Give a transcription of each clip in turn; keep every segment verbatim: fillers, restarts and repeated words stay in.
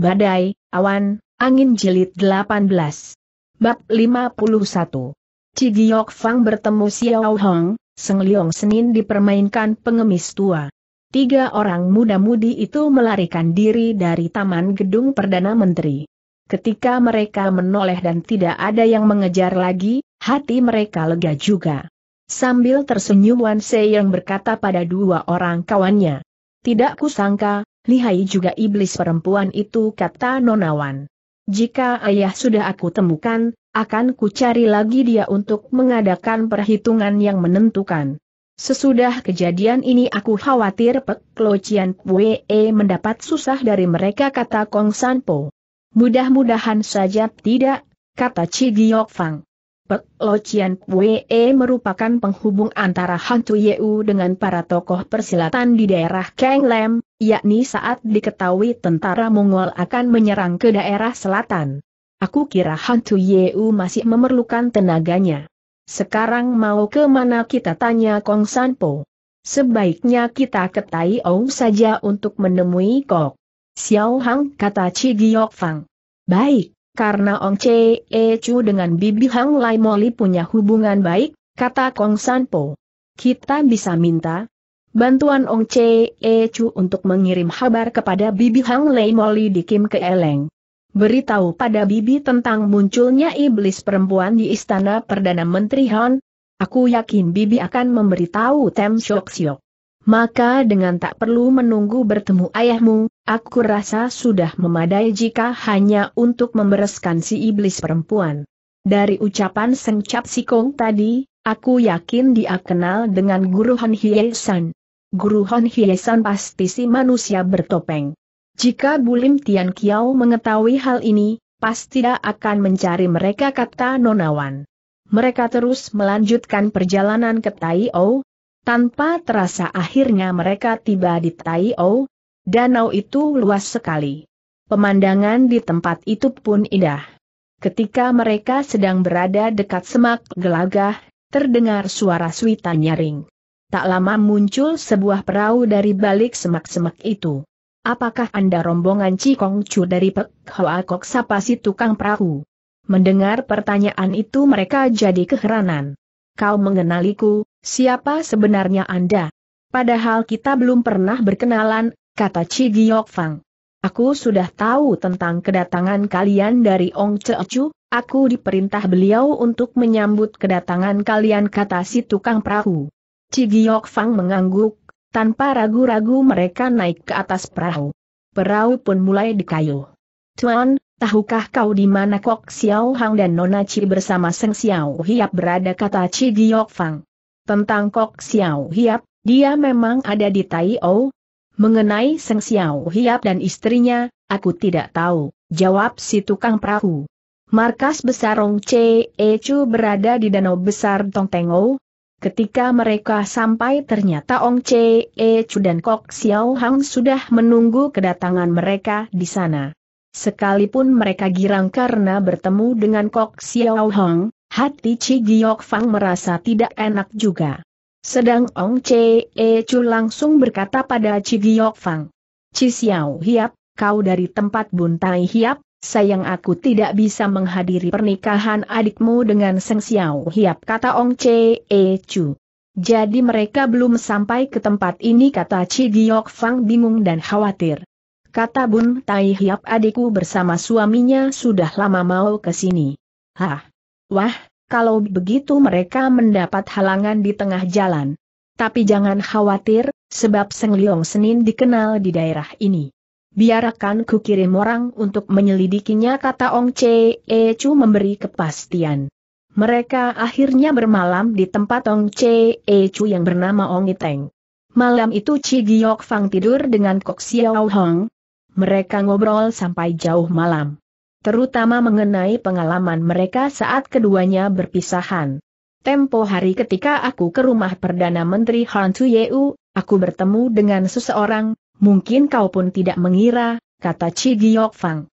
Badai, Awan, Angin Jilid delapan belas. Bab lima puluh satu. Cigiyok Fang bertemu Xiao Hong, Seng Leong. Senin dipermainkan pengemis tua. Tiga orang muda-mudi itu melarikan diri dari Taman Gedung Perdana Menteri. Ketika mereka menoleh dan tidak ada yang mengejar lagi, hati mereka lega juga. Sambil tersenyum Wan Seiyang berkata pada dua orang kawannya, "Tidak kusangka, lihai juga iblis perempuan itu," kata Nonawan. "Jika ayah sudah aku temukan, akan kucari lagi dia untuk mengadakan perhitungan yang menentukan. Sesudah kejadian ini aku khawatir Pek Lo Cian Pue mendapat susah dari mereka," kata Kong Sanpo. "Mudah-mudahan saja tidak," kata Cigiyok Fang. Pek Lo Cian Pue merupakan penghubung antara Hantu Yeu dengan para tokoh persilatan di daerah Kang Lam, yakni saat diketahui tentara Mongol akan menyerang ke daerah selatan. "Aku kira Hantu Yeu masih memerlukan tenaganya. Sekarang mau ke mana kita?" tanya Kong Sanpo. "Sebaiknya kita ke Tai Ou saja untuk menemui Kok Xiao Hang," kata Cigiyok Fang. "Baik. Karena Ong Chee Chu dengan Bibi Hang Lai Moli punya hubungan baik," kata Kong Sanpo. "Kita bisa minta bantuan Ong Chee Chu untuk mengirim kabar kepada Bibi Hang Lai Moli di Kim Keeleng. Beritahu pada Bibi tentang munculnya iblis perempuan di Istana Perdana Menteri Han. Aku yakin Bibi akan memberitahu Tem Shok Siok. Maka dengan tak perlu menunggu bertemu ayahmu, aku rasa sudah memadai jika hanya untuk membereskan si iblis perempuan." Dari ucapan Seng Cap Sikong tadi, aku yakin dia kenal dengan Guru Han Hyesan. Guru Han Hyesan pasti si manusia bertopeng. Jika Bulim Tian Kiao mengetahui hal ini, pasti dia akan mencari mereka, kata Nonawan. Mereka terus melanjutkan perjalanan ke Tai Ou. Tanpa terasa akhirnya mereka tiba di Tai Ou. Danau itu luas sekali. Pemandangan di tempat itu pun indah. Ketika mereka sedang berada dekat semak gelagah, terdengar suara suitan nyaring. Tak lama muncul sebuah perahu dari balik semak-semak itu. "Apakah Anda rombongan Cikong Chu dari Pek Hoa Kok?" sapa si tukang perahu. Mendengar pertanyaan itu mereka jadi keheranan. "Kau mengenaliku? Siapa sebenarnya Anda? Padahal kita belum pernah berkenalan," kata Cigiyok Fang. "Aku sudah tahu tentang kedatangan kalian dari Ong Chee Chu. Aku diperintah beliau untuk menyambut kedatangan kalian," kata si tukang perahu. Cigiyok Fang mengangguk. Tanpa ragu-ragu mereka naik ke atas perahu. Perahu pun mulai dikayuh. "Tuan, tahukah kau di mana Kok Xiao Hang dan Nona Chi bersama Seng Xiao Hiap berada?" kata Cigiyok Fang. "Tentang Kok Xiao Hiap, dia memang ada di Tai Ou. Mengenai Seng Xiao Hiap dan istrinya, aku tidak tahu," jawab si tukang perahu. "Markas besar Ong Chee Chu berada di danau besar Tong Teng Ou." Ketika mereka sampai ternyata Ong Chee Chu dan Kok Xiao Hang sudah menunggu kedatangan mereka di sana. Sekalipun mereka girang karena bertemu dengan Kok Xiao Hang, hati Cigiyok Fang merasa tidak enak juga. Sedang Ong Chee Chu langsung berkata pada Cigiyok Fang, "Chi Xiao Hiap, kau dari tempat Bun Tai Hiap. Sayang aku tidak bisa menghadiri pernikahan adikmu dengan Seng Xiao Hiap," kata Ong Chee Chu. "Jadi mereka belum sampai ke tempat ini," kata Cigiyok Fang bingung dan khawatir. "Kata Bun Tai Hiap adikku bersama suaminya sudah lama mau ke sini." "Hah? Wah, kalau begitu mereka mendapat halangan di tengah jalan. Tapi jangan khawatir, sebab Seng Leong Senin dikenal di daerah ini. Biarkan ku kirim orang untuk menyelidikinya," kata Ong Chee Chu memberi kepastian. Mereka akhirnya bermalam di tempat Ong Chee Chu yang bernama Ong Iteng. Malam itu Cigiyok Fang tidur dengan Kok Xiao Hong. Mereka ngobrol sampai jauh malam, terutama mengenai pengalaman mereka saat keduanya berpisahan. "Tempo hari ketika aku ke rumah Perdana Menteri Han Tu Yeu, aku bertemu dengan seseorang, mungkin kau pun tidak mengira," kata Cigiyok Fang.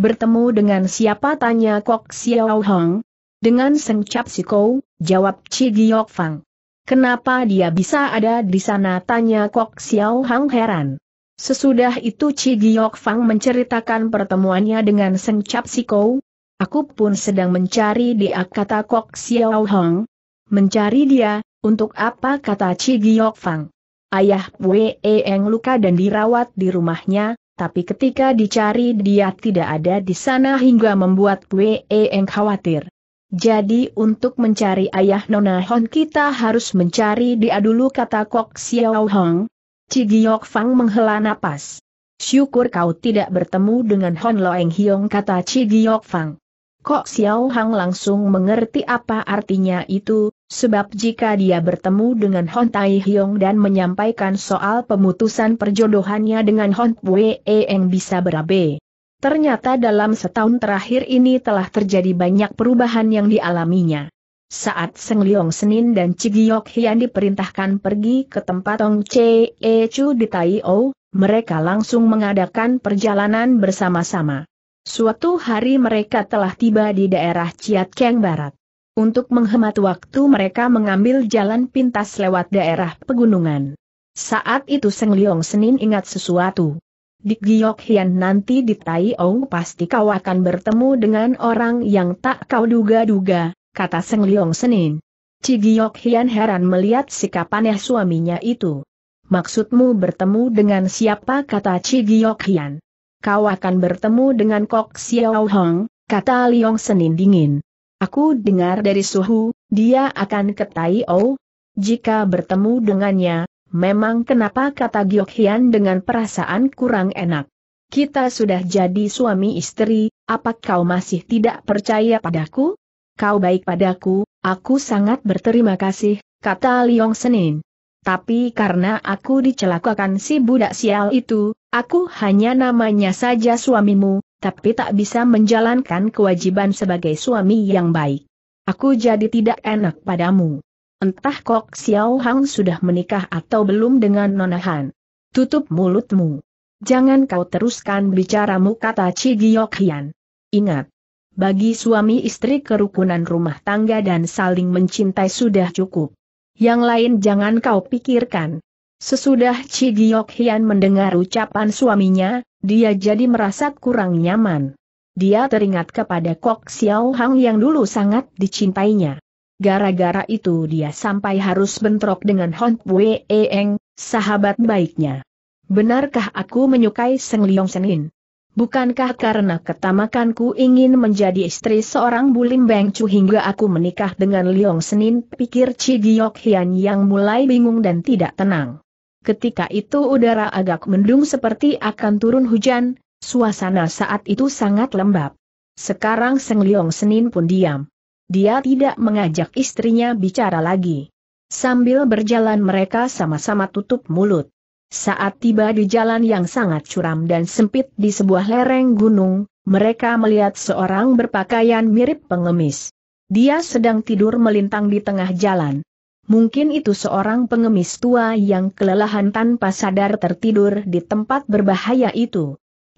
"Bertemu dengan siapa?" tanya Kok Xiao Hong. "Dengan Seng Cap Sikou," jawab Cigiyok Fang. "Kenapa dia bisa ada di sana?" tanya Kok Xiao Hong heran. Sesudah itu Chi Giok Fang menceritakan pertemuannya dengan Seng Cap Sikou. Aku pun sedang mencari dia, kata Kok Xiao Hong. Mencari dia, untuk apa, kata Chi Giok Fang. Ayah Wei Eng luka dan dirawat di rumahnya, tapi ketika dicari dia tidak ada di sana hingga membuat Wei Eng khawatir. Jadi untuk mencari ayah Nona Hon kita harus mencari dia dulu, kata Kok Xiao Hong. Chi Giok Fang menghela napas. Syukur kau tidak bertemu dengan Hon Loeng Hiong, kata Chi Giok Fang. Kok Xiao Hang langsung mengerti apa artinya itu, sebab jika dia bertemu dengan Hon Tai Hiong dan menyampaikan soal pemutusan perjodohannya dengan Hon Wei Eng bisa berabe. Ternyata dalam setahun terakhir ini telah terjadi banyak perubahan yang dialaminya. Saat Seng Leong Senin dan Chi Giok Hian diperintahkan pergi ke tempat Ong Che E Chu di Tai O, mereka langsung mengadakan perjalanan bersama-sama. Suatu hari mereka telah tiba di daerah Chiat Keng Barat. Untuk menghemat waktu mereka mengambil jalan pintas lewat daerah pegunungan. Saat itu Seng Leong Senin ingat sesuatu. Di Giok Hian nanti di Tai O pasti kau akan bertemu dengan orang yang tak kau duga-duga, kata Seng Leong Senin. Chi Giok Hian heran melihat sikap aneh suaminya itu. Maksudmu bertemu dengan siapa, kata Chi Giok Hian. Kau akan bertemu dengan Kok Xiao Hong, kata Leong Senin dingin. Aku dengar dari Suhu, dia akan ke Tai O. Jika bertemu dengannya, memang kenapa, kata Giok Hian dengan perasaan kurang enak. Kita sudah jadi suami istri, apa kau masih tidak percaya padaku? Kau baik padaku, aku sangat berterima kasih, kata Leong Senin. Tapi karena aku dicelakakan si budak sial itu, aku hanya namanya saja suamimu, tapi tak bisa menjalankan kewajiban sebagai suami yang baik. Aku jadi tidak enak padamu. Entah Kok Xiao Hang sudah menikah atau belum dengan Nona Han. Tutup mulutmu. Jangan kau teruskan bicaramu, kata Chi Giok Hian. Ingat. Bagi suami istri kerukunan rumah tangga dan saling mencintai sudah cukup. Yang lain jangan kau pikirkan. Sesudah Chi Giok Hian mendengar ucapan suaminya, dia jadi merasa kurang nyaman. Dia teringat kepada Kok Xiao Hang yang dulu sangat dicintainya. Gara-gara itu dia sampai harus bentrok dengan Hon Wei Eng, sahabat baiknya. Benarkah aku menyukai Seng Leong Senin? Bukankah karena ketamakanku ingin menjadi istri seorang Bulim Beng Cu hingga aku menikah dengan Leong Senin, pikir Chi Giok Hian yang mulai bingung dan tidak tenang. Ketika itu udara agak mendung seperti akan turun hujan, suasana saat itu sangat lembab. Sekarang Seng Leong Senin pun diam. Dia tidak mengajak istrinya bicara lagi. Sambil berjalan mereka sama-sama tutup mulut. Saat tiba di jalan yang sangat curam dan sempit di sebuah lereng gunung, mereka melihat seorang berpakaian mirip pengemis. Dia sedang tidur melintang di tengah jalan. Mungkin itu seorang pengemis tua yang kelelahan tanpa sadar tertidur di tempat berbahaya itu.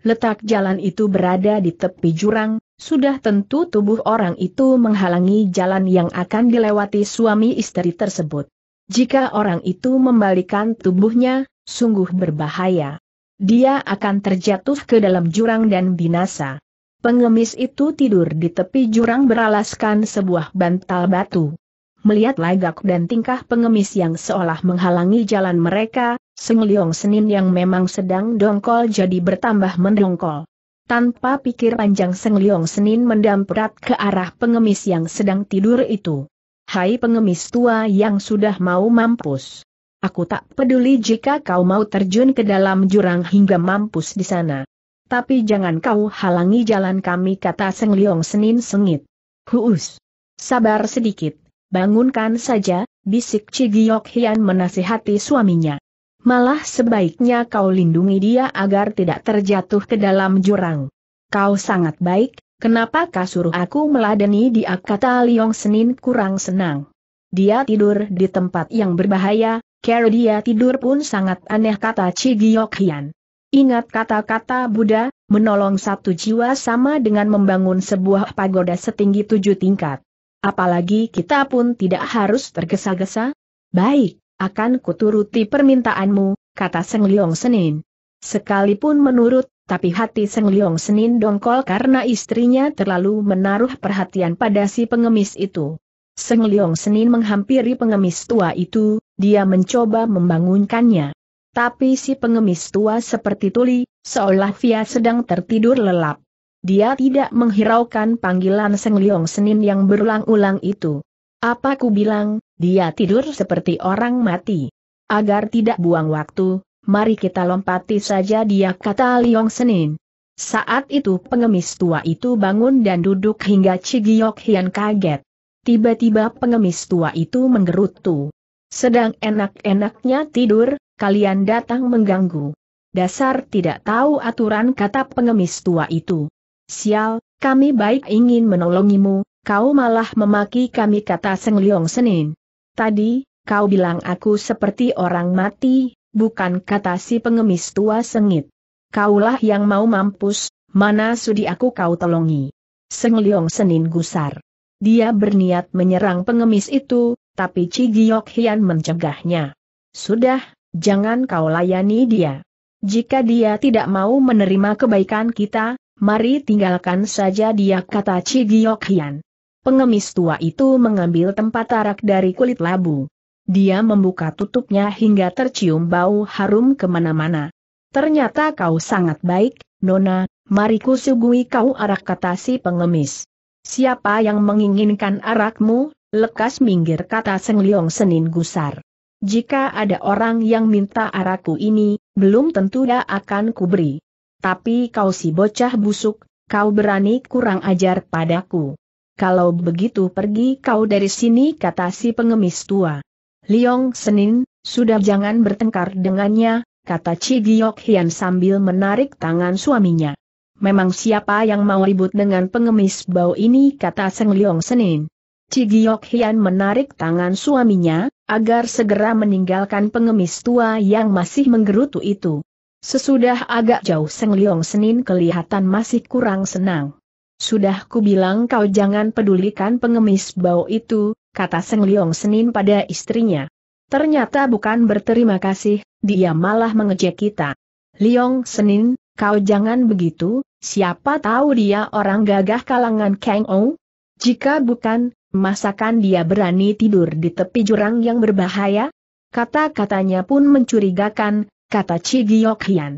Letak jalan itu berada di tepi jurang, sudah tentu tubuh orang itu menghalangi jalan yang akan dilewati suami istri tersebut. Jika orang itu membalikkan tubuhnya, sungguh berbahaya. Dia akan terjatuh ke dalam jurang dan binasa. Pengemis itu tidur di tepi jurang beralaskan sebuah bantal batu. Melihat lagak dan tingkah pengemis yang seolah menghalangi jalan mereka, Seng Leong Senin yang memang sedang dongkol jadi bertambah mendongkol. Tanpa pikir panjang Seng Leong Senin mendamprat ke arah pengemis yang sedang tidur itu. Hai pengemis tua yang sudah mau mampus. Aku tak peduli jika kau mau terjun ke dalam jurang hingga mampus di sana. Tapi jangan kau halangi jalan kami, kata Seng Leong Senin sengit. Huus. Sabar sedikit, bangunkan saja, bisik Chi Giok Hian menasihati suaminya. Malah sebaiknya kau lindungi dia agar tidak terjatuh ke dalam jurang. Kau sangat baik, kenapa kau suruh aku meladeni dia, kata Leong Senin kurang senang. Dia tidur di tempat yang berbahaya. Cara dia tidur pun sangat aneh, kata Chi Giok Hian. Ingat kata-kata Buddha, menolong satu jiwa sama dengan membangun sebuah pagoda setinggi tujuh tingkat. Apalagi kita pun tidak harus tergesa-gesa? Baik, akan kuturuti permintaanmu, kata Seng Leong Senin. Sekalipun menurut, tapi hati Seng Leong Senin dongkol karena istrinya terlalu menaruh perhatian pada si pengemis itu. Seng Leong Senin menghampiri pengemis tua itu, dia mencoba membangunkannya. Tapi si pengemis tua seperti tuli, seolah dia sedang tertidur lelap. Dia tidak menghiraukan panggilan Seng Leong Senin yang berulang-ulang itu. Apa ku bilang, dia tidur seperti orang mati. Agar tidak buang waktu, mari kita lompati saja dia, kata Leong Senin. Saat itu pengemis tua itu bangun dan duduk hingga Cigiyok Hian kaget. Tiba-tiba pengemis tua itu menggerutu. Sedang enak-enaknya tidur, kalian datang mengganggu. Dasar tidak tahu aturan, kata pengemis tua itu. Sial, kami baik ingin menolongimu, kau malah memaki kami, kata Seng Leong Senin. Tadi, kau bilang aku seperti orang mati. Bukan, kata si pengemis tua sengit. Kaulah yang mau mampus, mana sudi aku kau tolongi. Seng Leong Senin gusar. Dia berniat menyerang pengemis itu, tapi Cigiyok Hian mencegahnya. Sudah, jangan kau layani dia. Jika dia tidak mau menerima kebaikan kita, mari tinggalkan saja dia, kata Cigiyok Hian. Pengemis tua itu mengambil tempat tarak dari kulit labu. Dia membuka tutupnya hingga tercium bau harum kemana-mana. Ternyata kau sangat baik, Nona, mari kusuguhi kau arak, kata si pengemis. Siapa yang menginginkan arakmu, lekas minggir, kata Seng Leong Senin gusar. Jika ada orang yang minta arakku ini, belum tentu dia akan kuberi. Tapi kau si bocah busuk, kau berani kurang ajar padaku. Kalau begitu pergi kau dari sini, kata si pengemis tua. Leong Senin, sudah jangan bertengkar dengannya, kata Cigiyok Hian sambil menarik tangan suaminya. Memang siapa yang mau ribut dengan pengemis bau ini, kata Seng Leong Senin. Cigiyok Hian menarik tangan suaminya, agar segera meninggalkan pengemis tua yang masih menggerutu itu. Sesudah agak jauh Seng Leong Senin kelihatan masih kurang senang. Sudah kubilang kau jangan pedulikan pengemis bau itu, kata Seng Leong Senin pada istrinya. Ternyata bukan berterima kasih, dia malah mengejek kita. Leong Senin, kau jangan begitu, siapa tahu dia orang gagah kalangan Kang Ou? Jika bukan, masakan dia berani tidur di tepi jurang yang berbahaya? Kata-katanya pun mencurigakan, kata Cigiyok Hian.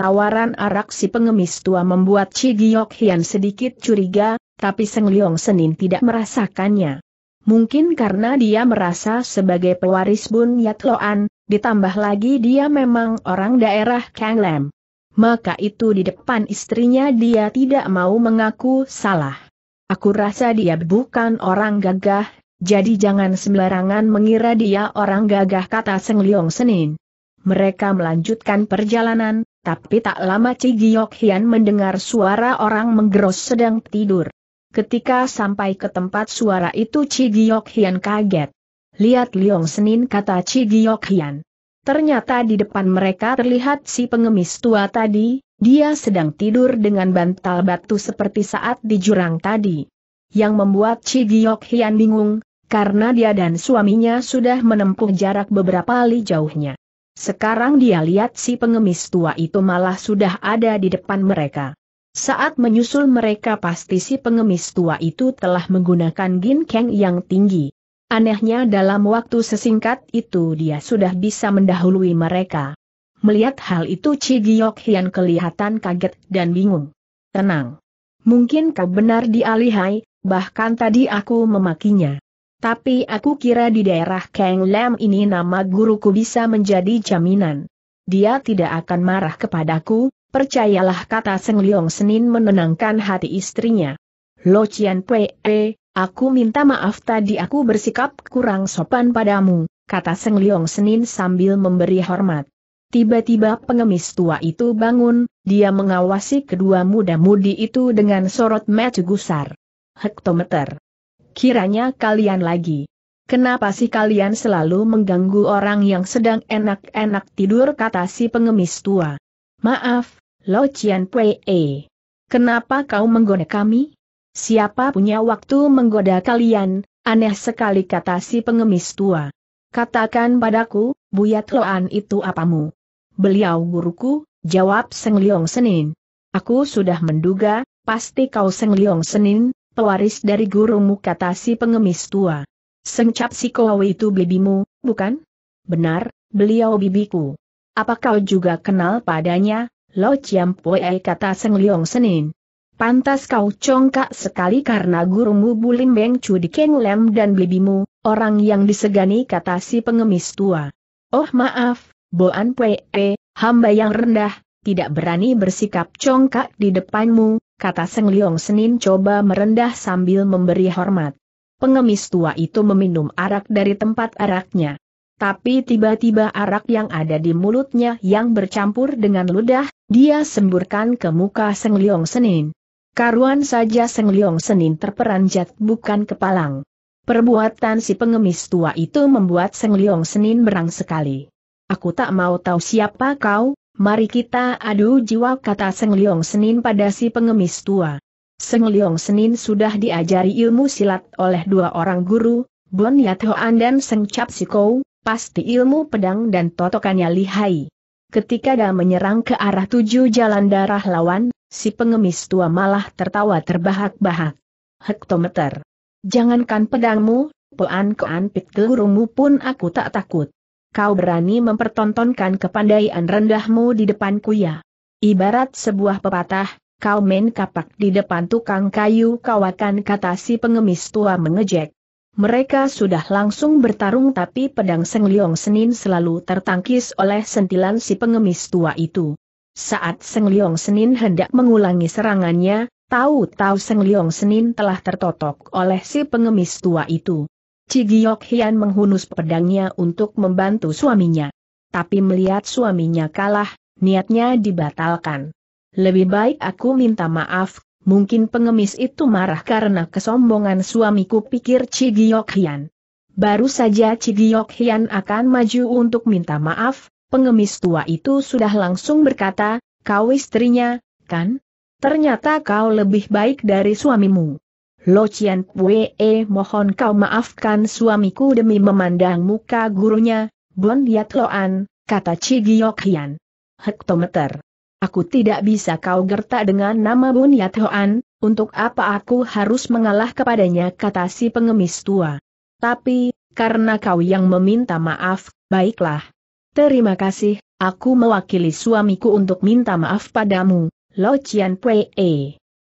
Tawaran arak si pengemis tua membuat Cigiyok Hian sedikit curiga, tapi Seng Leong Senin tidak merasakannya. Mungkin karena dia merasa sebagai pewaris Bun Yat Loan, ditambah lagi dia memang orang daerah Kang Lam. Maka itu di depan istrinya dia tidak mau mengaku salah. Aku rasa dia bukan orang gagah, jadi jangan sembarangan mengira dia orang gagah, kata Seng Leong Senin. Mereka melanjutkan perjalanan, tapi tak lama Cigiyok Hian mendengar suara orang menggeros sedang tidur. Ketika sampai ke tempat suara itu Cigiyok Hian kaget. Lihat Leong Senin, kata Cigiyok Hian. Ternyata di depan mereka terlihat si pengemis tua tadi, dia sedang tidur dengan bantal batu seperti saat di jurang tadi. Yang membuat Cigiyok Hian bingung, karena dia dan suaminya sudah menempuh jarak beberapa li jauhnya. Sekarang dia lihat si pengemis tua itu malah sudah ada di depan mereka. Saat menyusul mereka pasti si pengemis tua itu telah menggunakan ginkeng yang tinggi. Anehnya dalam waktu sesingkat itu dia sudah bisa mendahului mereka. Melihat hal itu Cigiyok Hian kelihatan kaget dan bingung. Tenang. Mungkin kau benar dia lihai, bahkan tadi aku memakinya. Tapi aku kira di daerah Kang Lam ini nama guruku bisa menjadi jaminan. Dia tidak akan marah kepadaku. Percayalah, kata Seng Leong Senin menenangkan hati istrinya. Lo Cian Pei, aku minta maaf tadi aku bersikap kurang sopan padamu, kata Seng Leong Senin sambil memberi hormat. Tiba-tiba pengemis tua itu bangun, dia mengawasi kedua muda-mudi itu dengan sorot mata gusar. Hektometer. Kiranya kalian lagi. Kenapa sih kalian selalu mengganggu orang yang sedang enak-enak tidur, kata si pengemis tua. Maaf, Lo Cian Pei, kenapa kau menggoda kami? Siapa punya waktu menggoda kalian? Aneh sekali, kata si pengemis tua. Katakan padaku, Buyat Loan itu apamu? Beliau guruku, Jawab Seng Leong Senin. Aku sudah menduga, pasti kau Seng Leong Senin, pewaris dari gurumu, kata si pengemis tua. Seng Cap Si Kowe itu bibimu, bukan? Benar, beliau bibiku. Apa kau juga kenal padanya, Lo Ciam Pue, kata Seng Leong Senin. Pantas kau congkak sekali karena gurumu Bulim Beng Cu di Keng Lem dan bibimu, orang yang disegani, kata si pengemis tua. Oh maaf, Boan Pue, hamba yang rendah, tidak berani bersikap congkak di depanmu, kata Seng Leong Senin coba merendah sambil memberi hormat. Pengemis tua itu meminum arak dari tempat araknya. Tapi tiba-tiba arak yang ada di mulutnya yang bercampur dengan ludah, dia semburkan ke muka Seng Leong Senin. Karuan saja Seng Leong Senin terperanjat bukan kepalang. Perbuatan si pengemis tua itu membuat Seng Leong Senin berang sekali. Aku tak mau tahu siapa kau, mari kita adu jiwa, kata Seng Leong Senin pada si pengemis tua. Seng Leong Senin sudah diajari ilmu silat oleh dua orang guru, Bon Yat Hoan dan Seng Cap Si Kow, pasti ilmu pedang dan totokannya lihai. Ketika dia menyerang ke arah tujuh jalan darah lawan, si pengemis tua malah tertawa terbahak-bahak. Hektometer. Jangankan pedangmu, Poan Koan Pit, gurumu pun aku tak takut. Kau berani mempertontonkan kepandaian rendahmu di depanku ya. Ibarat sebuah pepatah, kau main kapak di depan tukang kayu kawakan, kata si pengemis tua mengejek. Mereka sudah langsung bertarung tapi pedang Seng Leong Senin selalu tertangkis oleh sentilan si pengemis tua itu. Saat Seng Leong Senin hendak mengulangi serangannya, tahu-tahu Seng Leong Senin telah tertotok oleh si pengemis tua itu. Ci Giok Hian menghunus pedangnya untuk membantu suaminya. Tapi melihat suaminya kalah, niatnya dibatalkan. Lebih baik aku minta maaf, mungkin pengemis itu marah karena kesombongan suamiku, pikir Ci Giok Hian. Baru saja Ci Giok Hian akan maju untuk minta maaf, pengemis tua itu sudah langsung berkata, kau istrinya, kan? Ternyata kau lebih baik dari suamimu. Lo Cian Pue, mohon kau maafkan suamiku demi memandang muka gurunya, Bon Yat Loan, kata Ci Giok Hian. Hektometer. Aku tidak bisa kau gertak dengan nama Bon Yat Hoan, untuk apa aku harus mengalah kepadanya, kata si pengemis tua. Tapi, karena kau yang meminta maaf, baiklah. Terima kasih, aku mewakili suamiku untuk minta maaf padamu, Lo Cian Pue.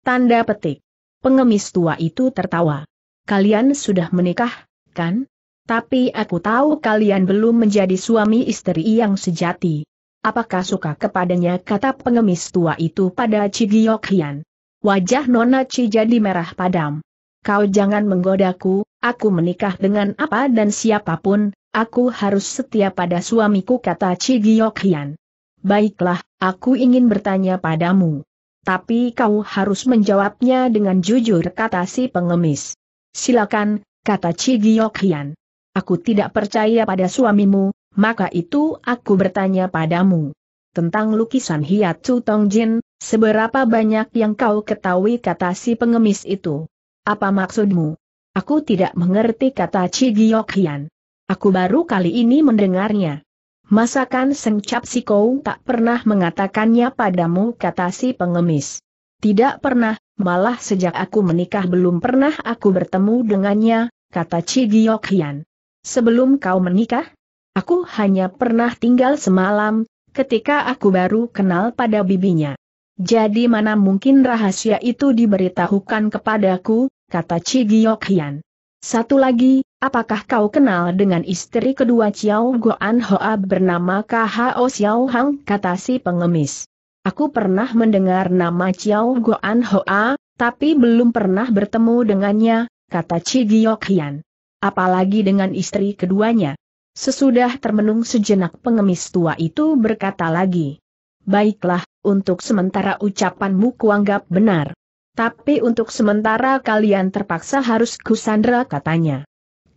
Tanda petik. Pengemis tua itu tertawa. Kalian sudah menikah, kan? Tapi aku tahu kalian belum menjadi suami istri yang sejati. Apakah suka kepadanya, kata pengemis tua itu pada Ci Giok Hian. Wajah Nona Ci jadi merah padam. Kau jangan menggodaku, aku menikah dengan apa dan siapapun. Aku harus setia pada suamiku, kata Ci Giok Hian. Baiklah, aku ingin bertanya padamu. Tapi kau harus menjawabnya dengan jujur, kata si pengemis. Silakan, kata Ci Giok Hian. Aku tidak percaya pada suamimu, maka itu aku bertanya padamu. Tentang lukisan Hiatsu Tongjin, seberapa banyak yang kau ketahui, kata si pengemis itu. Apa maksudmu? Aku tidak mengerti, kata Ci Giok Hian. Aku baru kali ini mendengarnya. Masakan Seng Cap Si Kow tak pernah mengatakannya padamu, kata si pengemis. Tidak pernah, malah sejak aku menikah belum pernah aku bertemu dengannya, kata Ci Giok Hian. Sebelum kau menikah? Aku hanya pernah tinggal semalam, ketika aku baru kenal pada bibinya. Jadi mana mungkin rahasia itu diberitahukan kepadaku, kata Ci Giok Hian. Satu lagi, apakah kau kenal dengan istri kedua Chiao Goan Hoa bernama K H O Xiao Hang, kata si pengemis. Aku pernah mendengar nama Chiao Goan Hoa, tapi belum pernah bertemu dengannya, kata Ci Giok Hian. Apalagi dengan istri keduanya. Sesudah termenung sejenak pengemis tua itu berkata lagi. Baiklah, untuk sementara ucapanmu kuanggap benar. Tapi untuk sementara kalian terpaksa harus kusandera, katanya.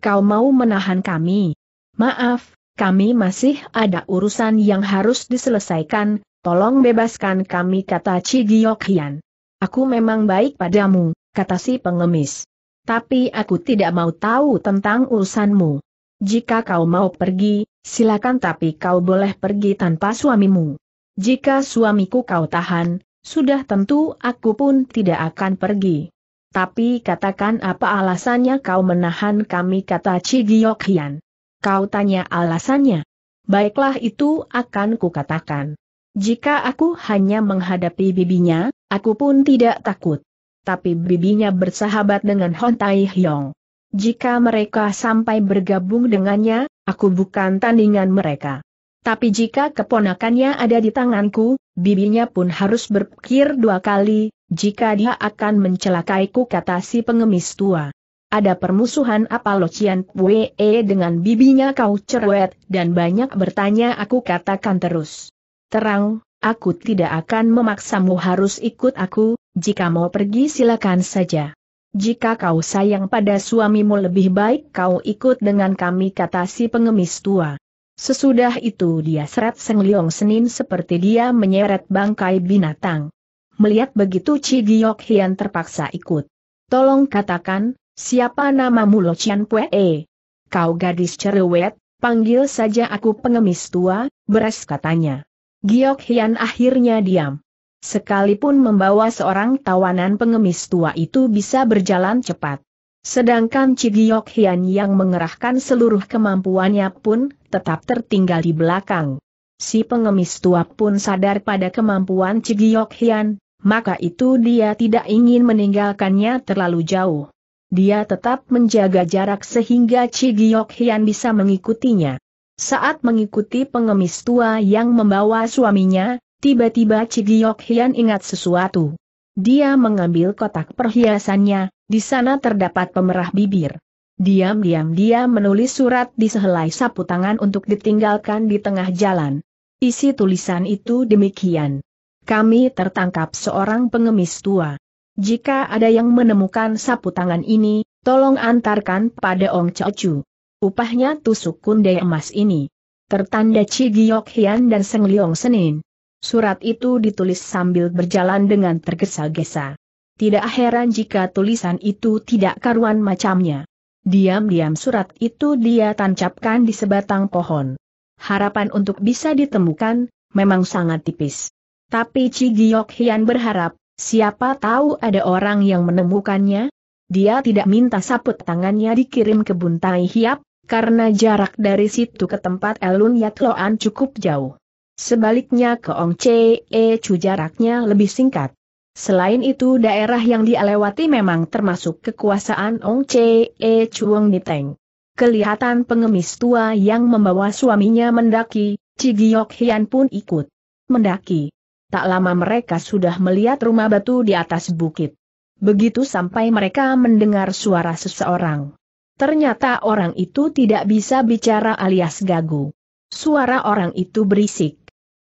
Kau mau menahan kami? Maaf, kami masih ada urusan yang harus diselesaikan, tolong bebaskan kami, kata Ci Giok Hian. Aku memang baik padamu, kata si pengemis. Tapi aku tidak mau tahu tentang urusanmu. Jika kau mau pergi, silakan, tapi kau boleh pergi tanpa suamimu. Jika suamiku kau tahan, sudah tentu aku pun tidak akan pergi. Tapi katakan apa alasannya kau menahan kami, kata Chi Giok Hian. Kau tanya alasannya. Baiklah, itu akan kukatakan. Jika aku hanya menghadapi bibinya, aku pun tidak takut. Tapi bibinya bersahabat dengan Hon Tai Hiong. Jika mereka sampai bergabung dengannya, aku bukan tandingan mereka. Tapi jika keponakannya ada di tanganku, bibinya pun harus berpikir dua kali, jika dia akan mencelakaiku, kata si pengemis tua. Ada permusuhan apa Lo Cian Pue dengan bibinya? Kau cerewet dan banyak bertanya, aku katakan terus terang, aku tidak akan memaksamu harus ikut aku, jika mau pergi silakan saja. Jika kau sayang pada suamimu, lebih baik kau ikut dengan kami, kata si pengemis tua. Sesudah itu dia seret Seng Liong Senin seperti dia menyeret bangkai binatang. Melihat begitu Chi Giok Hian terpaksa ikut. Tolong katakan, siapa namamu? Lo Cian Pue. Kau gadis cerewet, panggil saja aku pengemis tua, beres katanya. Giok Hian akhirnya diam. Sekalipun membawa seorang tawanan, pengemis tua itu bisa berjalan cepat. Sedangkan Chi Giok Hian yang mengerahkan seluruh kemampuannya pun tetap tertinggal di belakang. Si pengemis tua pun sadar pada kemampuan Chi Giok Hian, maka itu dia tidak ingin meninggalkannya terlalu jauh. Dia tetap menjaga jarak sehingga Chi Giok Hian bisa mengikutinya. Saat mengikuti pengemis tua yang membawa suaminya, tiba-tiba Chi Giok Hian ingat sesuatu. Dia mengambil kotak perhiasannya, di sana terdapat pemerah bibir. Diam-diam dia menulis surat di sehelai sapu tangan untuk ditinggalkan di tengah jalan. Isi tulisan itu demikian. Kami tertangkap seorang pengemis tua. Jika ada yang menemukan sapu tangan ini, tolong antarkan pada Ong Chocu. Upahnya tusuk kunde emas ini. Tertanda Chi Giok Hian dan Seng Liong Senin. Surat itu ditulis sambil berjalan dengan tergesa-gesa. Tidak heran jika tulisan itu tidak karuan macamnya. Diam-diam surat itu dia tancapkan di sebatang pohon. Harapan untuk bisa ditemukan memang sangat tipis. Tapi Chi Giok Hian berharap, siapa tahu ada orang yang menemukannya. Dia tidak minta sapu tangannya dikirim ke Bun Tai Hiap, karena jarak dari situ ke tempat Elun Yatloan cukup jauh. Sebaliknya ke Ong Chee Chu jaraknya lebih singkat. Selain itu daerah yang dilewati memang termasuk kekuasaan Ong Chee Chu Wong Niteng. Kelihatan pengemis tua yang membawa suaminya mendaki, Chi Giok Hian pun ikut mendaki. Tak lama mereka sudah melihat rumah batu di atas bukit. Begitu sampai mereka mendengar suara seseorang. Ternyata orang itu tidak bisa bicara alias gagu. Suara orang itu berisik.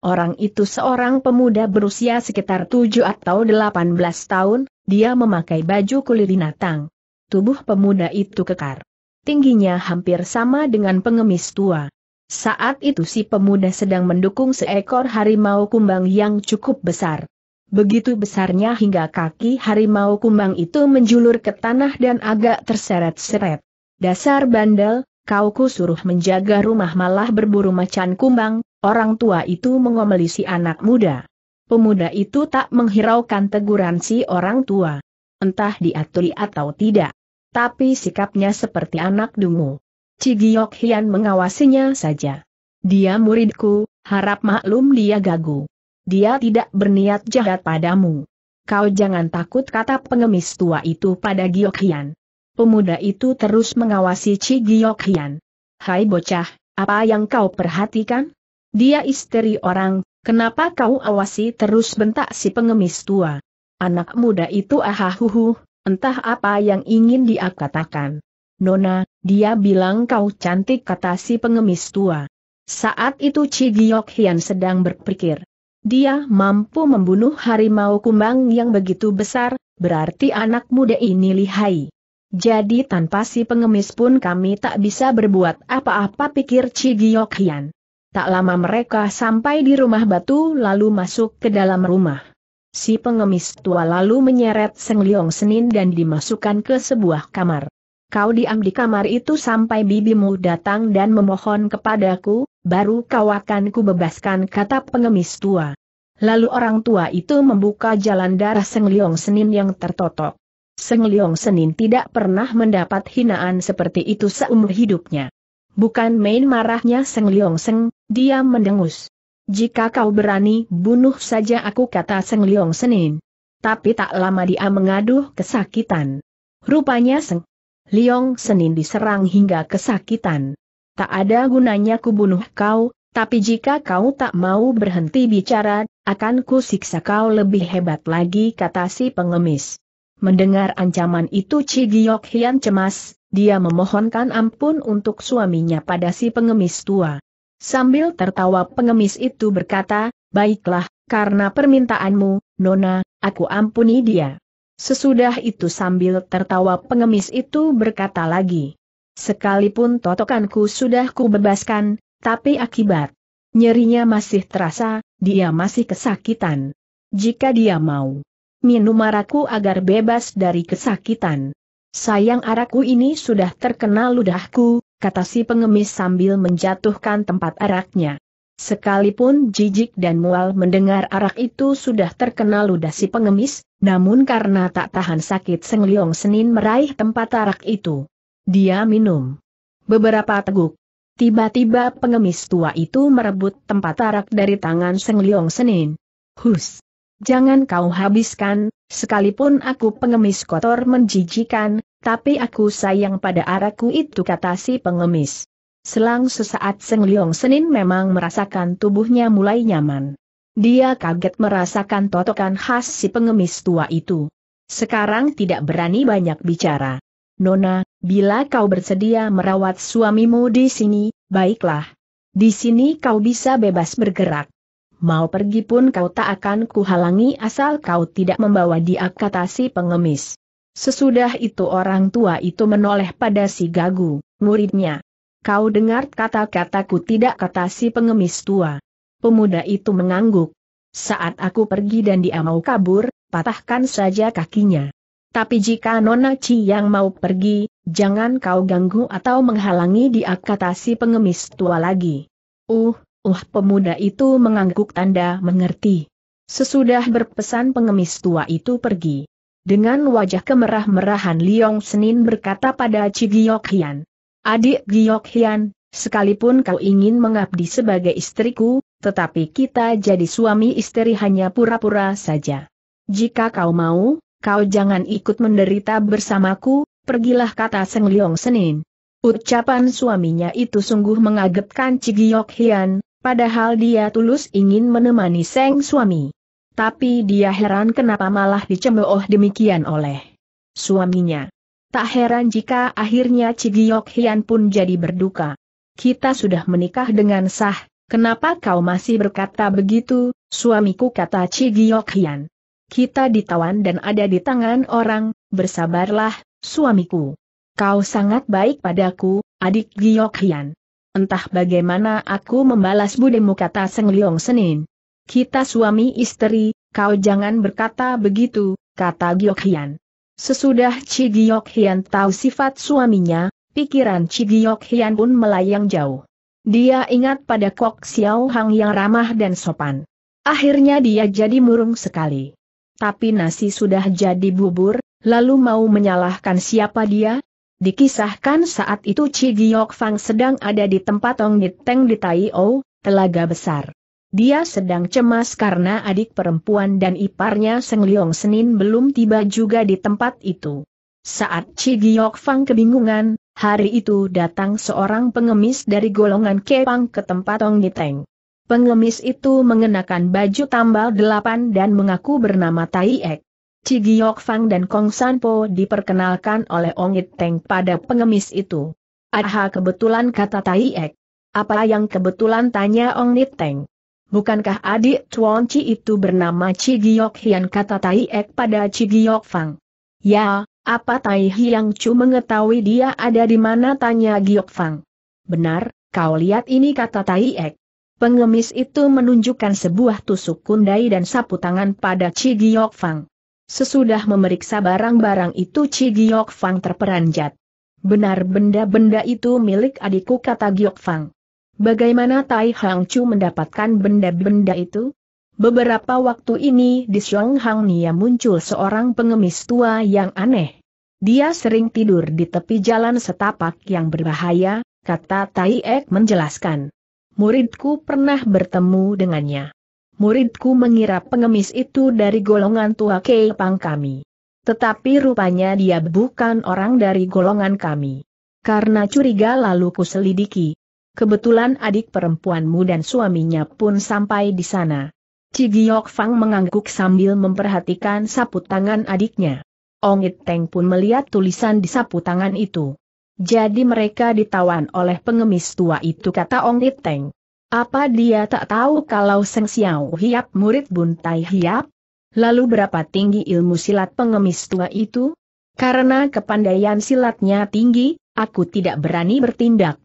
Orang itu seorang pemuda berusia sekitar tujuh atau delapan belas tahun, dia memakai baju kulit binatang. Tubuh pemuda itu kekar. Tingginya hampir sama dengan pengemis tua. Saat itu si pemuda sedang mendukung seekor harimau kumbang yang cukup besar. Begitu besarnya hingga kaki harimau kumbang itu menjulur ke tanah dan agak terseret-seret. Dasar bandel, kau ku suruh menjaga rumah malah berburu macan kumbang. Orang tua itu mengomeli si anak muda. Pemuda itu tak menghiraukan teguran si orang tua. Entah diaturi atau tidak. Tapi sikapnya seperti anak dungu. Chi Giok Hian mengawasinya saja. Dia muridku, harap maklum dia gagu. Dia tidak berniat jahat padamu. Kau jangan takut, kata pengemis tua itu pada Giok Hian. Pemuda itu terus mengawasi Chi Giok Hian. Hai bocah, apa yang kau perhatikan? Dia istri orang, kenapa kau awasi terus, bentak si pengemis tua. Anak muda itu ahahuhu, entah apa yang ingin dia katakan. Nona, dia bilang kau cantik, kata si pengemis tua. Saat itu Chi Giok Hian sedang berpikir. Dia mampu membunuh harimau kumbang yang begitu besar, berarti anak muda ini lihai. Jadi tanpa si pengemis pun kami tak bisa berbuat apa-apa, pikir Chi Giok Hian. Tak lama mereka sampai di rumah batu lalu masuk ke dalam rumah. Si pengemis tua lalu menyeret Seng Liong Senin dan dimasukkan ke sebuah kamar. Kau diam di kamar itu sampai bibimu datang dan memohon kepadaku, baru kau akan kubebaskan, kata pengemis tua. Lalu orang tua itu membuka jalan darah Seng Leong Senin yang tertotok. Seng Leong Senin tidak pernah mendapat hinaan seperti itu seumur hidupnya. Bukan main marahnya Seng Leong Seng, dia mendengus. "Jika kau berani, bunuh saja aku," kata Seng Leong Senin. Tapi tak lama dia mengaduh kesakitan. Rupanya Seng Leong Senin diserang hingga kesakitan. "Tak ada gunanya ku bunuh kau, tapi jika kau tak mau berhenti bicara, akan ku siksa kau lebih hebat lagi," kata si pengemis. Mendengar ancaman itu Chi Giok Hian cemas, dia memohonkan ampun untuk suaminya pada si pengemis tua. Sambil tertawa pengemis itu berkata, "Baiklah, karena permintaanmu, Nona, aku ampuni dia." Sesudah itu sambil tertawa pengemis itu berkata lagi, "Sekalipun totokanku sudah kubebaskan, tapi akibat nyerinya masih terasa, dia masih kesakitan. Jika dia mau minum arakku agar bebas dari kesakitan." "Sayang, arakku ini sudah terkena ludahku," kata si pengemis sambil menjatuhkan tempat araknya. Sekalipun jijik dan mual mendengar arak itu sudah terkena ludah si pengemis, namun karena tak tahan sakit Seng Leong Senin meraih tempat arak itu. Dia minum beberapa teguk. Tiba-tiba pengemis tua itu merebut tempat arak dari tangan Seng Leong Senin. "Hus! Jangan kau habiskan, sekalipun aku pengemis kotor menjijikan, tapi aku sayang pada arakku itu," kata si pengemis. Selang sesaat Seng Leong Senin memang merasakan tubuhnya mulai nyaman. Dia kaget merasakan totokan khas si pengemis tua itu. Sekarang tidak berani banyak bicara. "Nona, bila kau bersedia merawat suamimu di sini, baiklah. Di sini kau bisa bebas bergerak. Mau pergi pun kau tak akan kuhalangi asal kau tidak membawa dia," kata si pengemis. Sesudah itu orang tua itu menoleh pada si gagu, muridnya. "Kau dengar kata-kataku tidak?" kata si pengemis tua. Pemuda itu mengangguk. "Saat aku pergi dan dia mau kabur, patahkan saja kakinya. Tapi jika Nona Chi yang mau pergi, jangan kau ganggu atau menghalangi dia," kata si pengemis tua lagi. Uh, uh pemuda itu mengangguk tanda mengerti. Sesudah berpesan pengemis tua itu pergi. Dengan wajah kemerah-merahan Leong Senin berkata pada Chi Giok Hian, "Adik Giok Hian, sekalipun kau ingin mengabdi sebagai istriku, tetapi kita jadi suami istri hanya pura-pura saja. Jika kau mau, kau jangan ikut menderita bersamaku, pergilah," kata Seng Leong Senin. Ucapan suaminya itu sungguh mengagetkan Chi Giok Hian, padahal dia tulus ingin menemani sang suami. Tapi dia heran kenapa malah dicemooh demikian oleh suaminya. Tak heran jika akhirnya Chi Giok Hian pun jadi berduka. "Kita sudah menikah dengan sah, kenapa kau masih berkata begitu, suamiku?" kata Chi Giok Hian. "Kita ditawan dan ada di tangan orang, bersabarlah, suamiku. Kau sangat baik padaku, adik Giok Hian. Entah bagaimana aku membalas budimu," kata Seng Leong Senin. "Kita suami istri, kau jangan berkata begitu," kata Giok Hian. Sesudah Chi Giok Hian tahu sifat suaminya, pikiran Chi Giok Hian pun melayang jauh. Dia ingat pada Kok Xiao Hang yang ramah dan sopan. Akhirnya dia jadi murung sekali. Tapi nasi sudah jadi bubur, lalu mau menyalahkan siapa dia? Dikisahkan saat itu Chi Giok Fang sedang ada di tempat Ong Niteng di Tai O, Telaga Besar. Dia sedang cemas karena adik perempuan dan iparnya Seng Leong Senin belum tiba juga di tempat itu. Saat Chi Giok Fang kebingungan, hari itu datang seorang pengemis dari golongan Kepang ke tempat Ong Niteng. Pengemis itu mengenakan baju tambal delapan dan mengaku bernama Tai Ek. Chi Giok Fang dan Kong Sanpo diperkenalkan oleh Ong Niteng pada pengemis itu. "Aha, kebetulan," kata Tai Ek. "Apa yang kebetulan?" tanya Ong Niteng. "Bukankah adik Chuan Chi itu bernama Chi Giok Hian?" kata Tai Ek pada Chi Giok Fang. "Ya, apa Tai Hiang Chu mengetahui dia ada di mana?" tanya Giok Fang. "Benar, kau lihat ini," kata Tai Ek. Pengemis itu menunjukkan sebuah tusuk kundai dan sapu tangan pada Chi Giok Fang. Sesudah memeriksa barang-barang itu Chi Giok Fang terperanjat. "Benar, benda-benda itu milik adikku," kata Giok Fang. "Bagaimana Tai Hang Chu mendapatkan benda-benda itu?" Beberapa waktu ini di Shuanghang Nia muncul seorang pengemis tua yang aneh. Dia sering tidur di tepi jalan setapak yang berbahaya, kata Tai Ek menjelaskan. Muridku pernah bertemu dengannya. Muridku mengira pengemis itu dari golongan tua Keipang kami. Tetapi rupanya dia bukan orang dari golongan kami. Karena curiga lalu kuselidiki. Kebetulan adik perempuanmu dan suaminya pun sampai di sana. Ci Giok Fang mengangguk sambil memperhatikan sapu tangan adiknya. Ongit Teng pun melihat tulisan di sapu tangan itu. Jadi mereka ditawan oleh pengemis tua itu, kata Ongit Teng. Apa dia tak tahu kalau Seng Xiao Hiap murid Bun Tai Hiap? Lalu berapa tinggi ilmu silat pengemis tua itu? Karena kepandaian silatnya tinggi, aku tidak berani bertindak.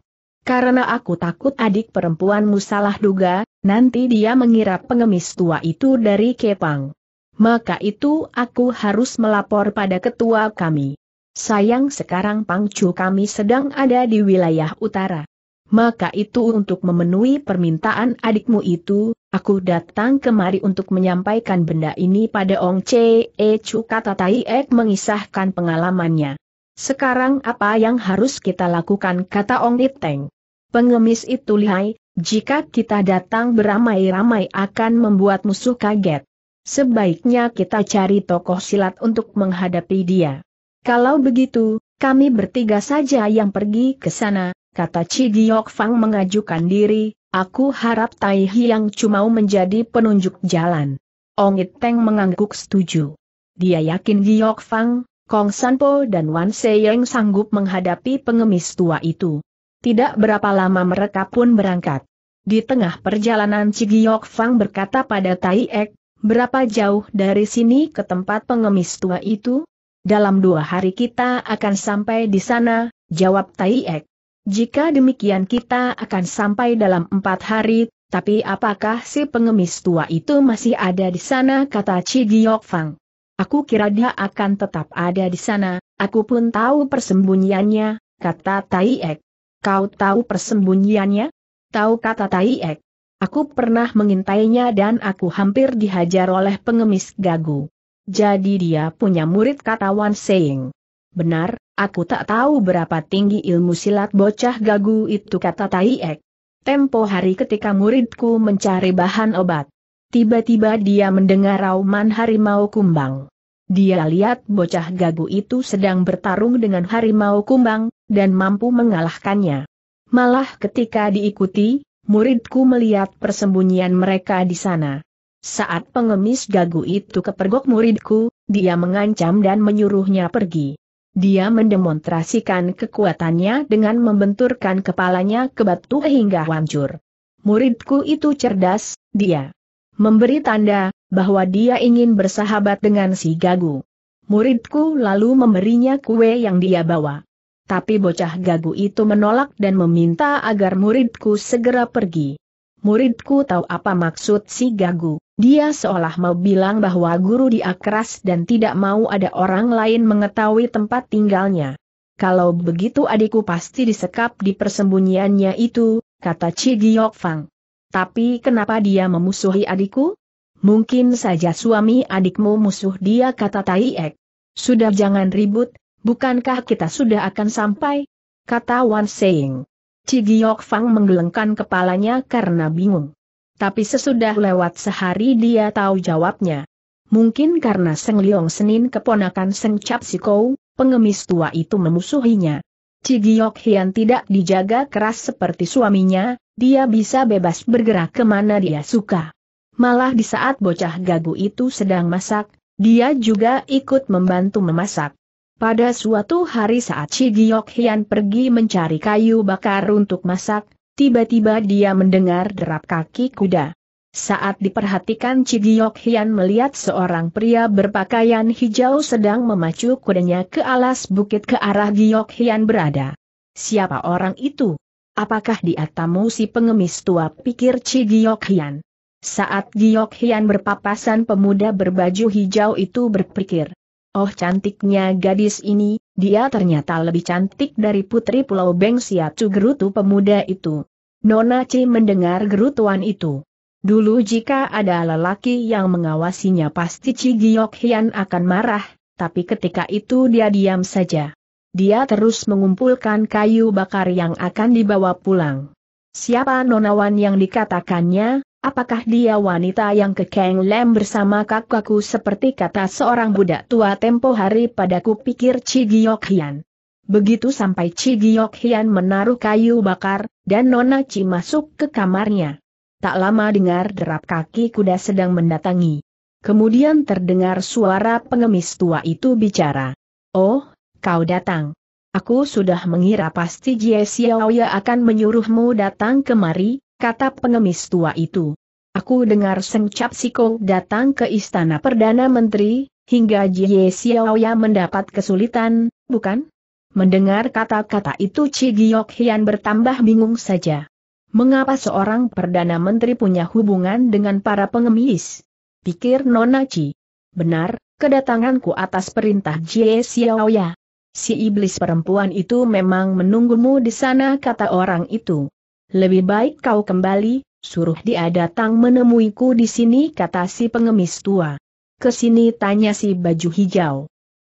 Karena aku takut adik perempuanmu salah duga. Nanti dia mengira pengemis tua itu dari Kepang. Maka itu aku harus melapor pada ketua kami. Sayang sekarang Pangcu kami sedang ada di wilayah utara. Maka itu untuk memenuhi permintaan adikmu itu, aku datang kemari untuk menyampaikan benda ini pada Ong Chee Chu, kata Tai Ek mengisahkan pengalamannya. Sekarang apa yang harus kita lakukan, kata Ong Iteng. Pengemis itu lihai. Jika kita datang beramai-ramai akan membuat musuh kaget. Sebaiknya kita cari tokoh silat untuk menghadapi dia. Kalau begitu, kami bertiga saja yang pergi ke sana, kata Ci Giok Fang mengajukan diri. Aku harap Tai Hiang cuma menjadi penunjuk jalan. Ongit Teng mengangguk setuju. Dia yakin Giok Fang, Kong Sanpo dan Wan Seyeng sanggup menghadapi pengemis tua itu. Tidak berapa lama mereka pun berangkat. Di tengah perjalanan Ci Giok Fang berkata pada Tai Ek, berapa jauh dari sini ke tempat pengemis tua itu? Dalam dua hari kita akan sampai di sana, jawab Tai Ek. Jika demikian kita akan sampai dalam empat hari, tapi apakah si pengemis tua itu masih ada di sana, kata Ci Giok Fang. Aku kira dia akan tetap ada di sana, aku pun tahu persembunyiannya, kata Tai Ek. Kau tahu persembunyiannya? Tahu, kata Tai Ek. Aku pernah mengintainya dan aku hampir dihajar oleh pengemis gagu. Jadi dia punya murid, kata Wan Seying. Benar, aku tak tahu berapa tinggi ilmu silat bocah gagu itu, kata Tai Ek. Tempo hari ketika muridku mencari bahan obat. Tiba-tiba dia mendengar rauman harimau kumbang. Dia lihat bocah gagu itu sedang bertarung dengan harimau kumbang, dan mampu mengalahkannya. Malah ketika diikuti, muridku melihat persembunyian mereka di sana. Saat pengemis gagu itu kepergok muridku, dia mengancam dan menyuruhnya pergi. Dia mendemonstrasikan kekuatannya dengan membenturkan kepalanya ke batu hingga hancur. Muridku itu cerdas, dia memberi tanda bahwa dia ingin bersahabat dengan si gagu. Muridku lalu memberinya kue yang dia bawa. Tapi bocah gagu itu menolak dan meminta agar muridku segera pergi. Muridku tahu apa maksud si gagu. Dia seolah mau bilang bahwa guru dia keras dan tidak mau ada orang lain mengetahui tempat tinggalnya. Kalau begitu adikku pasti disekap di persembunyiannya itu, kata Ci Giok Fang. Tapi kenapa dia memusuhi adikku? Mungkin saja suami adikmu musuh dia, kata Tai Ek. Sudah jangan ribut, bukankah kita sudah akan sampai? Kata Wan Seying. Ci Giok Fang menggelengkan kepalanya karena bingung. Tapi sesudah lewat sehari dia tahu jawabnya. Mungkin karena Seng Liong Senin keponakan Seng Cap Sikou, pengemis tua itu memusuhinya. Ci Giok Hian tidak dijaga keras seperti suaminya, dia bisa bebas bergerak kemana dia suka. Malah di saat bocah gagu itu sedang masak, dia juga ikut membantu memasak. Pada suatu hari saat Ci Giok Hian pergi mencari kayu bakar untuk masak, tiba-tiba dia mendengar derap kaki kuda. Saat diperhatikan Ci Giok Hian melihat seorang pria berpakaian hijau sedang memacu kudanya ke alas bukit ke arah Giok Hian berada. Siapa orang itu? Apakah dia tamu si pengemis tua, pikir Ci Giok Hian. Saat Giok Hian berpapasan pemuda berbaju hijau itu berpikir, oh cantiknya gadis ini, dia ternyata lebih cantik dari putri Pulau Beng Siatu, gerutu pemuda itu. Nona Ci mendengar gerutuan itu. Dulu jika ada lelaki yang mengawasinya pasti Ci Giok Hian akan marah, tapi ketika itu dia diam saja. Dia terus mengumpulkan kayu bakar yang akan dibawa pulang. Siapa nonawan yang dikatakannya? Apakah dia wanita yang ke Keng Lem bersama kakakku seperti kata seorang budak tua tempo hari padaku, pikir Ci Giok Hian. Begitu sampai Ci Giok Hian menaruh kayu bakar, dan Nona Ci masuk ke kamarnya. Tak lama dengar derap kaki kuda sedang mendatangi. Kemudian terdengar suara pengemis tua itu bicara. Oh, kau datang. Aku sudah mengira pasti Jie Xiaoya akan menyuruhmu datang kemari, kata pengemis tua itu. Aku dengar Seng Cap Siko datang ke istana Perdana Menteri, hingga Jie Xiaoya mendapat kesulitan, bukan? Mendengar kata-kata itu Ci Giok Hian bertambah bingung saja. Mengapa seorang Perdana Menteri punya hubungan dengan para pengemis? Pikir Nona Ci. Benar, kedatanganku atas perintah Jie Xiaoya. Si iblis perempuan itu memang menunggumu di sana, kata orang itu. Lebih baik kau kembali, suruh dia datang menemuiku di sini, kata si pengemis tua. Kesini, tanya si baju hijau.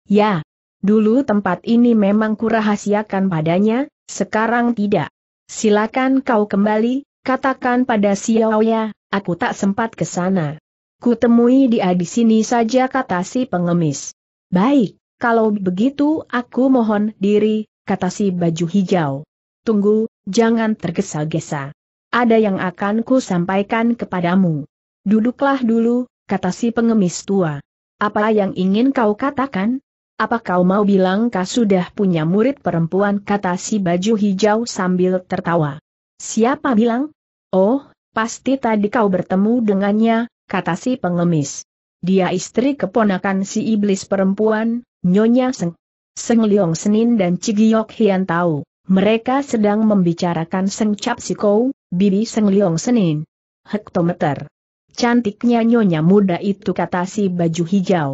Ya, dulu tempat ini memang kurahasiakan padanya, sekarang tidak. Silakan kau kembali, katakan pada Xiaoya, aku tak sempat ke sana. Ku temui dia di sini saja, kata si pengemis. Baik, kalau begitu aku mohon diri, kata si baju hijau. Tunggu, jangan tergesa-gesa. Ada yang akan ku sampaikan kepadamu. Duduklah dulu, kata si pengemis tua. Apa yang ingin kau katakan? Apa kau mau bilang kau sudah punya murid perempuan, kata si baju hijau sambil tertawa. Siapa bilang? Oh, pasti tadi kau bertemu dengannya, kata si pengemis. Dia istri keponakan si iblis perempuan, Nyonya Seng. Seng Liong Senin dan Ci Giok Hian tahu, mereka sedang membicarakan Seng Cap Siko, bibi Seng Liong Senin. Hektometer. Cantiknya nyonya muda itu, kata si baju hijau.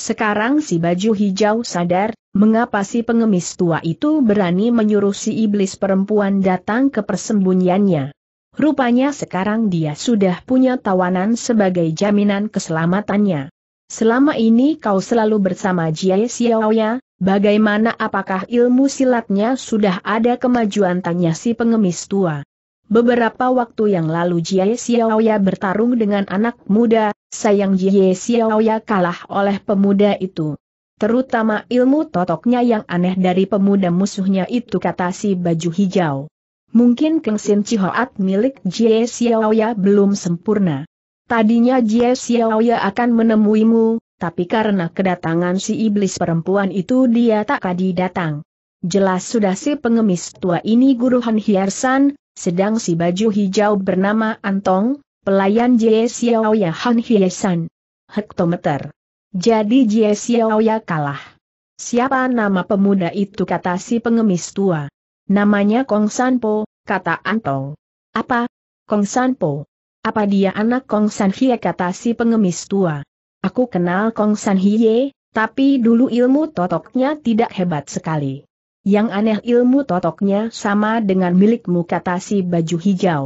Sekarang si baju hijau sadar, mengapa si pengemis tua itu berani menyuruh si iblis perempuan datang ke persembunyiannya. Rupanya sekarang dia sudah punya tawanan sebagai jaminan keselamatannya. Selama ini kau selalu bersama Jie Xiaoya, bagaimana, apakah ilmu silatnya sudah ada kemajuan, tanya si pengemis tua. Beberapa waktu yang lalu Jie Xiaoya bertarung dengan anak muda. Sayang Jie Xiaoya kalah oleh pemuda itu. Terutama ilmu totoknya yang aneh dari pemuda musuhnya itu, kata si baju hijau. Mungkin Kengsin Cihoat milik Jie Xiaoya belum sempurna. Tadinya Jie Xiaoya akan menemuimu, tapi karena kedatangan si iblis perempuan itu dia tak jadi datang. Jelas sudah si pengemis tua ini guruhan Hiersan, sedang si baju hijau bernama Antong, pelayan Jie Xiaoya Han Hiesan. Hektometer. Jadi Jie Xiaoya kalah. Siapa nama pemuda itu, kata si pengemis tua. Namanya Kong Sanpo, kata Antong. Apa? Kong Sanpo? Apa dia anak Kong San Hie, kata si pengemis tua. Aku kenal Kong San Hie, tapi dulu ilmu totoknya tidak hebat sekali. Yang aneh ilmu totoknya sama dengan milikmu, kata si baju hijau.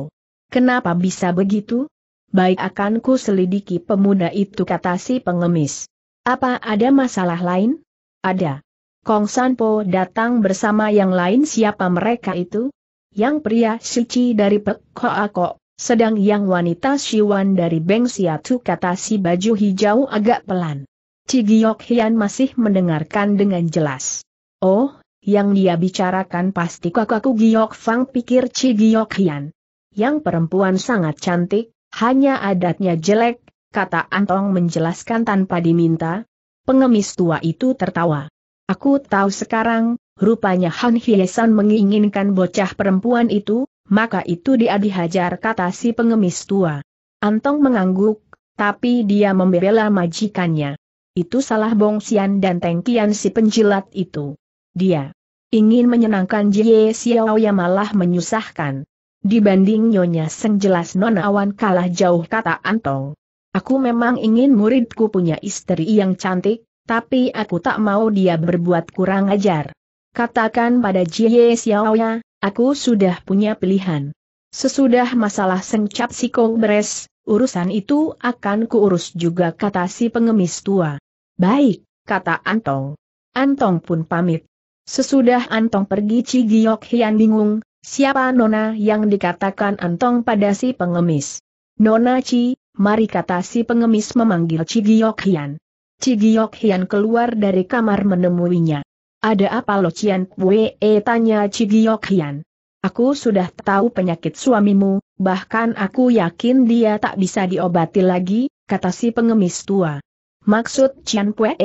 Kenapa bisa begitu? Baik, akan ku selidiki pemuda itu, kata si pengemis. Apa ada masalah lain? Ada. Kong Sanpo datang bersama yang lain, siapa mereka itu? Yang pria Sici dari Pek Koako, sedang yang wanita Siwan dari Beng Siatu, kata si baju hijau agak pelan. Ci Giok Hian masih mendengarkan dengan jelas. Oh, yang dia bicarakan pasti kakakku Giok Fang, pikir Ci Giok Hian. Yang perempuan sangat cantik, hanya adatnya jelek, kata Antong menjelaskan tanpa diminta. Pengemis tua itu tertawa. Aku tahu sekarang, rupanya Han Hiesan menginginkan bocah perempuan itu, maka itu dia dihajar, kata si pengemis tua. Antong mengangguk, tapi dia membela majikannya. Itu salah Bong Sian dan Teng Kian si penjilat itu. Dia ingin menyenangkan Jie Xiaoya malah menyusahkan. Dibanding Nyonya Seng jelas nonawan kalah jauh, kata Antong. Aku memang ingin muridku punya istri yang cantik, tapi aku tak mau dia berbuat kurang ajar. Katakan pada Jie Xiaoya, aku sudah punya pilihan. Sesudah masalah Seng Cap Siko beres, urusan itu akan kuurus juga, kata si pengemis tua. Baik, kata Antong. Antong pun pamit. Sesudah Antong pergi, Ci Giok Hian bingung, siapa nona yang dikatakan Antong pada si pengemis. Nona Ci, mari, kata si pengemis memanggil Ci Giok Hian. Ci Giok Hian keluar dari kamar menemuinya. Ada apa, Lo Cian Pue? Tanya Ci Giok Hian. Aku sudah tahu penyakit suamimu, bahkan aku yakin dia tak bisa diobati lagi, kata si pengemis tua. Maksud Cian Pue,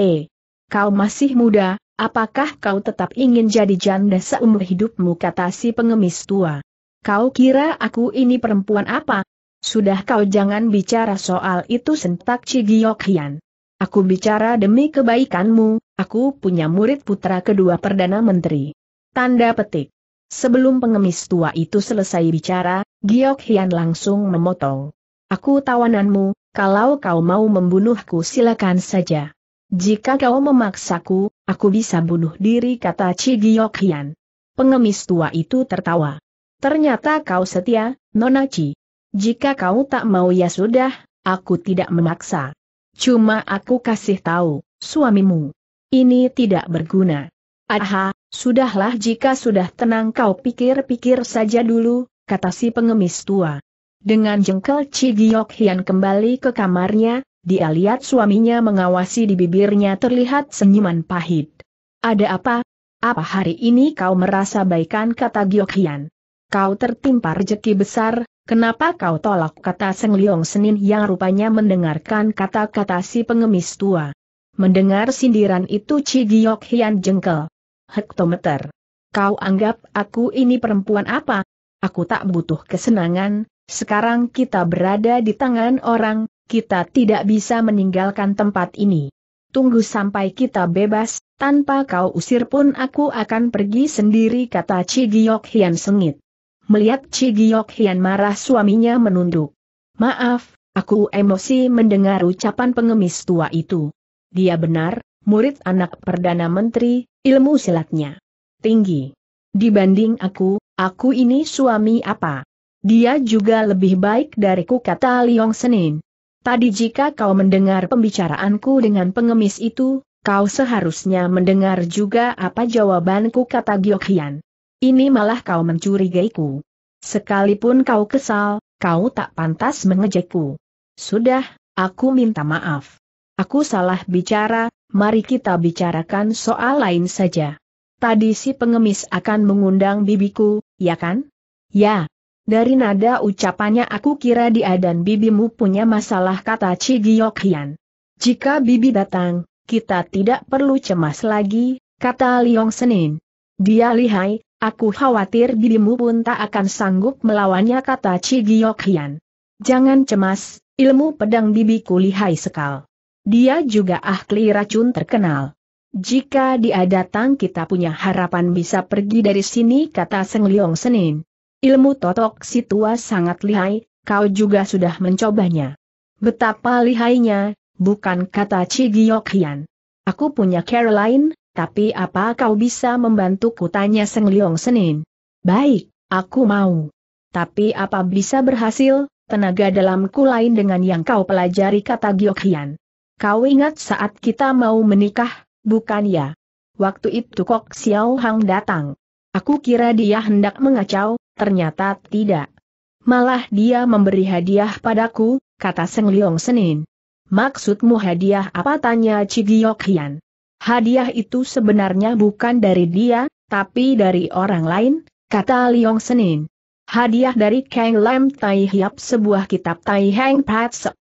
kau masih muda, apakah kau tetap ingin jadi janda seumur hidupmu, kata si pengemis tua. Kau kira aku ini perempuan apa? Sudah, kau jangan bicara soal itu, sentak Ci Giok Hian. Aku bicara demi kebaikanmu, aku punya murid putra kedua Perdana Menteri. Tanda petik. Sebelum pengemis tua itu selesai bicara, Giok Hian langsung memotong. Aku tawananmu, kalau kau mau membunuhku silakan saja. Jika kau memaksaku, aku bisa bunuh diri, kata Ci Giok Hian. Pengemis tua itu tertawa. Ternyata kau setia, Nona Ci. Jika kau tak mau ya sudah, aku tidak memaksa. Cuma aku kasih tahu, suamimu ini tidak berguna. Aha, sudahlah, jika sudah tenang kau pikir-pikir saja dulu, kata si pengemis tua. Dengan jengkel Ci Giok Hian kembali ke kamarnya, dia lihat suaminya mengawasi, di bibirnya terlihat senyuman pahit. Ada apa? Apa hari ini kau merasa baikan, kata Giok Hian. Kau tertimpa rejeki besar, kenapa kau tolak, kata Seng Liong Senin yang rupanya mendengarkan kata-kata si pengemis tua. Mendengar sindiran itu Ci Giok Hian jengkel. Hektometer. Kau anggap aku ini perempuan apa? Aku tak butuh kesenangan, sekarang kita berada di tangan orang, kita tidak bisa meninggalkan tempat ini. Tunggu sampai kita bebas, tanpa kau usir pun aku akan pergi sendiri, kata Ci Giok Hian sengit. Melihat Ci Giok Hian marah, suaminya menunduk. Maaf, aku emosi mendengar ucapan pengemis tua itu. Dia benar, murid anak Perdana Menteri. Ilmu silatnya tinggi. Dibanding aku, aku ini suami apa? Dia juga lebih baik dariku, kata Liong Senin. Tadi jika kau mendengar pembicaraanku dengan pengemis itu, kau seharusnya mendengar juga apa jawabanku, kata Giok Hian. Ini malah kau mencurigaiku. Sekalipun kau kesal, kau tak pantas mengejekku. Sudah, aku minta maaf. Aku salah bicara. Mari kita bicarakan soal lain saja. Tadi si pengemis akan mengundang bibiku, ya kan? Ya. Dari nada ucapannya aku kira dia dan bibimu punya masalah, kata Ci Giok Hian. Jika bibi datang, kita tidak perlu cemas lagi, kata Liong Senin. Dia lihai, aku khawatir bibimu pun tak akan sanggup melawannya, kata Ci Giok Hian. Jangan cemas, ilmu pedang bibiku lihai sekali. Dia juga ahli racun terkenal. Jika dia datang kita punya harapan bisa pergi dari sini, kata Seng Liong Senin. Ilmu totok si tua sangat lihai, kau juga sudah mencobanya. Betapa lihainya, bukan, kata Ci Giok Hian. Aku punya Caroline, tapi apa kau bisa membantuku, tanya Seng Liong Senin. Baik, aku mau. Tapi apa bisa berhasil, tenaga dalamku lain dengan yang kau pelajari, kata Giok Hian. Kau ingat saat kita mau menikah, bukan ya? Waktu itu Kok Xiao Hang datang. Aku kira dia hendak mengacau, ternyata tidak. Malah dia memberi hadiah padaku, kata Seng Liong Senin. Maksudmu hadiah apa, tanya Ci Giok Hian. Hadiah itu sebenarnya bukan dari dia, tapi dari orang lain, kata Liong Senin. Hadiah dari Kang Lam Tai Hiap, sebuah kitab Tai Hang Patse.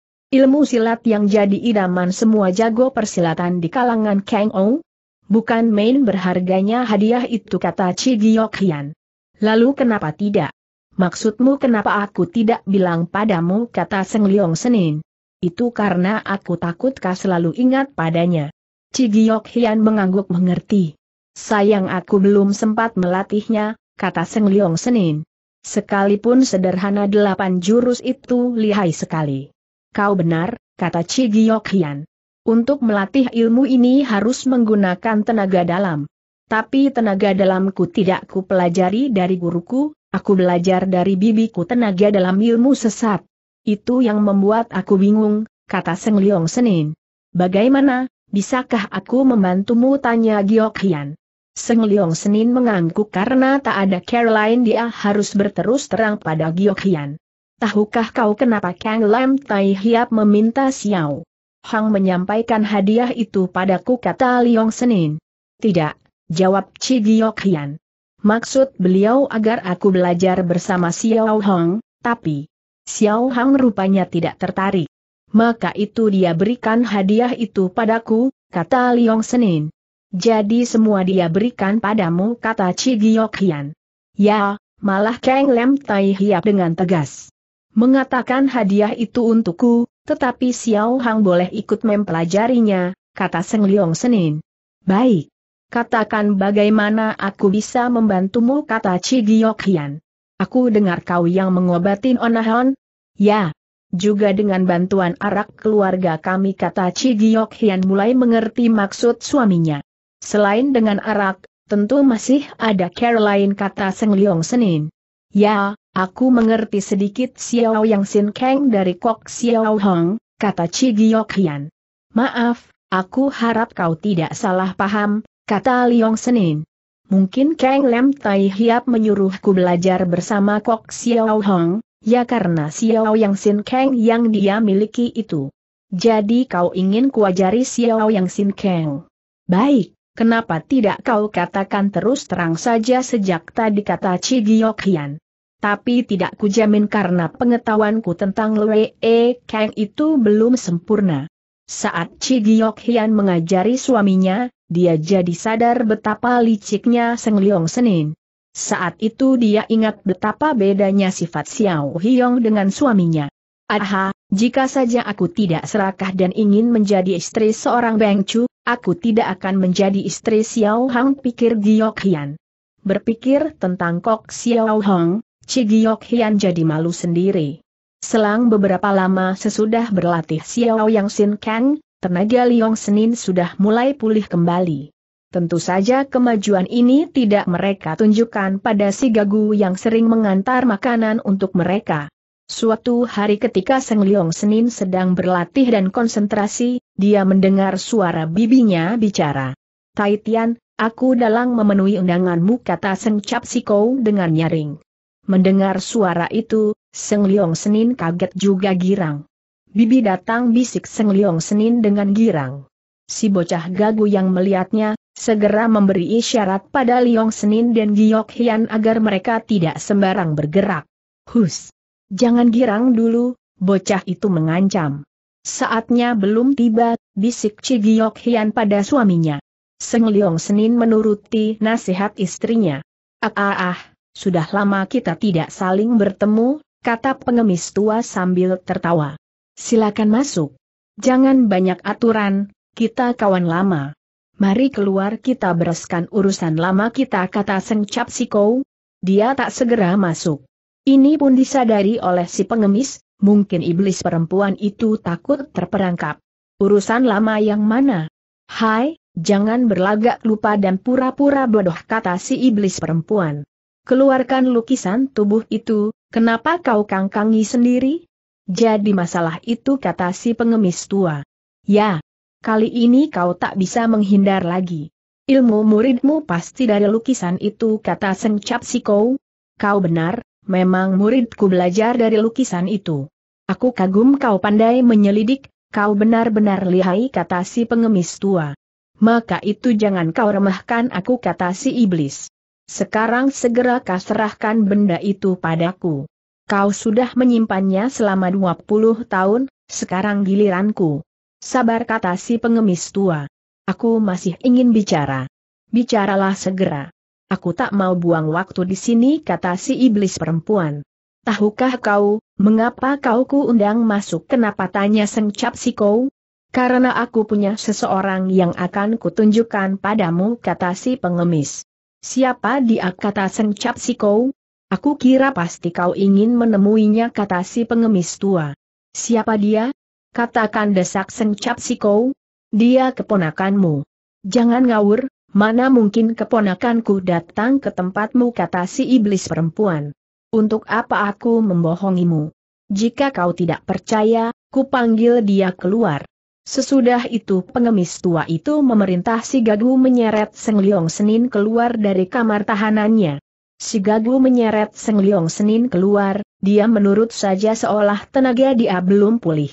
Ilmu silat yang jadi idaman semua jago persilatan di kalangan Kang Ou. Bukan main berharganya hadiah itu, kata Ci Giok Hian. Lalu kenapa tidak? Maksudmu kenapa aku tidak bilang padamu, kata Seng Liong Senin. Itu karena aku takut kau selalu ingat padanya. Ci Giok Hian mengangguk mengerti. Sayang aku belum sempat melatihnya, kata Seng Liong Senin. Sekalipun sederhana delapan jurus itu lihai sekali. Kau benar, kata Ci Giok Hian. Untuk melatih ilmu ini harus menggunakan tenaga dalam. Tapi tenaga dalamku tidak ku pelajari dari guruku, aku belajar dari bibiku tenaga dalam ilmu sesat. Itu yang membuat aku bingung, kata Seng Leong Senin. Bagaimana, bisakah aku membantumu, tanya Giok Hian. Seng Leong Senin mengangguk karena tak ada cara lain dia harus berterus terang pada Giok Hian. Tahukah kau kenapa Kang Lam Tai Hiap meminta Xiao Hang menyampaikan hadiah itu padaku, kata Leong Senin. Tidak, jawab Ci Giok Hian. Maksud beliau agar aku belajar bersama Xiao Hang, tapi Xiao Hang rupanya tidak tertarik. Maka itu dia berikan hadiah itu padaku, kata Leong Senin. Jadi semua dia berikan padamu, kata Ci Giok Hian. Ya, malah Kang Lam Tai Hiap dengan tegas mengatakan hadiah itu untukku, tetapi Xiao Hang boleh ikut mempelajarinya, kata Seng Leong Senin. Baik. Katakan bagaimana aku bisa membantumu, kata Ci Giok Hian. Aku dengar kau yang mengobati Onahon. Ya. Juga dengan bantuan arak keluarga kami, kata Ci Giok Hian mulai mengerti maksud suaminya. Selain dengan arak, tentu masih ada cara lain, kata Seng Leong Senin. Ya. Aku mengerti sedikit Xiao Yang Sin Kang dari Kok Xiao Hong, kata Ci Giok Hian. Maaf, aku harap kau tidak salah paham, kata Leong Senin. Mungkin Kang Lam Tai Hiap menyuruhku belajar bersama Kok Xiao Hong, ya karena Xiao Yang Sin Kang yang dia miliki itu. Jadi kau ingin kuajari Xiao Yang Sin Kang. Baik, kenapa tidak kau katakan terus terang saja sejak tadi, kata Ci Giok Hian. Tapi tidak kujamin karena pengetahuanku tentang Lwe E Kang itu belum sempurna. Saat Ci Giok Hian mengajari suaminya, dia jadi sadar betapa liciknya Seng Leong Senin. Saat itu dia ingat betapa bedanya sifat Xiao Hyong dengan suaminya. Aha, jika saja aku tidak serakah dan ingin menjadi istri seorang Bengcu, aku tidak akan menjadi istri Xiao Hang, pikir Giok Hian. Berpikir tentang Kok Xiao Hang, Ci Giok Hian jadi malu sendiri. Selang beberapa lama sesudah berlatih Xiao Yang Sin Kang, tenaga Leong Senin sudah mulai pulih kembali. Tentu saja kemajuan ini tidak mereka tunjukkan pada si gagu yang sering mengantar makanan untuk mereka. Suatu hari ketika Seng Leong Senin sedang berlatih dan konsentrasi, dia mendengar suara bibinya bicara. Tai Tian, aku dalang memenuhi undanganmu, kata Seng Cap Siko dengan nyaring. Mendengar suara itu, Seng Leong Senin kaget juga girang. Bibi datang, bisik Seng Leong Senin dengan girang. Si bocah gagu yang melihatnya, segera memberi isyarat pada Leong Senin dan Giok Hian agar mereka tidak sembarang bergerak. Hus! Jangan girang dulu, bocah itu mengancam. Saatnya belum tiba, bisik Ci Giok Hian pada suaminya. Seng Leong Senin menuruti nasihat istrinya. Ah ah ah! Sudah lama kita tidak saling bertemu, kata pengemis tua sambil tertawa. Silakan masuk. Jangan banyak aturan, kita kawan lama. Mari keluar, kita bereskan urusan lama kita, kata Seng Cap Siko. Dia tak segera masuk. Ini pun disadari oleh si pengemis, mungkin iblis perempuan itu takut terperangkap. Urusan lama yang mana? Hai, jangan berlagak lupa dan pura-pura bodoh, kata si iblis perempuan. Keluarkan lukisan tubuh itu, kenapa kau kangkangi sendiri? Jadi masalah itu, kata si pengemis tua. Ya, kali ini kau tak bisa menghindar lagi. Ilmu muridmu pasti dari lukisan itu, kata Seng Cap Siko. Kau benar, memang muridku belajar dari lukisan itu. Aku kagum kau pandai menyelidik, kau benar-benar lihai, kata si pengemis tua. Maka itu jangan kau remehkan aku, kata si iblis. Sekarang segera kau serahkan benda itu padaku. Kau sudah menyimpannya selama dua puluh tahun, sekarang giliranku. Sabar, kata si pengemis tua. Aku masih ingin bicara. Bicaralah segera. Aku tak mau buang waktu di sini, kata si iblis perempuan. Tahukah kau, mengapa kau ku undang masuk? Kenapa, tanya Seng Cap Siko. Karena aku punya seseorang yang akan kutunjukkan padamu, kata si pengemis. Siapa dia, kata Seng Cap Siko. Aku kira pasti kau ingin menemuinya, kata si pengemis tua. Siapa dia? Katakan, desak Seng Cap Siko. Dia keponakanmu. Jangan ngawur, mana mungkin keponakanku datang ke tempatmu, kata si iblis perempuan. Untuk apa aku membohongimu? Jika kau tidak percaya, kupanggil dia keluar." Sesudah itu pengemis tua itu memerintah si Gagu menyeret Seng Leong Senin keluar dari kamar tahanannya. Si Gagu menyeret Seng Leong Senin keluar, dia menurut saja seolah tenaga dia belum pulih.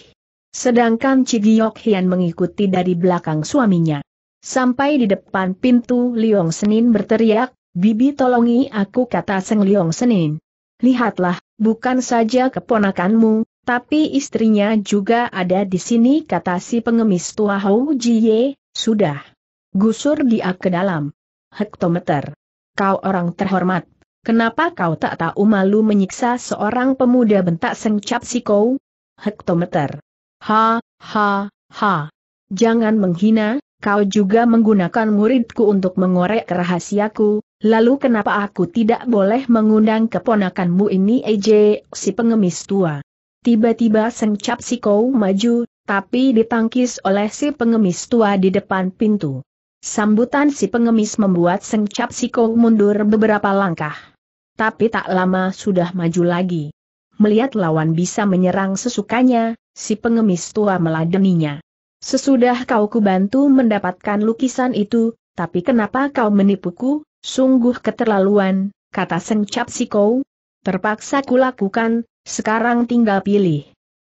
Sedangkan Ci Giok Hian mengikuti dari belakang suaminya. Sampai di depan pintu, Leong Senin berteriak, "Bibi, tolongi aku," kata Seng Leong Senin. "Lihatlah, bukan saja keponakanmu, tapi istrinya juga ada di sini," kata si pengemis tua Hou Jiye. "Sudah, gusur dia ke dalam." "Hektometer, kau orang terhormat, kenapa kau tak tahu malu menyiksa seorang pemuda?" bentak Seng Cap Sikou. "Hektometer, ha, ha, ha, jangan menghina, kau juga menggunakan muridku untuk mengorek rahasiaku. Lalu kenapa aku tidak boleh mengundang keponakanmu ini?" Ej, si pengemis tua. Tiba-tiba Seng Cap Sikou maju, tapi ditangkis oleh si pengemis tua di depan pintu. Sambutan si pengemis membuat Seng Cap Sikou mundur beberapa langkah. Tapi tak lama sudah maju lagi. Melihat lawan bisa menyerang sesukanya, si pengemis tua meladeninya. "Sesudah kau kubantu mendapatkan lukisan itu, tapi kenapa kau menipuku? Sungguh keterlaluan," kata Seng Cap Sikou. "Terpaksa kulakukan, sekarang tinggal pilih.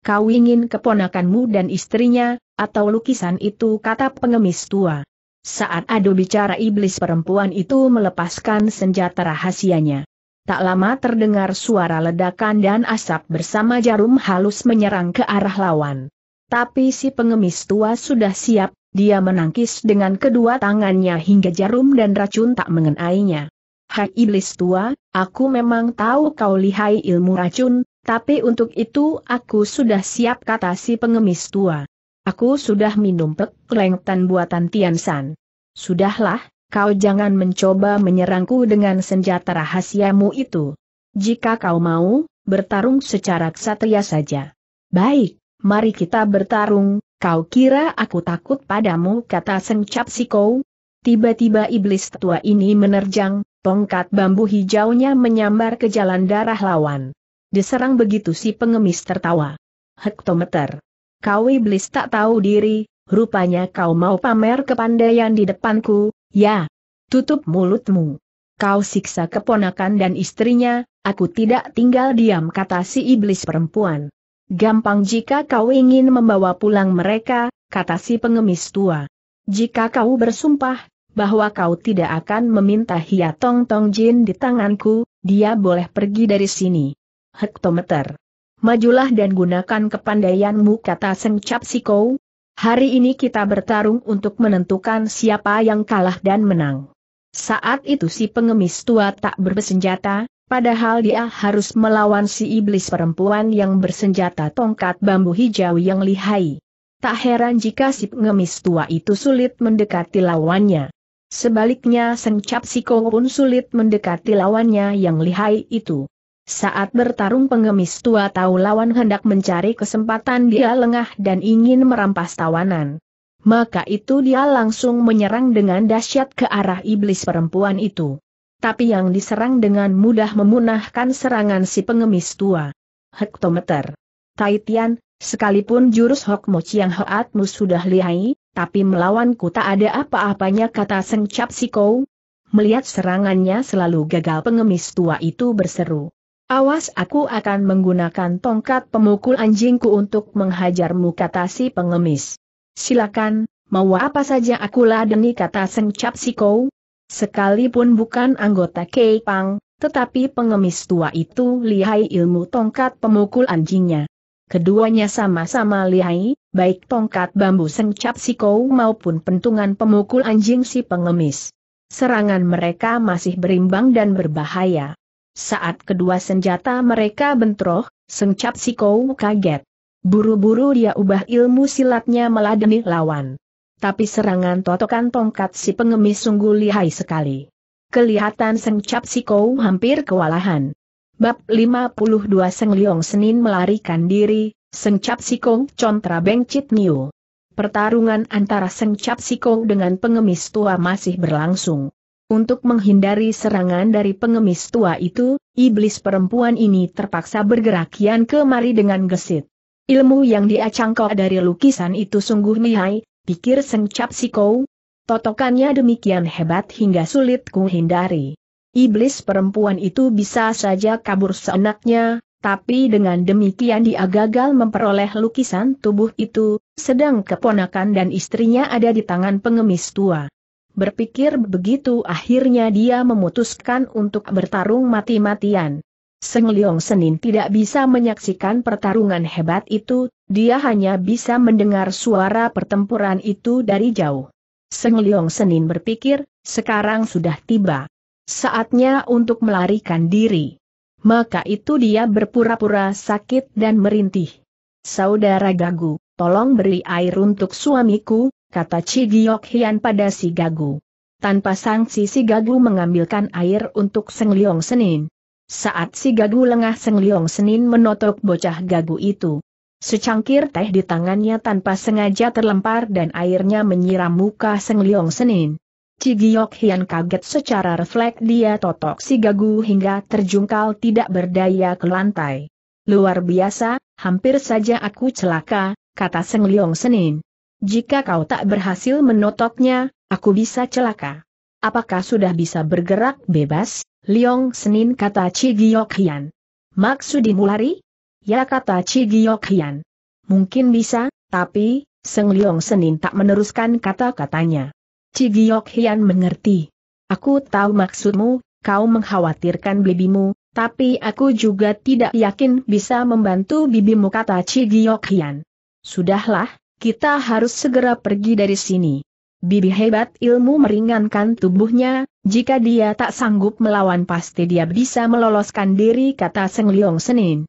Kau ingin keponakanmu dan istrinya, atau lukisan itu," kata pengemis tua. Saat adu bicara iblis perempuan itu melepaskan senjata rahasianya. Tak lama terdengar suara ledakan dan asap bersama jarum halus menyerang ke arah lawan. Tapi si pengemis tua sudah siap. Dia menangkis dengan kedua tangannya hingga jarum dan racun tak mengenainya. "Hai iblis tua, aku memang tahu kau lihai ilmu racun, tapi untuk itu aku sudah siap," kata si pengemis tua. "Aku sudah minum pek lengtan buatan Tian San. Sudahlah, kau jangan mencoba menyerangku dengan senjata rahasiamu itu. Jika kau mau, bertarung secara ksatria saja." "Baik, mari kita bertarung. Kau kira aku takut padamu?" kata Seng Cap Sikou. Tiba-tiba iblis tua ini menerjang, tongkat bambu hijaunya menyambar ke jalan darah lawan. Diserang begitu si pengemis tertawa. "Hektometer, kau iblis tak tahu diri, rupanya kau mau pamer kepandaian di depanku, ya? Tutup mulutmu. Kau siksa keponakan dan istrinya, aku tidak tinggal diam," kata si iblis perempuan. "Gampang jika kau ingin membawa pulang mereka," kata si pengemis tua. "Jika kau bersumpah bahwa kau tidak akan meminta Hia Tong Tong Jin di tanganku, dia boleh pergi dari sini." "Hektometer, majulah dan gunakan kepandaianmu," kata Seng Cap Sikou. "Hari ini kita bertarung untuk menentukan siapa yang kalah dan menang." Saat itu si pengemis tua tak bersenjata. Padahal dia harus melawan si iblis perempuan yang bersenjata tongkat bambu hijau yang lihai. Tak heran jika si pengemis tua itu sulit mendekati lawannya. Sebaliknya Seng Cap Sikou pun sulit mendekati lawannya yang lihai itu. Saat bertarung pengemis tua tahu lawan hendak mencari kesempatan dia lengah dan ingin merampas tawanan. Maka itu dia langsung menyerang dengan dahsyat ke arah iblis perempuan itu. Tapi yang diserang dengan mudah memunahkan serangan si pengemis tua. "Hektometer, Taitian, sekalipun jurus Hok Mo Chiang Hoatmu sudah lihai, tapi melawanku tak ada apa-apanya," kata Seng Cap Sikou. Melihat serangannya selalu gagal pengemis tua itu berseru, "Awas, aku akan menggunakan tongkat pemukul anjingku untuk menghajarmu," kata si pengemis. "Silakan, mau apa saja aku ladeni," kata Seng Cap Sikou. Sekalipun bukan anggota Kei Pang, tetapi pengemis tua itu lihai ilmu tongkat pemukul anjingnya. Keduanya sama-sama lihai, baik tongkat bambu Seng Cap Sikou maupun pentungan pemukul anjing si pengemis. Serangan mereka masih berimbang dan berbahaya. Saat kedua senjata mereka bentroh, Seng Cap Sikou kaget. Buru-buru dia ubah ilmu silatnya meladeni lawan. Tapi serangan totokan tongkat si pengemis sungguh lihai sekali. Kelihatan Seng Cap Sikou hampir kewalahan. Bab lima puluh dua Seng Leong Senin melarikan diri, Seng Cap Sikou contra Beng Chit Niu. Pertarungan antara Seng Cap Sikou dengan pengemis tua masih berlangsung. Untuk menghindari serangan dari pengemis tua itu, iblis perempuan ini terpaksa bergerak kian kemari dengan gesit. Ilmu yang dia cangkok dari lukisan itu sungguh lihai, pikir Seng Cap Sikou. Totokannya demikian hebat hingga sulit ku hindari. Iblis perempuan itu bisa saja kabur seenaknya, tapi dengan demikian dia gagal memperoleh lukisan tubuh itu, sedang keponakan dan istrinya ada di tangan pengemis tua. Berpikir begitu akhirnya dia memutuskan untuk bertarung mati-matian. Seng Leong Senin tidak bisa menyaksikan pertarungan hebat itu, dia hanya bisa mendengar suara pertempuran itu dari jauh. Seng Leong Senin berpikir, sekarang sudah tiba saatnya untuk melarikan diri. Maka itu dia berpura-pura sakit dan merintih. "Saudara Gagu, tolong beri air untuk suamiku," kata Ci Giok Hian pada si Gagu. Tanpa sanksi si Gagu mengambilkan air untuk Seng Leong Senin. Saat si Gagu lengah, Seng Leong Senin menotok bocah Gagu itu. Secangkir teh di tangannya tanpa sengaja terlempar dan airnya menyiram muka Seng Leong Senin. Ci Giok Hian kaget, secara refleks dia totok si Gagu hingga terjungkal tidak berdaya ke lantai. "Luar biasa, hampir saja aku celaka," kata Seng Leong Senin. "Jika kau tak berhasil menotoknya, aku bisa celaka." "Apakah sudah bisa bergerak bebas, Leong Senin?" kata Ci Giok Hian. "Maksudimu lari?" "Ya," kata Ci Giok Hian. "Mungkin bisa, tapi..." Seng Leong Senin tak meneruskan kata-katanya. Ci Giok Hian mengerti. "Aku tahu maksudmu, kau mengkhawatirkan bibimu, tapi aku juga tidak yakin bisa membantu bibimu," kata Ci Giok Hian. "Sudahlah. Kita harus segera pergi dari sini. Bibi hebat ilmu meringankan tubuhnya, jika dia tak sanggup melawan pasti dia bisa meloloskan diri," kata Seng Leong Senin.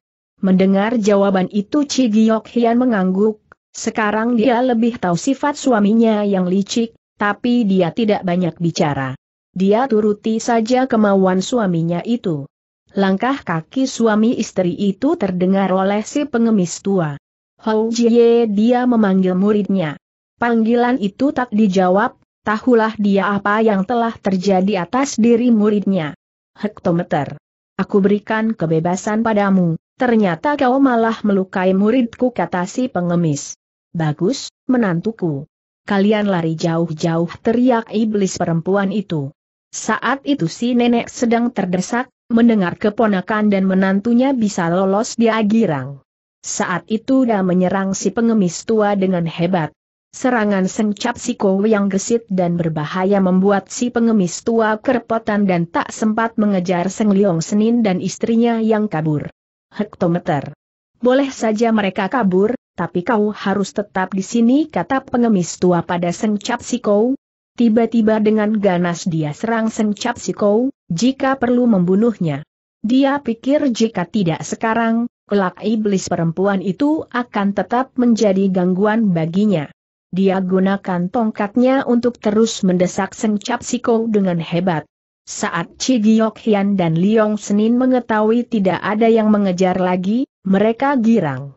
Mendengar jawaban itu Ci Giok Hian mengangguk. Sekarang dia lebih tahu sifat suaminya yang licik, tapi dia tidak banyak bicara. Dia turuti saja kemauan suaminya itu. Langkah kaki suami istri itu terdengar oleh si pengemis tua. "Hou Jie," dia memanggil muridnya. Panggilan itu tak dijawab, tahulah dia apa yang telah terjadi atas diri muridnya. "Hektometer, aku berikan kebebasan padamu, ternyata kau malah melukai muridku," kata si pengemis. "Bagus, menantuku. Kalian lari jauh-jauh," teriak iblis perempuan itu. Saat itu si nenek sedang terdesak, mendengar keponakan dan menantunya bisa lolos dia girang. Saat itu dia menyerang si pengemis tua dengan hebat. Serangan Seng Cap Sikou yang gesit dan berbahaya membuat si pengemis tua kerepotan dan tak sempat mengejar Seng Leong Senin dan istrinya yang kabur. "Hektometer, boleh saja mereka kabur, tapi kau harus tetap di sini," kata pengemis tua pada Seng Cap Sikou. Tiba-tiba dengan ganas dia serang Seng Cap Sikou, jika perlu membunuhnya. Dia pikir jika tidak sekarang, kelak iblis perempuan itu akan tetap menjadi gangguan baginya. Dia gunakan tongkatnya untuk terus mendesak Seng Cap Sikou dengan hebat. Saat Ci Giok Hian dan Leong Senin mengetahui tidak ada yang mengejar lagi, mereka girang.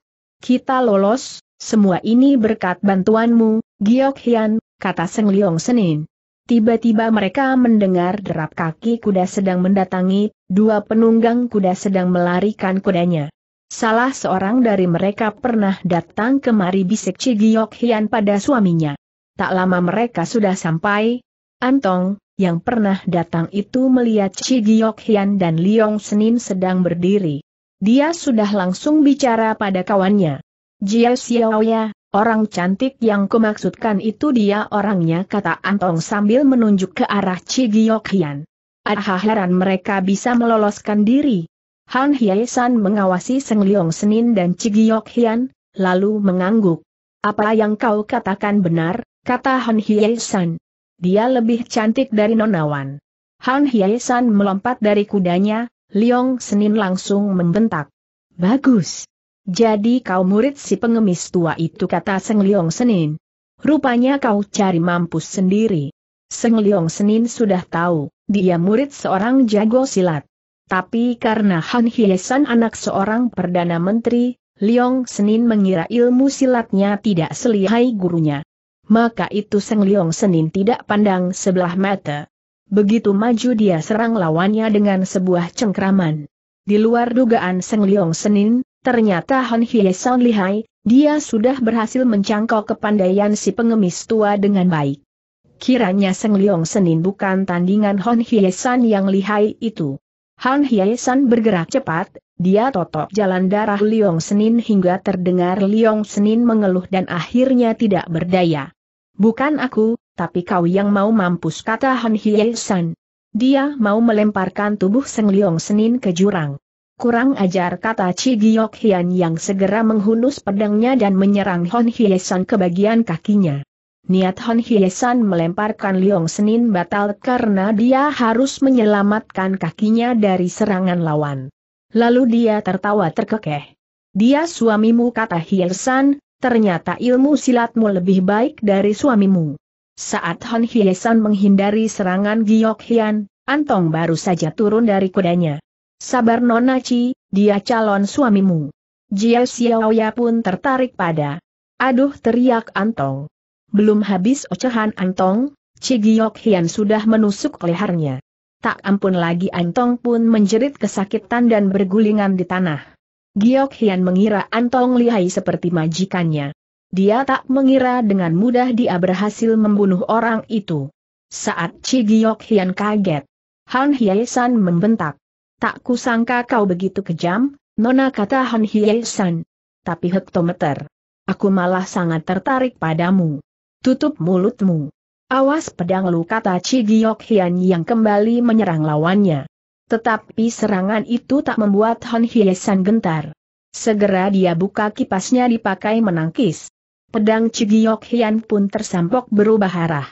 "Kita lolos, semua ini berkat bantuanmu, Giok Hian," kata Seng Leong Senin. Tiba-tiba mereka mendengar derap kaki kuda sedang mendatangi, dua penunggang kuda sedang melarikan kudanya. "Salah seorang dari mereka pernah datang kemari," bisik Ci Giok Hian pada suaminya. Tak lama mereka sudah sampai. Antong, yang pernah datang itu melihat Ci Giok Hian dan Leong Senin sedang berdiri. Dia sudah langsung bicara pada kawannya. "Jia Xiaoya, orang cantik yang kumaksudkan itu dia orangnya," kata Antong sambil menunjuk ke arah Ci Giok Hian. "Ah, heran mereka bisa meloloskan diri." Han Hyesan mengawasi Seng Leong Senin dan Ci Giok Hian, lalu mengangguk. "Apa yang kau katakan benar," kata Han Hyesan. "Dia lebih cantik dari nonawan." Han Hyesan melompat dari kudanya, Leong Senin langsung membentak. "Bagus. Jadi kau murid si pengemis tua itu," kata Seng Leong Senin. "Rupanya kau cari mampus sendiri." Seng Leong Senin sudah tahu, dia murid seorang jago silat. Tapi karena Han Hyesan anak seorang Perdana Menteri, Leong Senin mengira ilmu silatnya tidak selihai gurunya. Maka itu Seng Leong Senin tidak pandang sebelah mata. Begitu maju dia serang lawannya dengan sebuah cengkraman. Di luar dugaan Seng Leong Senin, ternyata Han Hye San lihai, dia sudah berhasil mencangkau kepandaian si pengemis tua dengan baik. Kiranya Seng Leong Senin bukan tandingan Han Hye San yang lihai itu. Han Hye San bergerak cepat, dia totok jalan darah Leong Senin hingga terdengar Leong Senin mengeluh dan akhirnya tidak berdaya. Bukan aku, tapi kau yang mau mampus, kata Han Hye San. Dia mau melemparkan tubuh Seng Leong Senin ke jurang. Kurang ajar, kata Chi Giok Hian yang segera menghunus pedangnya dan menyerang Han Hye San ke bagian kakinya. Niat Han Hye San melemparkan Leong Senin batal karena dia harus menyelamatkan kakinya dari serangan lawan. Lalu dia tertawa terkekeh. Dia suamimu, kata Hye San. Ternyata ilmu silatmu lebih baik dari suamimu. Saat Han Hye San menghindari serangan Giok Hian, Antong baru saja turun dari kudanya. Sabar Nona Chi, dia calon suamimu. Jia Xiaoya pun tertarik pada. Aduh, teriak Antong. Belum habis ocehan Antong, Chi Giok Hian sudah menusuk lehernya. Tak ampun lagi, Antong pun menjerit kesakitan dan bergulingan di tanah. Giok Hian mengira Antong lihai seperti majikannya. Dia tak mengira dengan mudah dia berhasil membunuh orang itu. Saat Chi Giok Hian kaget, Han Hye San membentak. Tak kusangka kau begitu kejam, Nona, kata Han Hye San. Tapi hektometer, aku malah sangat tertarik padamu. Tutup mulutmu. Awas pedang lu, kata Chi Giok Hian yang kembali menyerang lawannya. Tetapi serangan itu tak membuat Han Hye San gentar. Segera dia buka kipasnya dipakai menangkis. Pedang Chi Giok Hian pun tersampok berubah arah.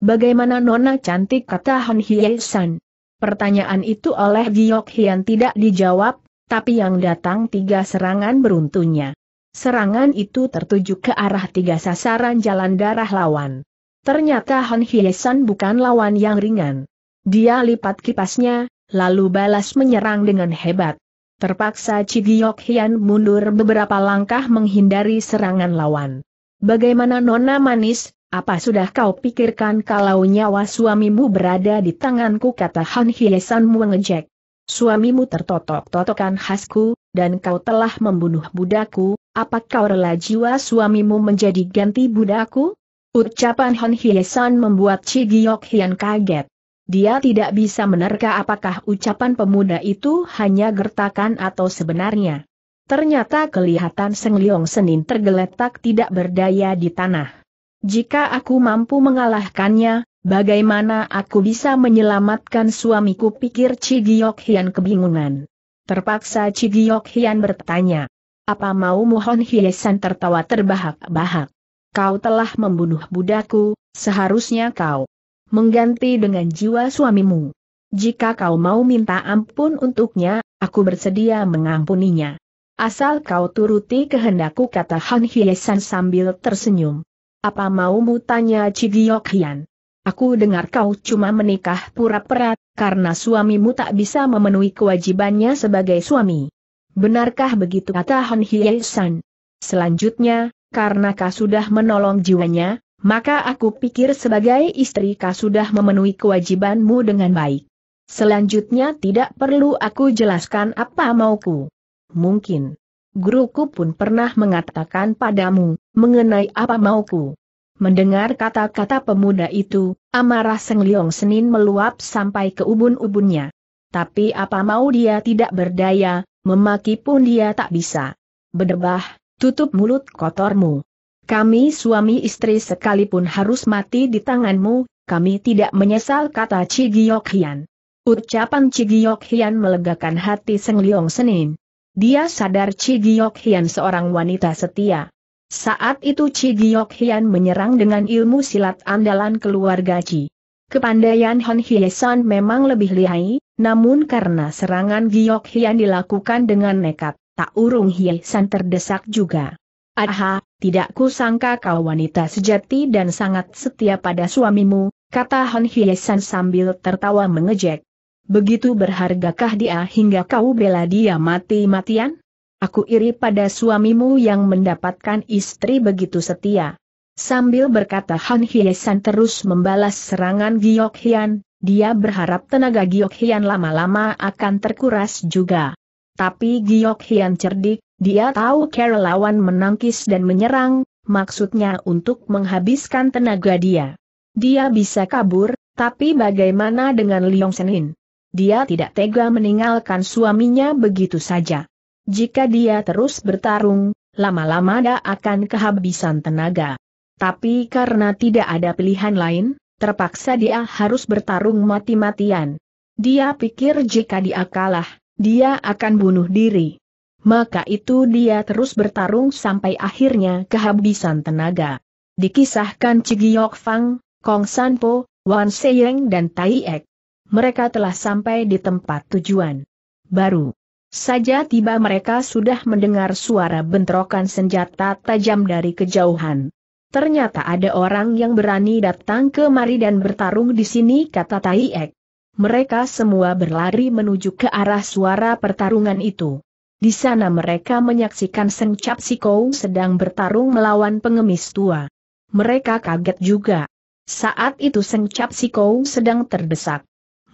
Bagaimana Nona cantik, kata Han Hye San. Pertanyaan itu oleh Giok Hian tidak dijawab, tapi yang datang tiga serangan beruntunnya. Serangan itu tertuju ke arah tiga sasaran jalan darah lawan. Ternyata Han Hye San bukan lawan yang ringan. Dia lipat kipasnya, lalu balas menyerang dengan hebat. Terpaksa Chi Giok Hian mundur beberapa langkah menghindari serangan lawan. Bagaimana Nona manis, apa sudah kau pikirkan kalau nyawa suamimu berada di tanganku, kata Han Hye San mengejek. Suamimu tertotok-totokan khasku, dan kau telah membunuh budaku, apa kau rela jiwa suamimu menjadi ganti budaku? Ucapan Han Hye San membuat Chi Giok Hian kaget. Dia tidak bisa menerka apakah ucapan pemuda itu hanya gertakan atau sebenarnya. Ternyata kelihatan Seng Leong Senin tergeletak tidak berdaya di tanah. Jika aku mampu mengalahkannya, bagaimana aku bisa menyelamatkan suamiku, pikir Chi Giok Hian kebingungan. Terpaksa Chi Giok Hian bertanya, apa mau Han Hye San tertawa terbahak-bahak. Kau telah membunuh budaku, seharusnya kau mengganti dengan jiwa suamimu. Jika kau mau minta ampun untuknya, aku bersedia mengampuninya. Asal kau turuti kehendakku, kata Han Hye San sambil tersenyum. Apa maumu, tanya Chi Giok Hian. Aku dengar kau cuma menikah pura-pura, karena suamimu tak bisa memenuhi kewajibannya sebagai suami. Benarkah begitu, kata Han Hye San. Selanjutnya, karena kau sudah menolong jiwanya, maka aku pikir sebagai istri kau sudah memenuhi kewajibanmu dengan baik. Selanjutnya tidak perlu aku jelaskan apa mauku. Mungkin guruku pun pernah mengatakan padamu mengenai apa mauku. Mendengar kata-kata pemuda itu, amarah Seng Leong Senin meluap sampai ke ubun-ubunnya. Tapi apa mau dia tidak berdaya, memaki pun dia tak bisa. Berdebah, tutup mulut kotormu. Kami suami istri sekalipun harus mati di tanganmu, kami tidak menyesal, kata Chi Giok Hian. Ucapan Chi Giok Hian melegakan hati Seng Leong Senin. Dia sadar Chi Giok Hian seorang wanita setia. Saat itu Chi Giok Hian menyerang dengan ilmu silat andalan keluarga Chi. Kepandaian Han Hye San memang lebih lihai, namun karena serangan Giok Hian dilakukan dengan nekat, tak urung Hye San terdesak juga. Aha, tidak kusangka kau wanita sejati dan sangat setia pada suamimu, kata Han Hye San sambil tertawa mengejek. Begitu berhargakah dia hingga kau bela dia mati-matian? Aku iri pada suamimu yang mendapatkan istri begitu setia. Sambil berkata Han Hye San terus membalas serangan Giok Hian, Dia berharap tenaga Giok Hian lama-lama akan terkuras juga. Tapi Giok Hian cerdik, dia tahu cara lawan menangkis dan menyerang, maksudnya untuk menghabiskan tenaga dia. Dia bisa kabur, tapi bagaimana dengan Liong Senin? Dia tidak tega meninggalkan suaminya begitu saja. Jika dia terus bertarung, lama-lama dia akan kehabisan tenaga. Tapi karena tidak ada pilihan lain, terpaksa dia harus bertarung mati-matian. Dia pikir jika dia kalah, dia akan bunuh diri. Maka itu dia terus bertarung sampai akhirnya kehabisan tenaga. Dikisahkan Cigiok Fang, Kong Sanpo, Wan Seyeng dan Tai Ek. Mereka telah sampai di tempat tujuan. Baru saja tiba mereka sudah mendengar suara bentrokan senjata tajam dari kejauhan. Ternyata ada orang yang berani datang kemari dan bertarung di sini, kata Tai Ek. Mereka semua berlari menuju ke arah suara pertarungan itu. Di sana mereka menyaksikan Seng Cap Sikou sedang bertarung melawan pengemis tua. Mereka kaget juga. Saat itu Seng Cap Sikou sedang terdesak.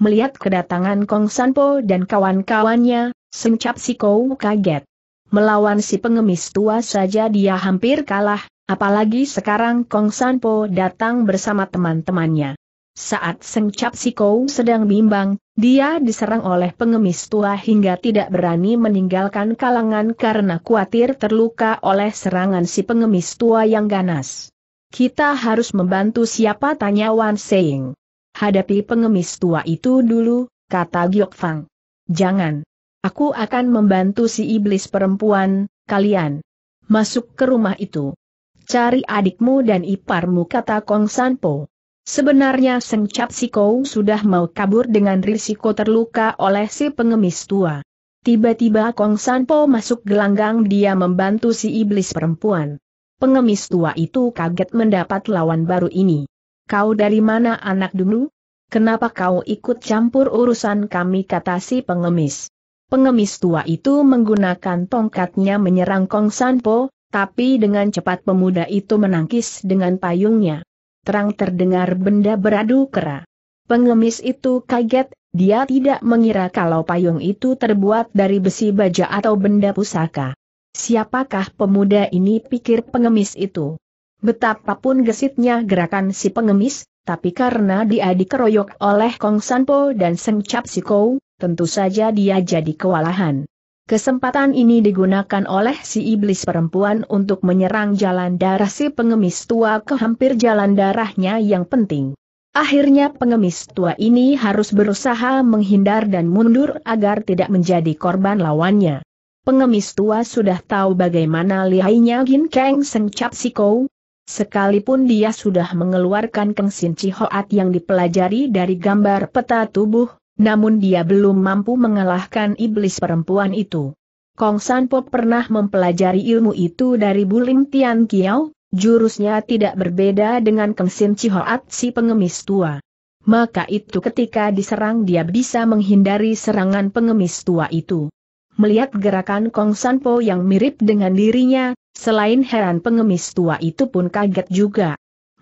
Melihat kedatangan Kong Sanpo dan kawan-kawannya, Seng Cap Sikou kaget. Melawan si pengemis tua saja dia hampir kalah, apalagi sekarang Kong Sanpo datang bersama teman-temannya. Saat Seng Cap Sikou sedang bimbang, dia diserang oleh pengemis tua hingga tidak berani meninggalkan kalangan karena khawatir terluka oleh serangan si pengemis tua yang ganas. Kita harus membantu siapa, tanya Wan Seyeng. Hadapi pengemis tua itu dulu, kata Giok Fang. Jangan. Aku akan membantu si iblis perempuan, kalian. Masuk ke rumah itu. Cari adikmu dan iparmu, kata Kong Sanpo. Sebenarnya Seng Cap Sikou sudah mau kabur dengan risiko terluka oleh si pengemis tua. Tiba-tiba Kong Sanpo masuk gelanggang, dia membantu si iblis perempuan. Pengemis tua itu kaget mendapat lawan baru ini. Kau dari mana, anak dungu? Kenapa kau ikut campur urusan kami, kata si pengemis. Pengemis tua itu menggunakan tongkatnya menyerang Kong Sanpo, tapi dengan cepat pemuda itu menangkis dengan payungnya. Terang terdengar benda beradu kera. Pengemis itu kaget, dia tidak mengira kalau payung itu terbuat dari besi baja atau benda pusaka. Siapakah pemuda ini, pikir pengemis itu. Betapapun gesitnya gerakan si pengemis, tapi karena dia dikeroyok oleh Kong Sanpo dan Seng Cap Sikou, tentu saja dia jadi kewalahan. Kesempatan ini digunakan oleh si iblis perempuan untuk menyerang jalan darah si pengemis tua ke hampir jalan darahnya yang penting. Akhirnya pengemis tua ini harus berusaha menghindar dan mundur agar tidak menjadi korban lawannya. Pengemis tua sudah tahu bagaimana lihainya ginkeng Seng Cap Sikou. Sekalipun dia sudah mengeluarkan Kengsin Cihoat yang dipelajari dari gambar peta tubuh, namun dia belum mampu mengalahkan iblis perempuan itu. Kong Sanpo pernah mempelajari ilmu itu dari Bulim Tian Kiao, jurusnya tidak berbeda dengan Kengsin Cihoat si pengemis tua. Maka itu ketika diserang dia bisa menghindari serangan pengemis tua itu. Melihat gerakan Kong Sanpo yang mirip dengan dirinya, selain heran pengemis tua itu pun kaget juga.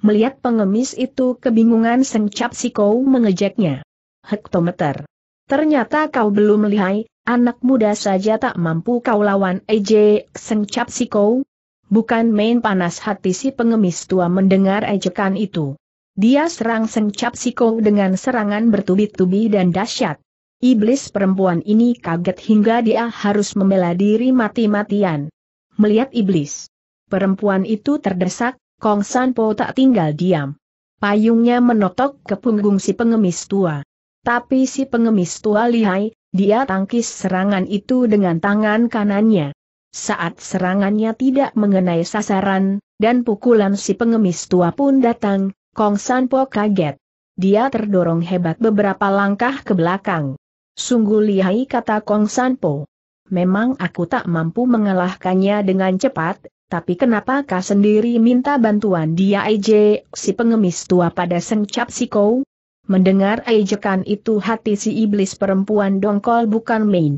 Melihat pengemis itu kebingungan, Seng Cap Sikou mengejeknya. Hektometer. Ternyata kau belum lihai, anak muda saja tak mampu kau lawan, ejek Seng Cap Sikou. Bukan main panas hati si pengemis tua mendengar ejekan itu. Dia serang Seng Cap Sikou dengan serangan bertubi-tubi dan dahsyat. Iblis perempuan ini kaget hingga dia harus membela diri mati-matian. Melihat iblis perempuan itu terdesak, Kong Sanpo tak tinggal diam. Payungnya menotok ke punggung si pengemis tua. Tapi si pengemis tua lihai, dia tangkis serangan itu dengan tangan kanannya. Saat serangannya tidak mengenai sasaran, dan pukulan si pengemis tua pun datang, Kong Sanpo kaget. Dia terdorong hebat beberapa langkah ke belakang. Sungguh lihai, kata Kong Sanpo. Memang aku tak mampu mengalahkannya dengan cepat, tapi kenapa kau sendiri minta bantuan dia, ejek si pengemis tua pada Seng Cap Sikou? Mendengar ejekan itu hati si iblis perempuan dongkol bukan main.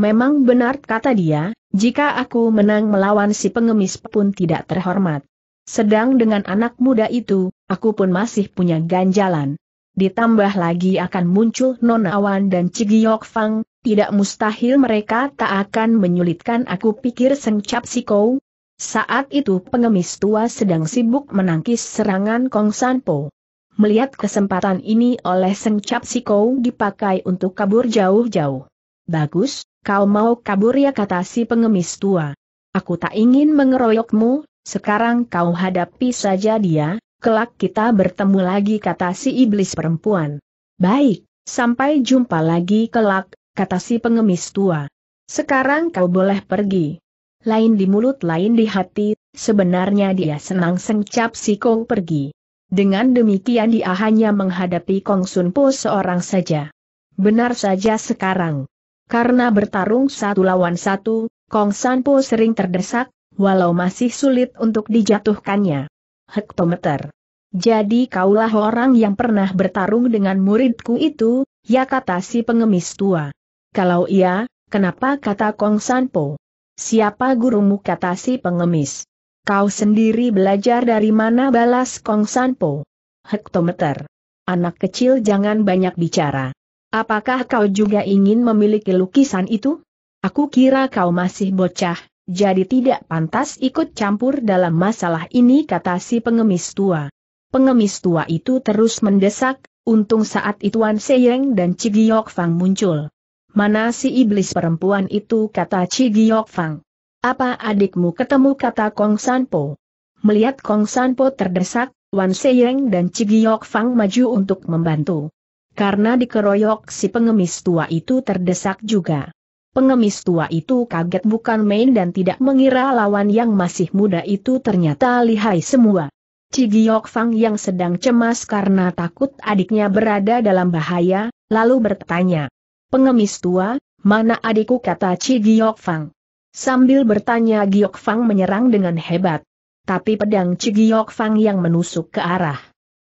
Memang benar, kata dia, jika aku menang melawan si pengemis pun tidak terhormat. Sedang dengan anak muda itu, aku pun masih punya ganjalan. ditambah lagi akan muncul Non Awan dan Cigiok Fang, tidak mustahil mereka tak akan menyulitkan aku, pikir Sengcap Sikau. Saat itu pengemis tua sedang sibuk menangkis serangan Kong Sanpo. Melihat kesempatan ini oleh Sengcap Sikau dipakai untuk kabur jauh-jauh. Bagus, kau mau kabur ya, kata si pengemis tua. Aku tak ingin mengeroyokmu, sekarang kau hadapi saja dia, kelak kita bertemu lagi, kata si iblis perempuan. Baik, sampai jumpa lagi kelak, kata si pengemis tua. Sekarang kau boleh pergi. Lain di mulut, lain di hati, sebenarnya dia senang Sengcap Sikau pergi. Dengan demikian dia hanya menghadapi Kong Sunpo seorang saja. Benar saja sekarang. Karena bertarung satu lawan satu, Kong Sanpo sering terdesak, walau masih sulit untuk dijatuhkannya. Hektometer. Jadi kaulah orang yang pernah bertarung dengan muridku itu, ya, kata si pengemis tua. Kalau iya, kenapa, kata Kong Sanpo. Siapa gurumu, kata si pengemis. Kau sendiri belajar dari mana, balas Kong Sanpo. Hektometer. Anak kecil jangan banyak bicara. Apakah kau juga ingin memiliki lukisan itu? Aku kira kau masih bocah, jadi tidak pantas ikut campur dalam masalah ini, kata si pengemis tua. Pengemis tua itu terus mendesak, untung saat itu Wan Seyeng dan Cigiok Fang muncul. Mana si iblis perempuan itu, kata Cigiok Fang. Apa adikmu ketemu, kata Kong Sanpo. Melihat Kong Sanpo terdesak, Wan Seyeng dan Cigiok Fang maju untuk membantu. Karena dikeroyok si pengemis tua itu terdesak juga. Pengemis tua itu kaget bukan main dan tidak mengira lawan yang masih muda itu ternyata lihai semua. Cigiok Fang yang sedang cemas karena takut adiknya berada dalam bahaya, lalu bertanya. Pengemis tua, mana adikku, kata Cigiok Fang. Sambil bertanya Giok Fang menyerang dengan hebat. Tapi pedang Cigiok Fang yang menusuk ke arah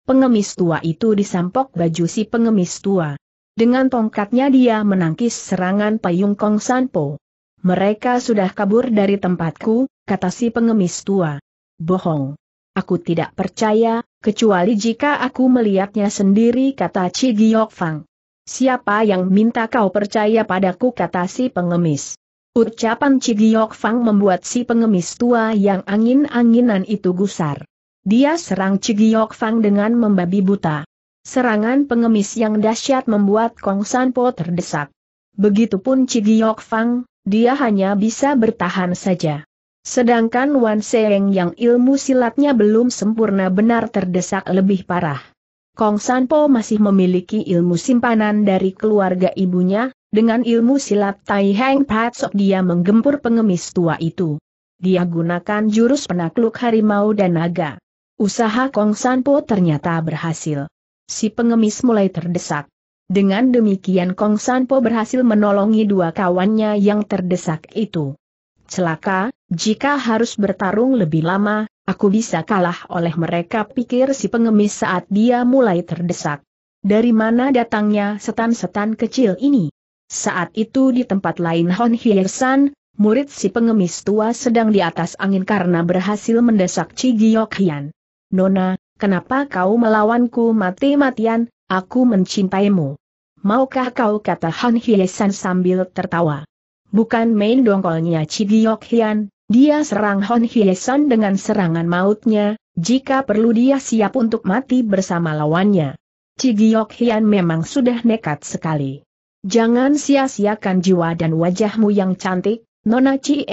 pengemis tua itu disampok baju si pengemis tua. Dengan tongkatnya dia menangkis serangan payung Kong Sanpo. Mereka sudah kabur dari tempatku, kata si pengemis tua. Bohong. Aku tidak percaya, kecuali jika aku melihatnya sendiri, kata Cigiok Fang. Siapa yang minta kau percaya padaku, kata si pengemis. Ucapan Cigiok Fang membuat si pengemis tua yang angin-anginan itu gusar. Dia serang Cigiok Fang dengan membabi buta. Serangan pengemis yang dahsyat membuat Kong Sanpo terdesak. Begitupun Cigiok Fang, dia hanya bisa bertahan saja. Sedangkan Wan Seyeng yang ilmu silatnya belum sempurna benar terdesak lebih parah. Kong Sanpo masih memiliki ilmu simpanan dari keluarga ibunya, dengan ilmu silat Tai Heng Patsok dia menggempur pengemis tua itu. Dia gunakan jurus penakluk harimau dan naga. Usaha Kong Sanpo ternyata berhasil. Si pengemis mulai terdesak. Dengan demikian Kong Sanpo berhasil menolongi dua kawannya yang terdesak itu. Celaka, jika harus bertarung lebih lama, aku bisa kalah oleh mereka, pikir si pengemis saat dia mulai terdesak. Dari mana datangnya setan-setan kecil ini? Saat itu di tempat lain Hon Hyesan, murid si pengemis tua sedang di atas angin karena berhasil mendesak Cigiok Hian. Nona, kenapa kau melawanku mati-matian, aku mencintaimu. Maukah kau, kata Han Hyesan sambil tertawa. Bukan main dongkolnya Cigiok Hian, dia serang Han Hyesan dengan serangan mautnya, jika perlu dia siap untuk mati bersama lawannya. Cigiok Hian memang sudah nekat sekali. Jangan sia-siakan jiwa dan wajahmu yang cantik, Nona Cie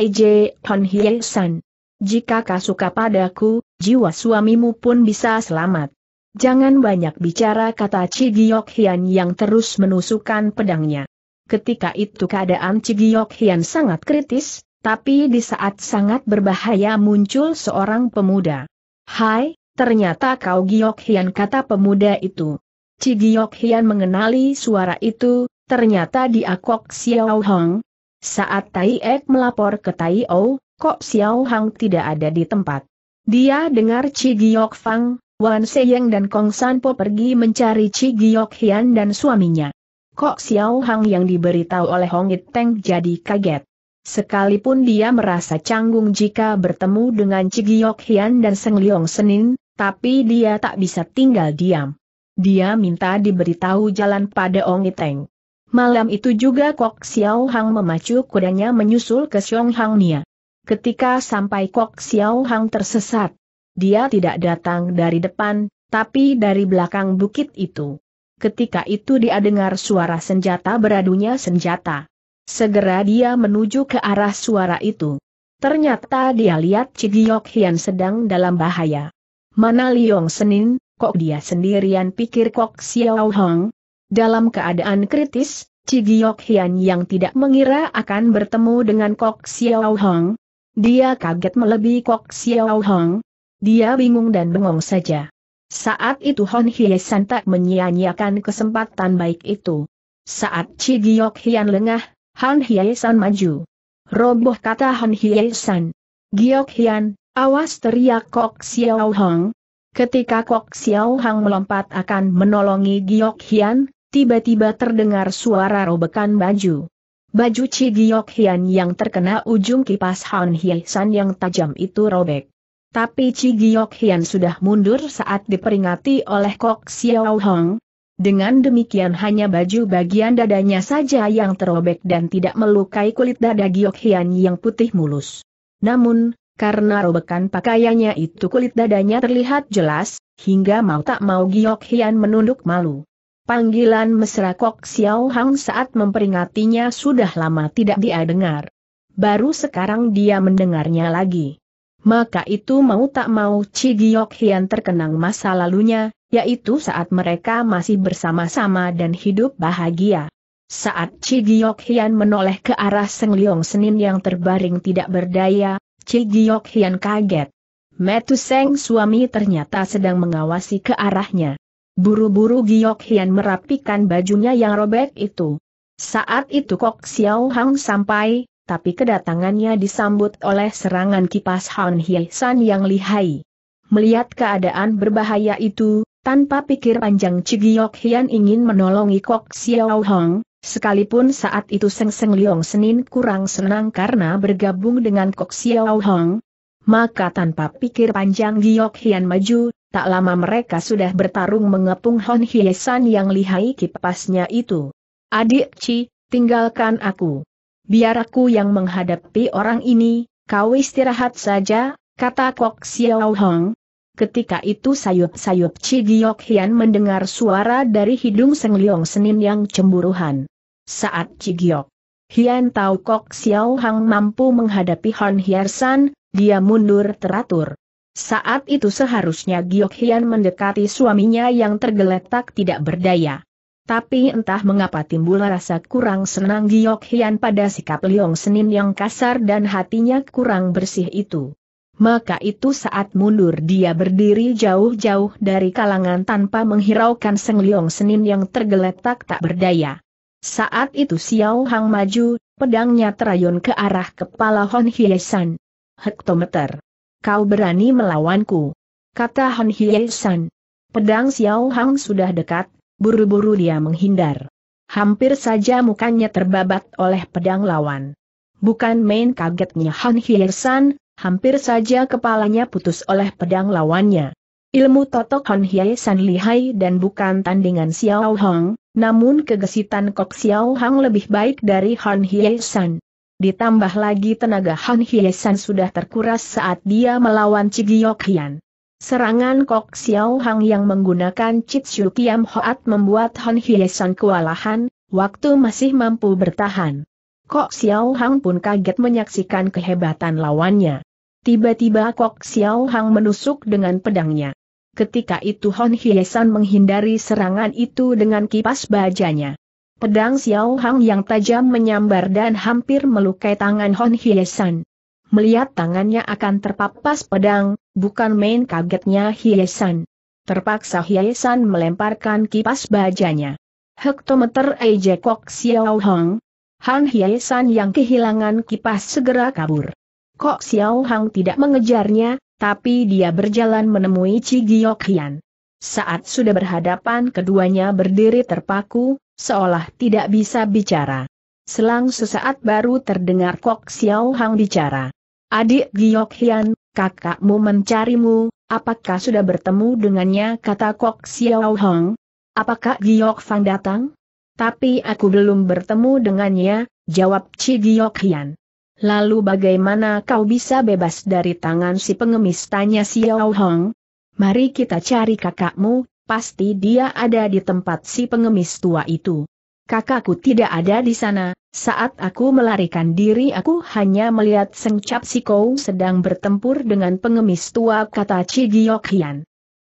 Han Hyesan. Jika kau suka padaku, jiwa suamimu pun bisa selamat. Jangan banyak bicara, kata Cigiok Hian yang terus menusukkan pedangnya. Ketika itu keadaan Cigiok Hian sangat kritis, tapi di saat sangat berbahaya muncul seorang pemuda. Hai, ternyata kau Giok Hian, kata pemuda itu. Cigiok Hian mengenali suara itu, ternyata dia Kok Xiao Hong. Saat Tai Ek melapor ke Tai O, Kok Xiao Hang tidak ada di tempat. Dia dengar Cigiok Fang, Wan Seyeng dan Kong Sanpo pergi mencari Cigiok Hian dan suaminya. Kok Xiao Hang yang diberitahu oleh Hong It Teng jadi kaget. Sekalipun dia merasa canggung jika bertemu dengan Cigiok Hian dan Seng Leong Senin, tapi dia tak bisa tinggal diam. dia minta diberitahu jalan pada Ong Iteng. Malam itu juga Kok Xiao Hang memacu kudanya menyusul ke Xiong Hang Nia. Ketika sampai Kok Xiao Hang tersesat. Dia tidak datang dari depan, tapi dari belakang bukit itu. Ketika itu dia dengar suara senjata beradunya senjata. Segera dia menuju ke arah suara itu. Ternyata dia lihat Cigiok Hian sedang dalam bahaya. Mana Liong Senin, kok dia sendirian, pikir Kok Xiao Hang. Dalam keadaan kritis, Cigiok Hian yang tidak mengira akan bertemu dengan Kok Xiao Hang. Dia kaget melebihi Kok Xiao Hang. Dia bingung dan bengong saja. Saat itu Hon Hye San tak menyia-nyiakan kesempatan baik itu. Saat Cigiok Hian lengah, Hon Hye San maju. Roboh, kata Hon Hye San. Giok Hian, awas, teriak Kok Xiao Hang. Ketika Kok Xiao Hang melompat akan menolongi Giok Hian, tiba-tiba terdengar suara robekan baju. Baju Cigiok Hian yang terkena ujung kipas Han Hye San yang tajam itu robek. Tapi Cigiok Hian sudah mundur saat diperingati oleh Kok Xiao Hang. Dengan demikian hanya baju bagian dadanya saja yang terobek dan tidak melukai kulit dada Giok Hian yang putih mulus. Namun, karena robekan pakaiannya itu kulit dadanya terlihat jelas, hingga mau tak mau Giok Hian menunduk malu. Panggilan mesra Kok Xiao Hang saat memperingatinya sudah lama tidak dia dengar. Baru sekarang dia mendengarnya lagi. Maka itu mau tak mau Cigiok Hian terkenang masa lalunya, yaitu saat mereka masih bersama-sama dan hidup bahagia. Saat Cigiok Hian menoleh ke arah Seng Liong Senin yang terbaring tidak berdaya, Cigiok Hian kaget. Metu Seng suami ternyata sedang mengawasi ke arahnya. Buru-buru Giok Hian merapikan bajunya yang robek itu. Saat itu Kok Xiao Hang sampai. Tapi kedatangannya disambut oleh serangan kipas Han Hye San yang lihai. Melihat keadaan berbahaya itu, tanpa pikir panjang Cigiok Hian ingin menolongi Kok Xiao Hang, sekalipun saat itu Seng Seng Liong Senin kurang senang karena bergabung dengan Kok Xiao Hang. Maka tanpa pikir panjang Giok Hian maju, tak lama mereka sudah bertarung mengepung Han Hye San yang lihai kipasnya itu. Adik Ci, tinggalkan aku. Biar aku yang menghadapi orang ini, kau istirahat saja, kata Kok Xiao Hang. Ketika itu sayup-sayup Cigiok Hian mendengar suara dari hidung Seng Liong Senin yang cemburuhan. Saat Cigiok Hian tahu Kok Xiao Hang mampu menghadapi Han Hye San, dia mundur teratur. Saat itu seharusnya Giok Hian mendekati suaminya yang tergeletak tidak berdaya. Tapi entah mengapa timbul rasa kurang senang Giok Hian pada sikap Liong Senin yang kasar dan hatinya kurang bersih itu. Maka itu saat mundur dia berdiri jauh-jauh dari kalangan tanpa menghiraukan Seng Liong Senin yang tergeletak tak berdaya. Saat itu Xiao Hang maju, pedangnya terayun ke arah kepala Hon Hye San. Hektometer. Kau berani melawanku, kata Hon Hye San. Pedang Xiao Hang sudah dekat. Buru-buru dia menghindar. Hampir saja mukanya terbabat oleh pedang lawan. Bukan main kagetnya Han Hye San, hampir saja kepalanya putus oleh pedang lawannya. Ilmu totok Han Hye San lihai dan bukan tandingan Xiao Hang, namun kegesitan Kok Xiao Hang lebih baik dari Han Hye San. Ditambah lagi tenaga Han Hye San sudah terkuras saat dia melawan Cigiok Hian. Serangan Kok Xiao Hang yang menggunakan Chit Shu Kiam Hoat membuat Hon Hye San kewalahan, waktu masih mampu bertahan. Kok Xiao Hang pun kaget menyaksikan kehebatan lawannya. Tiba-tiba Kok Xiao Hang menusuk dengan pedangnya. Ketika itu Hon Hye San menghindari serangan itu dengan kipas bajanya. Pedang Xiao Hang yang tajam menyambar dan hampir melukai tangan Hon Hye San. Melihat tangannya akan terpapas pedang, bukan main kagetnya Hye San. Terpaksa Hye San melemparkan kipas bajanya. Hektometer ejek Kok Xiao Hang. Han Hye San yang kehilangan kipas segera kabur. Kok Xiao Hang tidak mengejarnya, tapi dia berjalan menemui Cigiok Hian. Saat sudah berhadapan keduanya berdiri terpaku, seolah tidak bisa bicara. Selang sesaat baru terdengar Kok Xiao Hang bicara. Adik Giok Hian, kakakmu mencarimu, apakah sudah bertemu dengannya, kata Kok Xiao Hang. Apakah Giok Fan datang? Tapi aku belum bertemu dengannya, jawab Ci Giok Hian. Lalu bagaimana kau bisa bebas dari tangan si pengemis, tanya Xiao Hong? Mari kita cari kakakmu, pasti dia ada di tempat si pengemis tua itu. Kakakku tidak ada di sana, saat aku melarikan diri aku hanya melihat Seng Cap Sikou sedang bertempur dengan pengemis tua, kata Ci Giok Hian.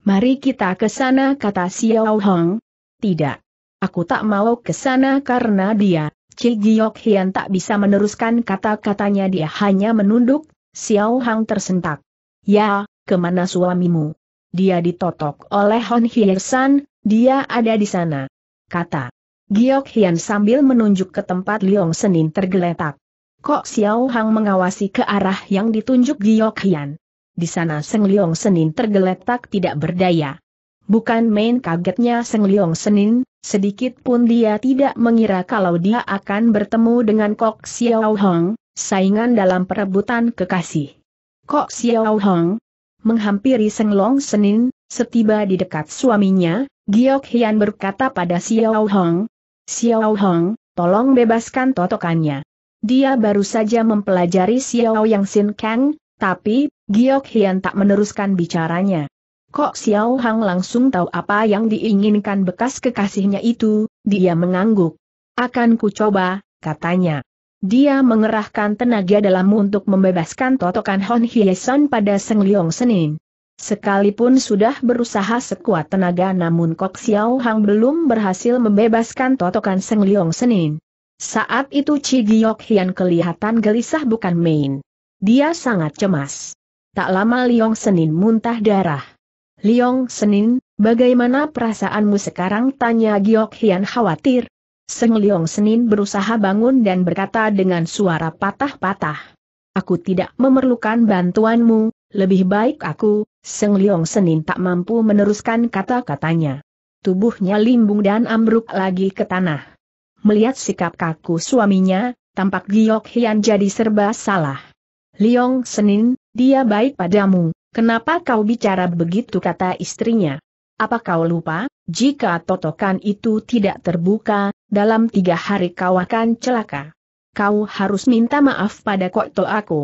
Mari kita ke sana, kata Xiao Hong. Tidak. Aku tak mau ke sana karena dia. Ci Giok Hian tak bisa meneruskan kata-katanya, dia hanya menunduk. Xiao Hang tersentak. Ya, kemana suamimu? Dia ditotok oleh Hon Hye San, dia ada di sana, kata Giok Hian sambil menunjuk ke tempat Liong Senin tergeletak. Kok Xiao Hang mengawasi ke arah yang ditunjuk Giok Hian? Di sana Seng Liong Senin tergeletak tidak berdaya. Bukan main kagetnya Seng Liong Senin, sedikit pun dia tidak mengira kalau dia akan bertemu dengan Kok Xiao Hong, saingan dalam perebutan kekasih. Kok Xiao Hong menghampiri Seng Liong Senin, setiba di dekat suaminya, Giok Hian berkata pada Xiao Hong, "Xiao Hong, tolong bebaskan totokannya." Dia baru saja mempelajari Xiao Yang Sin Kang, tapi Giok Hian tak meneruskan bicaranya. Kok Xiao Hang langsung tahu apa yang diinginkan bekas kekasihnya itu, dia mengangguk. Akan ku coba, katanya. Dia mengerahkan tenaga dalam untuk membebaskan totokan Hon Hye San pada Seng Liong Senin. Sekalipun sudah berusaha sekuat tenaga namun Kok Xiao Hang belum berhasil membebaskan totokan Seng Liong Senin. Saat itu Ci Giok Hian kelihatan gelisah bukan main. Dia sangat cemas. Tak lama Liong Senin muntah darah. Liong Senin, bagaimana perasaanmu sekarang? Tanya Giok Hian khawatir. Seng Liong Senin berusaha bangun dan berkata dengan suara patah-patah. Aku tidak memerlukan bantuanmu, lebih baik aku. Seng Liong Senin tak mampu meneruskan kata-katanya. Tubuhnya limbung dan ambruk lagi ke tanah. Melihat sikap kaku suaminya, tampak Giok Hian jadi serba salah. Liong Senin, dia baik padamu. Kenapa kau bicara begitu, kata istrinya. Apa kau lupa, jika totokan itu tidak terbuka, dalam tiga hari kau akan celaka. Kau harus minta maaf pada Kok To aku.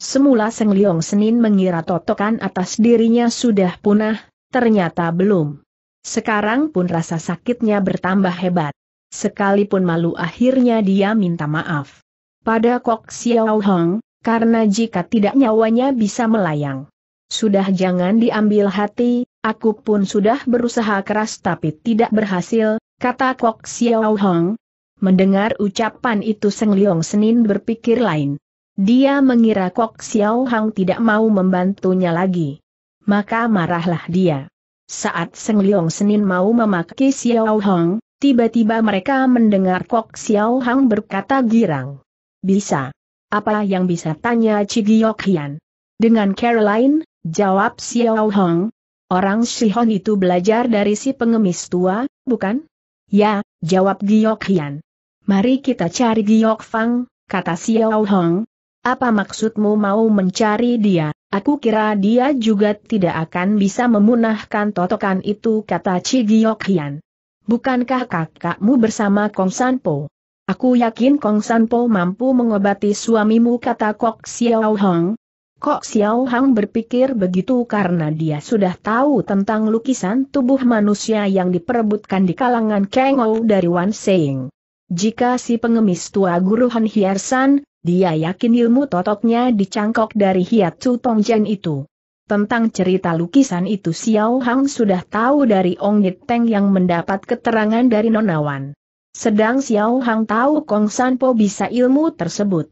Semula Seng Liong Senin mengira totokan atas dirinya sudah punah, ternyata belum. Sekarang pun rasa sakitnya bertambah hebat. Sekalipun malu akhirnya dia minta maaf pada Kok Xiao Hong, karena jika tidak nyawanya bisa melayang. Sudah jangan diambil hati, aku pun sudah berusaha keras tapi tidak berhasil, kata Kok Xiao Hong. Mendengar ucapan itu Seng Liong Senin berpikir lain. Dia mengira Kok Xiao Hong tidak mau membantunya lagi. Maka marahlah dia. Saat Seng Liong Senin mau memaki Xiao Hong, tiba-tiba mereka mendengar Kok Xiao Hong berkata girang. Bisa. Apa yang bisa, tanya Ci Giok Hian. Dengan Caroline, jawab Xiao Hong. Orang Shihon itu belajar dari si pengemis tua, bukan? Ya, jawab Giok Hian. Mari kita cari Giok Fang, kata Xiao Hong. Apa maksudmu mau mencari dia? Aku kira dia juga tidak akan bisa memunahkan totokan itu, kata Ci Giok Hian. Bukankah kakakmu bersama Kong Sanpo? Aku yakin Kong Sanpo mampu mengobati suamimu, kata Kok Xiao Hong. Kok Xiao Hang berpikir begitu karena dia sudah tahu tentang lukisan tubuh manusia yang diperebutkan di kalangan Kengou dari Wan Seing. Jika si pengemis tua guru Han Hye San, dia yakin ilmu totoknya dicangkok dari Hiatsu Tongjen itu. Tentang cerita lukisan itu Xiao Hang sudah tahu dari Ong Nit Teng yang mendapat keterangan dari Nonawan. Sedang Xiao Hang tahu Kong Sanpo bisa ilmu tersebut.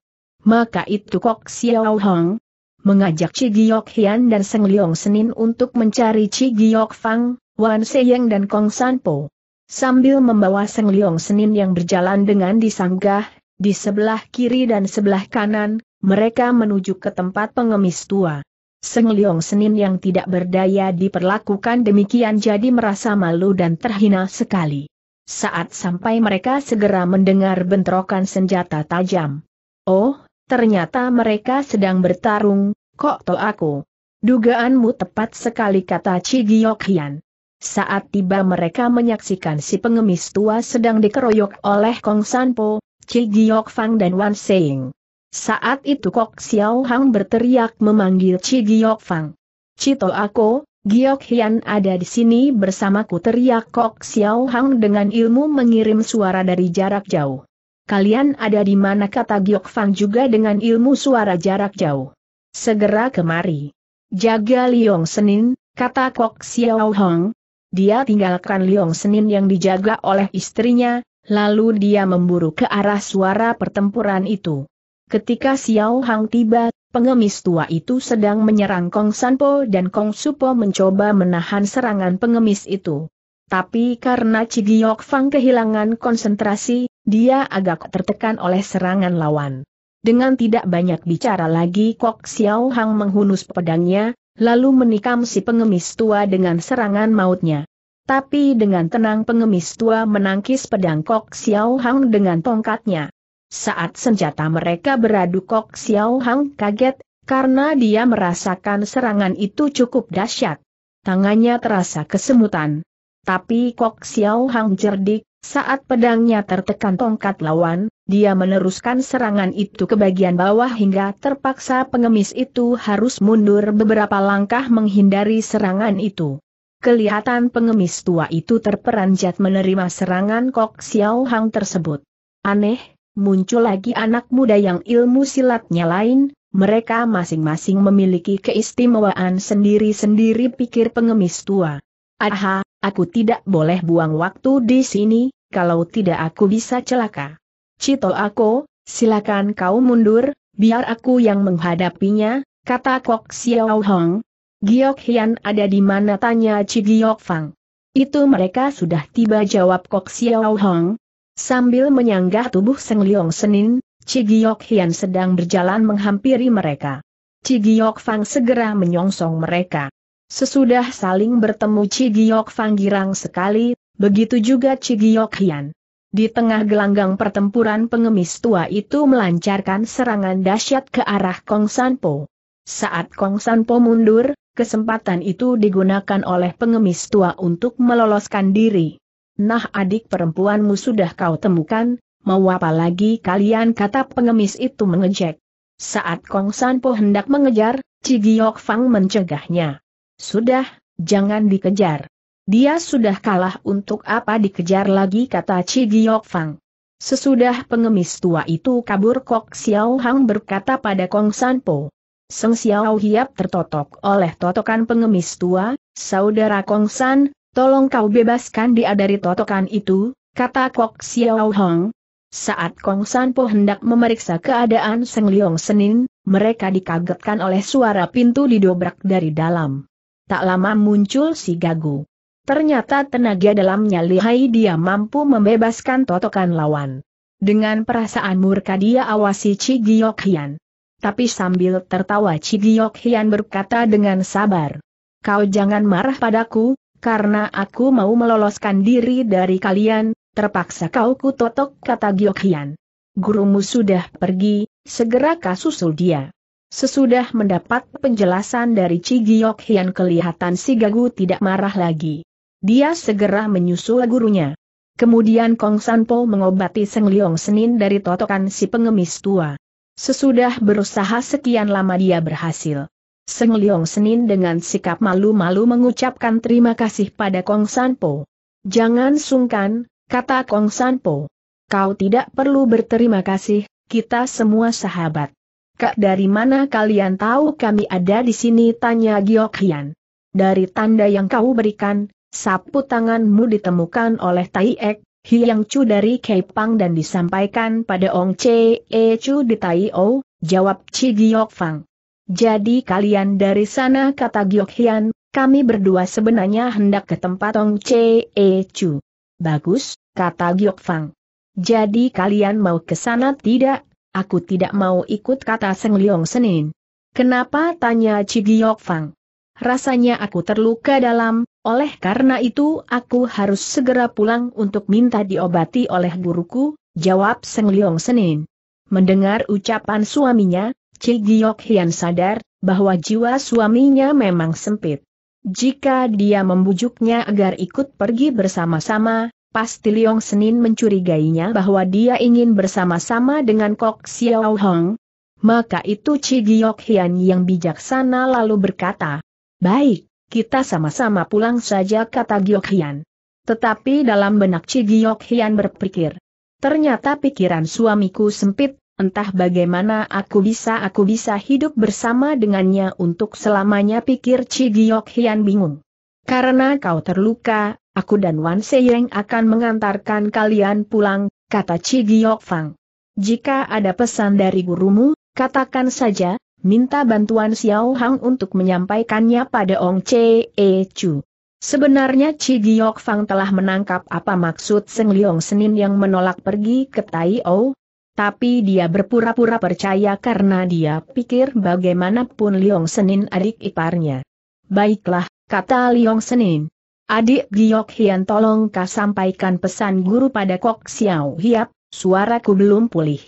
Maka itu Kok Xiao Hang mengajak Ci Giok Hian dan Seng Liong Senin untuk mencari Ci Giok Fang, Wan Seiyang dan Kong Sanpo. Sambil membawa Seng Liong Senin yang berjalan dengan disanggah, di sebelah kiri dan sebelah kanan, mereka menuju ke tempat pengemis tua. Seng Liong Senin yang tidak berdaya diperlakukan demikian jadi merasa malu dan terhina sekali. Saat sampai mereka segera mendengar bentrokan senjata tajam. Oh, ternyata mereka sedang bertarung. Kok To aku? Dugaanmu tepat sekali, kata Ci Giok Hian. Saat tiba mereka menyaksikan si pengemis tua sedang dikeroyok oleh Kong Sanpo, Chi Giok Fang dan Wan Seing. Saat itu Kok Xiao Hang berteriak memanggil Chi Giok Fang. "Cito aku, Giok Hian ada di sini bersamaku," teriak Kok Xiao Hang dengan ilmu mengirim suara dari jarak jauh. "Kalian ada di mana?" kata Giok Fang juga dengan ilmu suara jarak jauh. "Segera kemari. Jaga Liong Senin," kata Kok Xiao Hang. Dia tinggalkan Liong Senin yang dijaga oleh istrinya, lalu dia memburu ke arah suara pertempuran itu. Ketika Xiao Hang tiba, pengemis tua itu sedang menyerang Kong Sanpo dan Kong Supo mencoba menahan serangan pengemis itu. Tapi karena Chi Giok Fang kehilangan konsentrasi, dia agak tertekan oleh serangan lawan. Dengan tidak banyak bicara lagi, Kok Xiao Hang menghunus pedangnya, lalu menikam si pengemis tua dengan serangan mautnya. Tapi dengan tenang pengemis tua menangkis pedang Kok Xiao Hang dengan tongkatnya. Saat senjata mereka beradu, Kok Xiao Hang kaget, karena dia merasakan serangan itu cukup dahsyat. Tangannya terasa kesemutan. Tapi Kok Xiao Hang cerdik, saat pedangnya tertekan tongkat lawan, dia meneruskan serangan itu ke bagian bawah hingga terpaksa pengemis itu harus mundur beberapa langkah menghindari serangan itu. Kelihatan pengemis tua itu terperanjat menerima serangan Kok Xiao Hang tersebut. Aneh, muncul lagi anak muda yang ilmu silatnya lain, mereka masing-masing memiliki keistimewaan sendiri-sendiri, pikir pengemis tua. Aha, aku tidak boleh buang waktu di sini, kalau tidak aku bisa celaka. "Cito aku, silakan kau mundur, biar aku yang menghadapinya," kata Kok Xiao Hang. "Giok Hian ada di mana?" tanya Chi Giok Fang. "Itu mereka sudah tiba," jawab Kok Xiao Hang. Sambil menyanggah tubuh Seng Liong Senin, Chi Giok Hian sedang berjalan menghampiri mereka. Chi Giok Fang segera menyongsong mereka. Sesudah saling bertemu, Chi Giok Fang girang sekali, begitu juga Chi Giok Hian. Di tengah gelanggang pertempuran, pengemis tua itu melancarkan serangan dahsyat ke arah Kong Sanpo. Saat Kong Sanpo mundur, kesempatan itu digunakan oleh pengemis tua untuk meloloskan diri. "Nah, adik perempuanmu sudah kau temukan, mau apa lagi kalian?" kata pengemis itu mengejek. Saat Kong Sanpo hendak mengejar, Chi Giok Fang mencegahnya. "Sudah, jangan dikejar. Dia sudah kalah, untuk apa dikejar lagi?" kata Chi Giok Fang. Sesudah pengemis tua itu kabur, Kok Xiao Hang berkata pada Kong Sanpo. "Seng Xiao Hiap tertotok oleh totokan pengemis tua, saudara Kong San, tolong kau bebaskan dia dari totokan itu," kata Kok Xiao Hang. Saat Kong Sanpo hendak memeriksa keadaan Seng Liong Senin, mereka dikagetkan oleh suara pintu didobrak dari dalam. Tak lama muncul si Gagu. Ternyata tenaga dalamnya lihai, dia mampu membebaskan totokan lawan. Dengan perasaan murka dia awasi Chi Giok Hian. Tapi sambil tertawa Chi Giok Hian berkata dengan sabar, "Kau jangan marah padaku, karena aku mau meloloskan diri dari kalian, terpaksa kau kutotok," kata Giok Hian. "Gurumu sudah pergi, segera kasusul dia." Sesudah mendapat penjelasan dari Chi Giok Hian, kelihatan si Gagu tidak marah lagi. Dia segera menyusul gurunya. Kemudian Kong Sanpo mengobati Seng Liong Senin dari totokan si pengemis tua. Sesudah berusaha sekian lama dia berhasil. Seng Liong Senin dengan sikap malu-malu mengucapkan terima kasih pada Kong Sanpo. "Jangan sungkan," kata Kong Sanpo. "Kau tidak perlu berterima kasih, kita semua sahabat." "Kak, dari mana kalian tahu kami ada di sini?" tanya Giok Hian. "Dari tanda yang kau berikan, sapu tanganmu ditemukan oleh Tai Ek, Hiang Chu dari Kaipang dan disampaikan pada Ong Che E Chu di Tai O," jawab Chi Giok Fang. "Jadi kalian dari sana," kata Giok Hian. "Kami berdua sebenarnya hendak ke tempat Ong Che E Chu." "Bagus," kata Giok Fang. "Jadi kalian mau ke sana?" "Tidak, aku tidak mau ikut," kata Seng Liong Senin. "Kenapa?" tanya Chi Giok Fang. "Rasanya aku terluka dalam. Oleh karena itu aku harus segera pulang untuk minta diobati oleh guruku," jawab Seng Liong Senin. Mendengar ucapan suaminya, Chi Giok Hian sadar bahwa jiwa suaminya memang sempit. Jika dia membujuknya agar ikut pergi bersama-sama, pasti Liong Senin mencurigainya bahwa dia ingin bersama-sama dengan Kok Xiao Hong. Maka itu Ci Giok Hian yang bijaksana lalu berkata, "Baik, kita sama-sama pulang saja," kata Giok Hian. Tetapi dalam benak Ci Giok Hian berpikir, ternyata pikiran suamiku sempit, entah bagaimana aku bisa aku bisa hidup bersama dengannya untuk selamanya, pikir Ci Giok Hian bingung. Karena kau terluka, aku dan Wan Seyeng akan mengantarkan kalian pulang, kata Ci Giok Fang. Jika ada pesan dari gurumu, katakan saja, minta bantuan Xiao Hang untuk menyampaikannya pada Ong Che E Chu. Sebenarnya Ci Giok Fang telah menangkap apa maksud Seng Liong Senin yang menolak pergi ke Tai O, tapi dia berpura-pura percaya karena dia pikir bagaimanapun Liong Senin adik iparnya. "Baiklah," kata Liong Senin. "Adik Giok Hian, tolong kau sampaikan pesan guru pada Kok Xiao Hiap, suaraku belum pulih.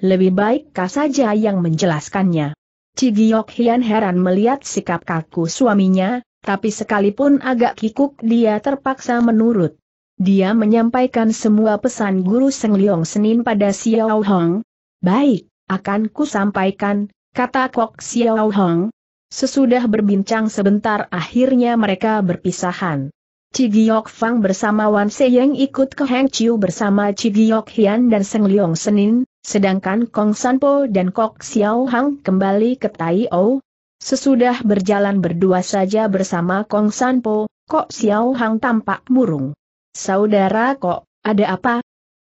Lebih baik kau saja yang menjelaskannya." Ci Giok Hian heran melihat sikap kaku suaminya, tapi sekalipun agak kikuk dia terpaksa menurut. Dia menyampaikan semua pesan guru Seng Liong Senin pada Xiao Hong. "Baik, akan ku sampaikan," kata Kok Xiao Hong. Sesudah berbincang sebentar akhirnya mereka berpisahan. Ci Giok Fang bersama Wan Seyeng ikut ke Heng Chiu bersama Ci Giok Hian dan Seng Liong Senin, sedangkan Kong Sanpo dan Kok Xiao Hong kembali ke Tai O. Sesudah berjalan berdua saja bersama Kong Sanpo, Kok Xiao Hang tampak murung. "Saudara Kok, ada apa?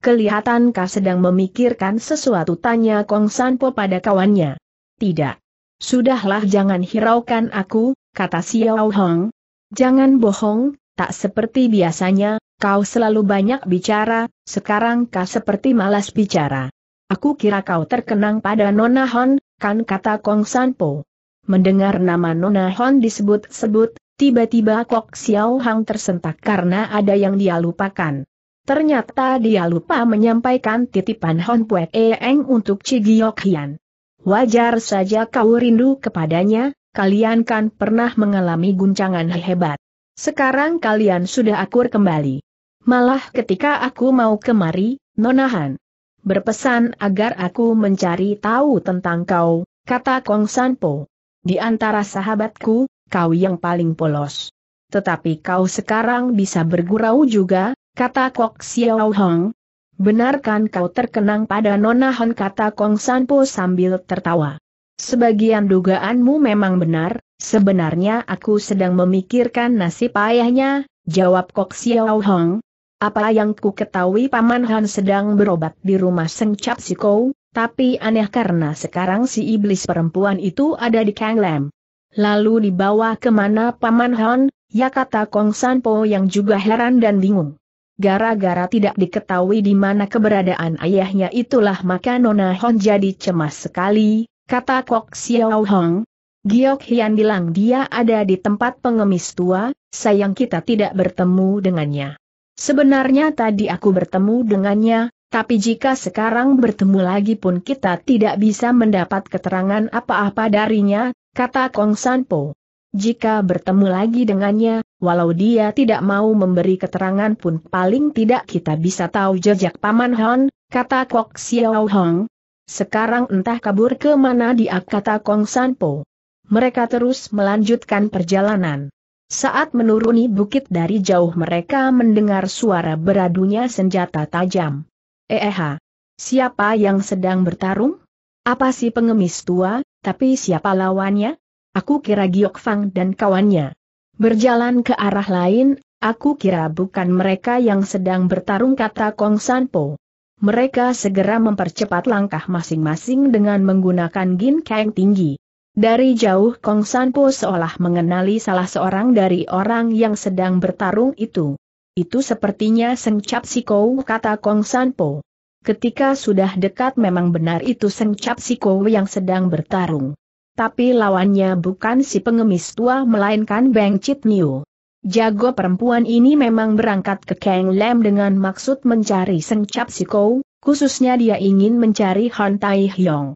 Kelihatan kau sedang memikirkan sesuatu," tanya Kong Sanpo pada kawannya. "Tidak. Sudahlah, jangan hiraukan aku," kata Xiao Hang. "Jangan bohong, tak seperti biasanya, kau selalu banyak bicara, sekarang kau seperti malas bicara. Aku kira kau terkenang pada Nona Hon, kan," kata Kong Sanpo. Mendengar nama Nona Hon disebut-sebut, tiba-tiba Kok Xiao Hang tersentak karena ada yang dia lupakan. Ternyata dia lupa menyampaikan titipan Hon Pue Eng untuk Ci Giok Hian. "Wajar saja kau rindu kepadanya, kalian kan pernah mengalami guncangan hebat. Sekarang kalian sudah akur kembali. Malah ketika aku mau kemari, Nona Hon berpesan agar aku mencari tahu tentang kau," kata Kong Sanpo. "Di antara sahabatku, kau yang paling polos. Tetapi kau sekarang bisa bergurau juga," kata Kok Xiao Hong. "Benarkan kau terkenang pada Nona Hon," kata Kong Sanpo sambil tertawa. "Sebagian dugaanmu memang benar, sebenarnya aku sedang memikirkan nasib ayahnya," jawab Kok Xiao Hong. "Apa yang ku ketahui Paman Han sedang berobat di rumah Seng Cap Sikou. Tapi aneh karena sekarang si iblis perempuan itu ada di Kang Lam." "Lalu dibawa kemana Paman Han?" "Ya," kata Kong Sanpo yang juga heran dan bingung. Gara-gara tidak diketahui di mana keberadaan ayahnya itulah maka Nona Hon jadi cemas sekali, kata Kok Xiao Hong. "Giok Hian bilang dia ada di tempat pengemis tua, sayang kita tidak bertemu dengannya. Sebenarnya tadi aku bertemu dengannya, tapi jika sekarang bertemu lagi pun kita tidak bisa mendapat keterangan apa-apa darinya," kata Kong Sanpo. "Jika bertemu lagi dengannya, walau dia tidak mau memberi keterangan pun paling tidak kita bisa tahu jejak Paman Han," kata Kok Xiao Hong. "Sekarang entah kabur ke mana dia," kata Kong Sanpo. Mereka terus melanjutkan perjalanan. Saat menuruni bukit dari jauh mereka mendengar suara beradunya senjata tajam. "Eh, siapa yang sedang bertarung? Apa si pengemis tua, tapi siapa lawannya? Aku kira Giok Fang dan kawannya." "Berjalan ke arah lain, aku kira bukan mereka yang sedang bertarung," kata Kong Sanpo. Mereka segera mempercepat langkah masing-masing dengan menggunakan ginkang tinggi. Dari jauh Kong Sanpo seolah mengenali salah seorang dari orang yang sedang bertarung itu. "Itu sepertinya Seng Cap Sikou," kata Kong Sanpo. Ketika sudah dekat memang benar itu Seng Cap Sikou yang sedang bertarung. Tapi lawannya bukan si pengemis tua melainkan Beng Chit Niu. Jago perempuan ini memang berangkat ke Kang Lam dengan maksud mencari Seng Cap Sikou, khususnya dia ingin mencari Han Tai Hiong.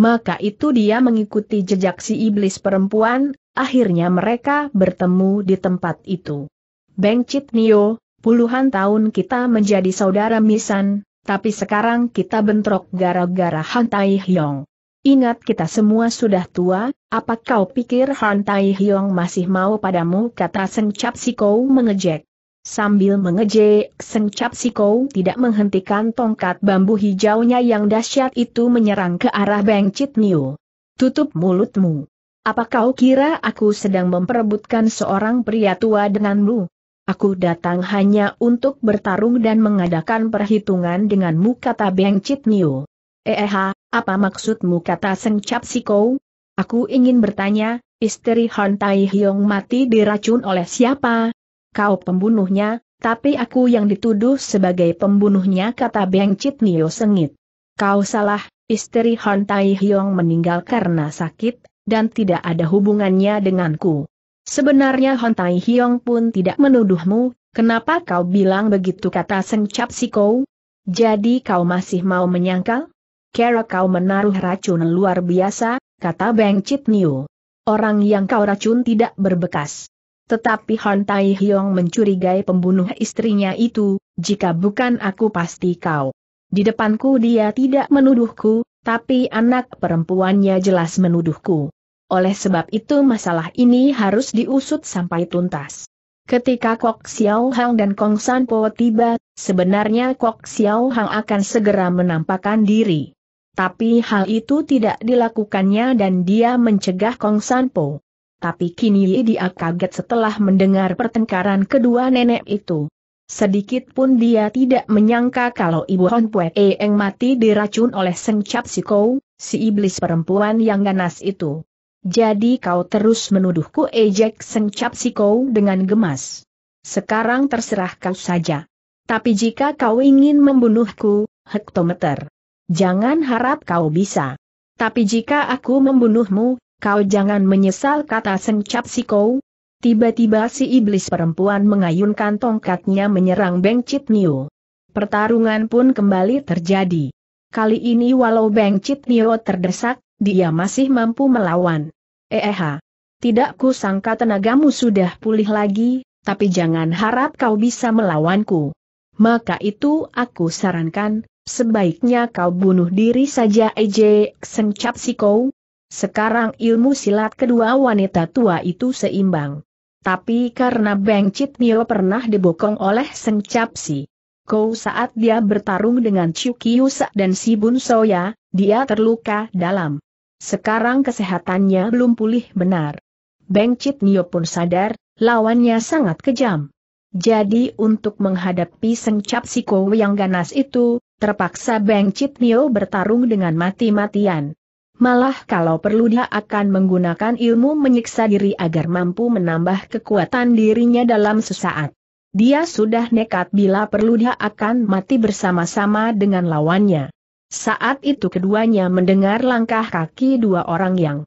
Maka itu dia mengikuti jejak si iblis perempuan, akhirnya mereka bertemu di tempat itu. Beng Chit Nio, puluhan tahun kita menjadi saudara misan, tapi sekarang kita bentrok gara-gara Han Tai Hiong. Ingat kita semua sudah tua, apa kau pikir Han Tai Hiong masih mau padamu, kata Seng Cap Sikau mengejek. Sambil mengejek, Seng Cap Sikau tidak menghentikan tongkat bambu hijaunya yang dahsyat itu menyerang ke arah Beng Chit Nio. Tutup mulutmu. Apa kau kira aku sedang memperebutkan seorang pria tua denganmu? Aku datang hanya untuk bertarung dan mengadakan perhitungan denganmu, kata Beng Chit Nio. Eha, apa maksudmu, kata Seng Cap Sikau? Aku ingin bertanya, istri Han Tai Hiong mati diracun oleh siapa? Kau pembunuhnya, tapi aku yang dituduh sebagai pembunuhnya, kata Beng Chit Nio sengit. Kau salah, istri Han Tai Hiong meninggal karena sakit, dan tidak ada hubungannya denganku. Sebenarnya Han Tai Hiong pun tidak menuduhmu, kenapa kau bilang begitu, kata Seng Cap Sikau? Jadi kau masih mau menyangkal? Kira kau menaruh racun luar biasa, kata Beng Chit Nio. Orang yang kau racun tidak berbekas. Tetapi Han Tai Hiong mencurigai pembunuh istrinya itu, jika bukan aku pasti kau. Di depanku dia tidak menuduhku, tapi anak perempuannya jelas menuduhku. Oleh sebab itu masalah ini harus diusut sampai tuntas. Ketika Kok Xiao Hang dan Kong San Po tiba, sebenarnya Kok Xiao Hang akan segera menampakkan diri. Tapi hal itu tidak dilakukannya dan dia mencegah Kong San Po. Tapi kini dia kaget setelah mendengar pertengkaran kedua nenek itu. Sedikit pun dia tidak menyangka kalau ibu Hon Pue Eng mati diracun oleh Seng Cap Sikau, si iblis perempuan yang ganas itu. Jadi kau terus menuduhku, ejek Seng Cap Sikau dengan gemas. Sekarang terserah kau saja. Tapi jika kau ingin membunuhku, hektometer. Jangan harap kau bisa. Tapi jika aku membunuhmu, kau jangan menyesal, kata Seng Cap Sikau. Tiba-tiba si iblis perempuan mengayunkan tongkatnya menyerang Beng Chit Nio. Pertarungan pun kembali terjadi. Kali ini walau Beng Chit Nio terdesak, dia masih mampu melawan. Eha, tidak kusangka tenagamu sudah pulih lagi, tapi jangan harap kau bisa melawanku. Maka itu aku sarankan, sebaiknya kau bunuh diri saja, ejek Seng Cap Sikau. Sekarang ilmu silat kedua wanita tua itu seimbang. Tapi karena Beng Chit Nio pernah dibokong oleh Seng Cap Sikau saat dia bertarung dengan Chiu Kiusa dan Si Bun Soya, dia terluka dalam. Sekarang kesehatannya belum pulih benar. Beng Chit Nio pun sadar, lawannya sangat kejam. Jadi untuk menghadapi Seng Cap Sikau yang ganas itu, terpaksa Beng Chit Nio bertarung dengan mati-matian. Malah kalau perlu dia akan menggunakan ilmu menyiksa diri agar mampu menambah kekuatan dirinya dalam sesaat. Dia sudah nekat bila perlu dia akan mati bersama-sama dengan lawannya. Saat itu keduanya mendengar langkah kaki dua orang yang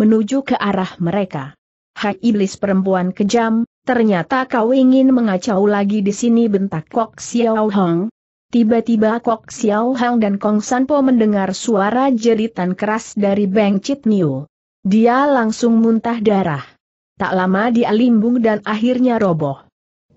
menuju ke arah mereka. Hai iblis perempuan kejam, ternyata kau ingin mengacau lagi di sini, bentak Kok Xiao Hang. Tiba-tiba Kok Xiao Hang dan Kong San Po mendengar suara jeritan keras dari Beng Chit Nio. Dia langsung muntah darah. Tak lama dia limbung dan akhirnya roboh.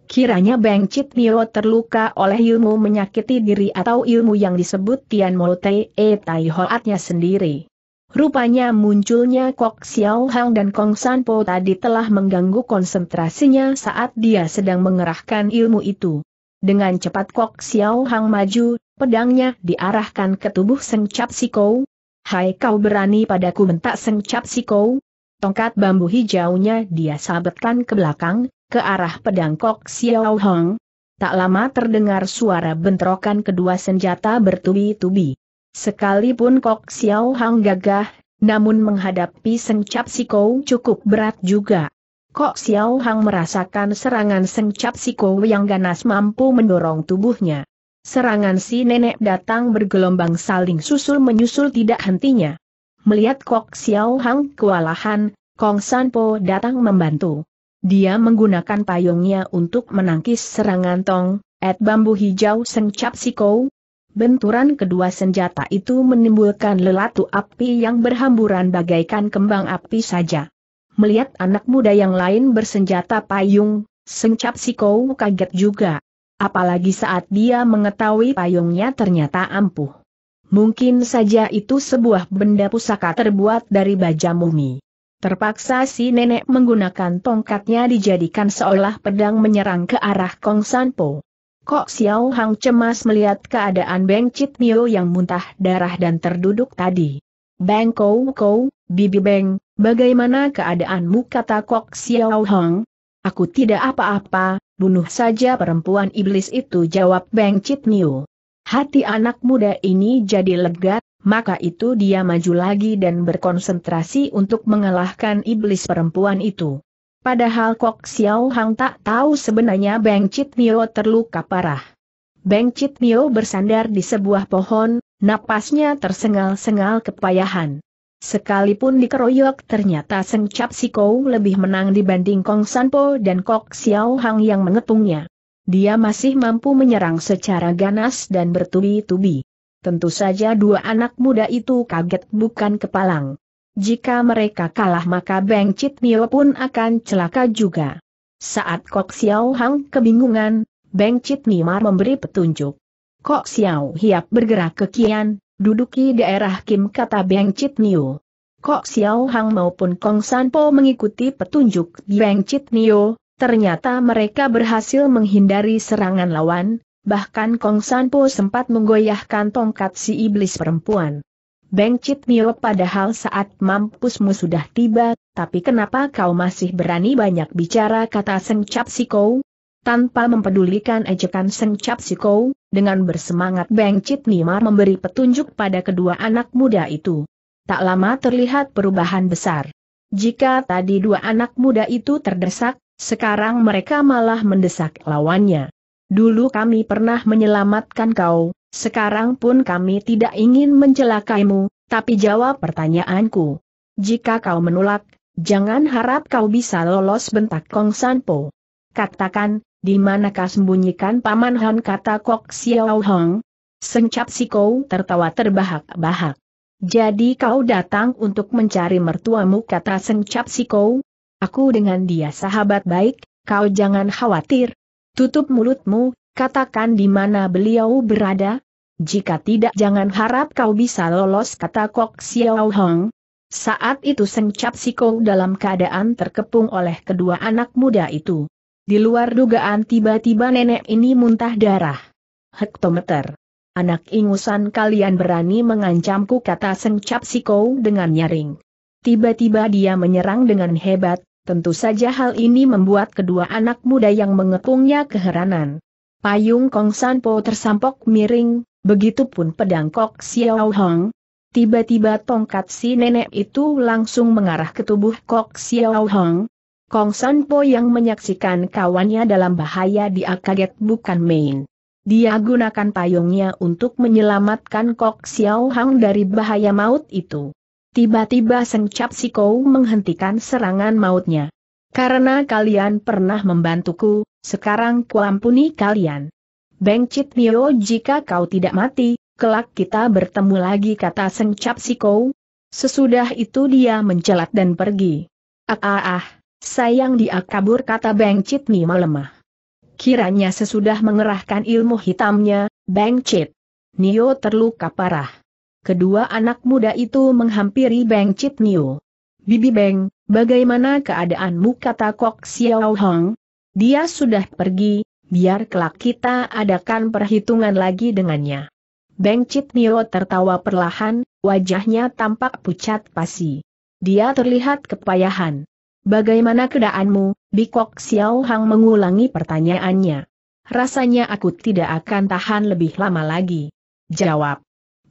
Kiranya Beng Chit Nio terluka oleh ilmu menyakiti diri atau ilmu yang disebut Tian Mo Te Tai Hoatnya sendiri. Rupanya munculnya Kok Xiao Hang dan Kong San Po tadi telah mengganggu konsentrasinya saat dia sedang mengerahkan ilmu itu. Dengan cepat Kok Xiao Hang maju, pedangnya diarahkan ke tubuh Seng Cap Sikau. Hai kau berani padaku, bentak Seng Cap Sikau. Tongkat bambu hijaunya dia sabetkan ke belakang, ke arah pedang Kok Xiao Hang. Tak lama terdengar suara bentrokan kedua senjata bertubi-tubi. Sekalipun Kok Xiao Hang gagah, namun menghadapi Seng Cap Sikau cukup berat juga. Kok Xiao Hang merasakan serangan Seng Cap Sikau yang ganas mampu mendorong tubuhnya. Serangan si nenek datang bergelombang saling susul-menyusul tidak hentinya. Melihat Kok Xiao Hang kewalahan, Kong San Po datang membantu. Dia menggunakan payungnya untuk menangkis serangan tong, et bambu hijau Seng Cap Sikau. Benturan kedua senjata itu menimbulkan lelatu api yang berhamburan bagaikan kembang api saja. melihat anak muda yang lain bersenjata payung, Seng Cap Sikou kaget juga. Apalagi saat dia mengetahui payungnya ternyata ampuh. Mungkin saja itu sebuah benda pusaka terbuat dari baja mumi. Terpaksa si nenek menggunakan tongkatnya dijadikan seolah pedang menyerang ke arah Kong Sanpo. Kok Xiao Hang cemas melihat keadaan Beng Chit Mio yang muntah darah dan terduduk tadi. Beng Kou Kou, Bibi Beng, bagaimana keadaanmu, kata Kok Xiao Hang? Aku tidak apa-apa, bunuh saja perempuan iblis itu, jawab Beng Chit Mio. Hati anak muda ini jadi lega, maka itu dia maju lagi dan berkonsentrasi untuk mengalahkan iblis perempuan itu. Padahal Kok Xiao Hang tak tahu sebenarnya Beng Chit Mio terluka parah. Beng Chit Mio bersandar di sebuah pohon, napasnya tersengal-sengal kepayahan. Sekalipun dikeroyok, ternyata Seng Cap Sikou lebih menang dibanding Kong Sanpo dan Kok Xiao Hang yang mengepungnya. Dia masih mampu menyerang secara ganas dan bertubi-tubi. Tentu saja dua anak muda itu kaget bukan kepalang. Jika mereka kalah maka Beng Chit Mio pun akan celaka juga. Saat Kok Xiao Hang kebingungan, Beng Chit Mio memberi petunjuk. Kok Xiao Hiap bergerak ke kian, duduki daerah Kim, kata Beng Chit Mio. Kok Xiao Hang maupun Kong Sanpo mengikuti petunjuk Beng Chit Mio. Ternyata mereka berhasil menghindari serangan lawan, bahkan Kong Sanpo sempat menggoyahkan tongkat si iblis perempuan. Beng Chit Mio, padahal saat mampusmu sudah tiba, tapi kenapa kau masih berani banyak bicara, kata Seng Cap Sikou. Tanpa mempedulikan ejekan Seng Cap Sikou, dengan bersemangat Beng Chit Mio memberi petunjuk pada kedua anak muda itu. Tak lama terlihat perubahan besar. Jika tadi dua anak muda itu terdesak, sekarang mereka malah mendesak lawannya. Dulu kami pernah menyelamatkan kau, sekarang pun kami tidak ingin mencelakaimu, tapi jawab pertanyaanku. Jika kau menolak, jangan harap kau bisa lolos, bentak Kong Sanpo. Katakan, di manakah sembunyikan Paman Han, kata Kok Xiao Hang. Seng Cap Sikou tertawa terbahak-bahak. Jadi kau datang untuk mencari mertuamu, kata Seng Cap Sikou. Aku dengan dia sahabat baik, kau jangan khawatir. Tutup mulutmu, katakan di mana beliau berada. Jika tidak, jangan harap kau bisa lolos, kata Kok Xiao Hang. Saat itu Seng Cap Sikou dalam keadaan terkepung oleh kedua anak muda itu. Di luar dugaan, tiba-tiba nenek ini muntah darah. Hektometer. Anak ingusan kalian berani mengancamku, kata Seng Cap Sikou dengan nyaring. Tiba-tiba dia menyerang dengan hebat. Tentu saja hal ini membuat kedua anak muda yang mengepungnya keheranan. Payung Kong Sanpo tersampok miring, begitupun pedang Kok Xiao Hang. Tiba-tiba tongkat si nenek itu langsung mengarah ke tubuh Kok Xiao Hang. Kong Sanpo yang menyaksikan kawannya dalam bahaya, dia kaget bukan main. Dia gunakan payungnya untuk menyelamatkan Kok Xiao Hang dari bahaya maut itu. Tiba-tiba Seng Cap Sikou menghentikan serangan mautnya. Karena kalian pernah membantuku, sekarang kuampuni kalian. Beng Chit Mio, jika kau tidak mati, kelak kita bertemu lagi, kata Seng Cap Sikou. Sesudah itu dia mencelat dan pergi. Ah ah ah, sayang dia kabur, kata Beng Chit Mio lemah. Kiranya sesudah mengerahkan ilmu hitamnya, Beng Chit Mio terluka parah. Kedua anak muda itu menghampiri Beng Chit Mio. Bibi Beng, bagaimana keadaanmu, kata Kok Xiao Hang. Dia sudah pergi, biar kelak kita adakan perhitungan lagi dengannya. Beng Chit Mio tertawa perlahan, wajahnya tampak pucat pasi. Dia terlihat kepayahan. Bagaimana keadaanmu, Bi, Kok Xiao Hang mengulangi pertanyaannya. Rasanya aku tidak akan tahan lebih lama lagi, jawab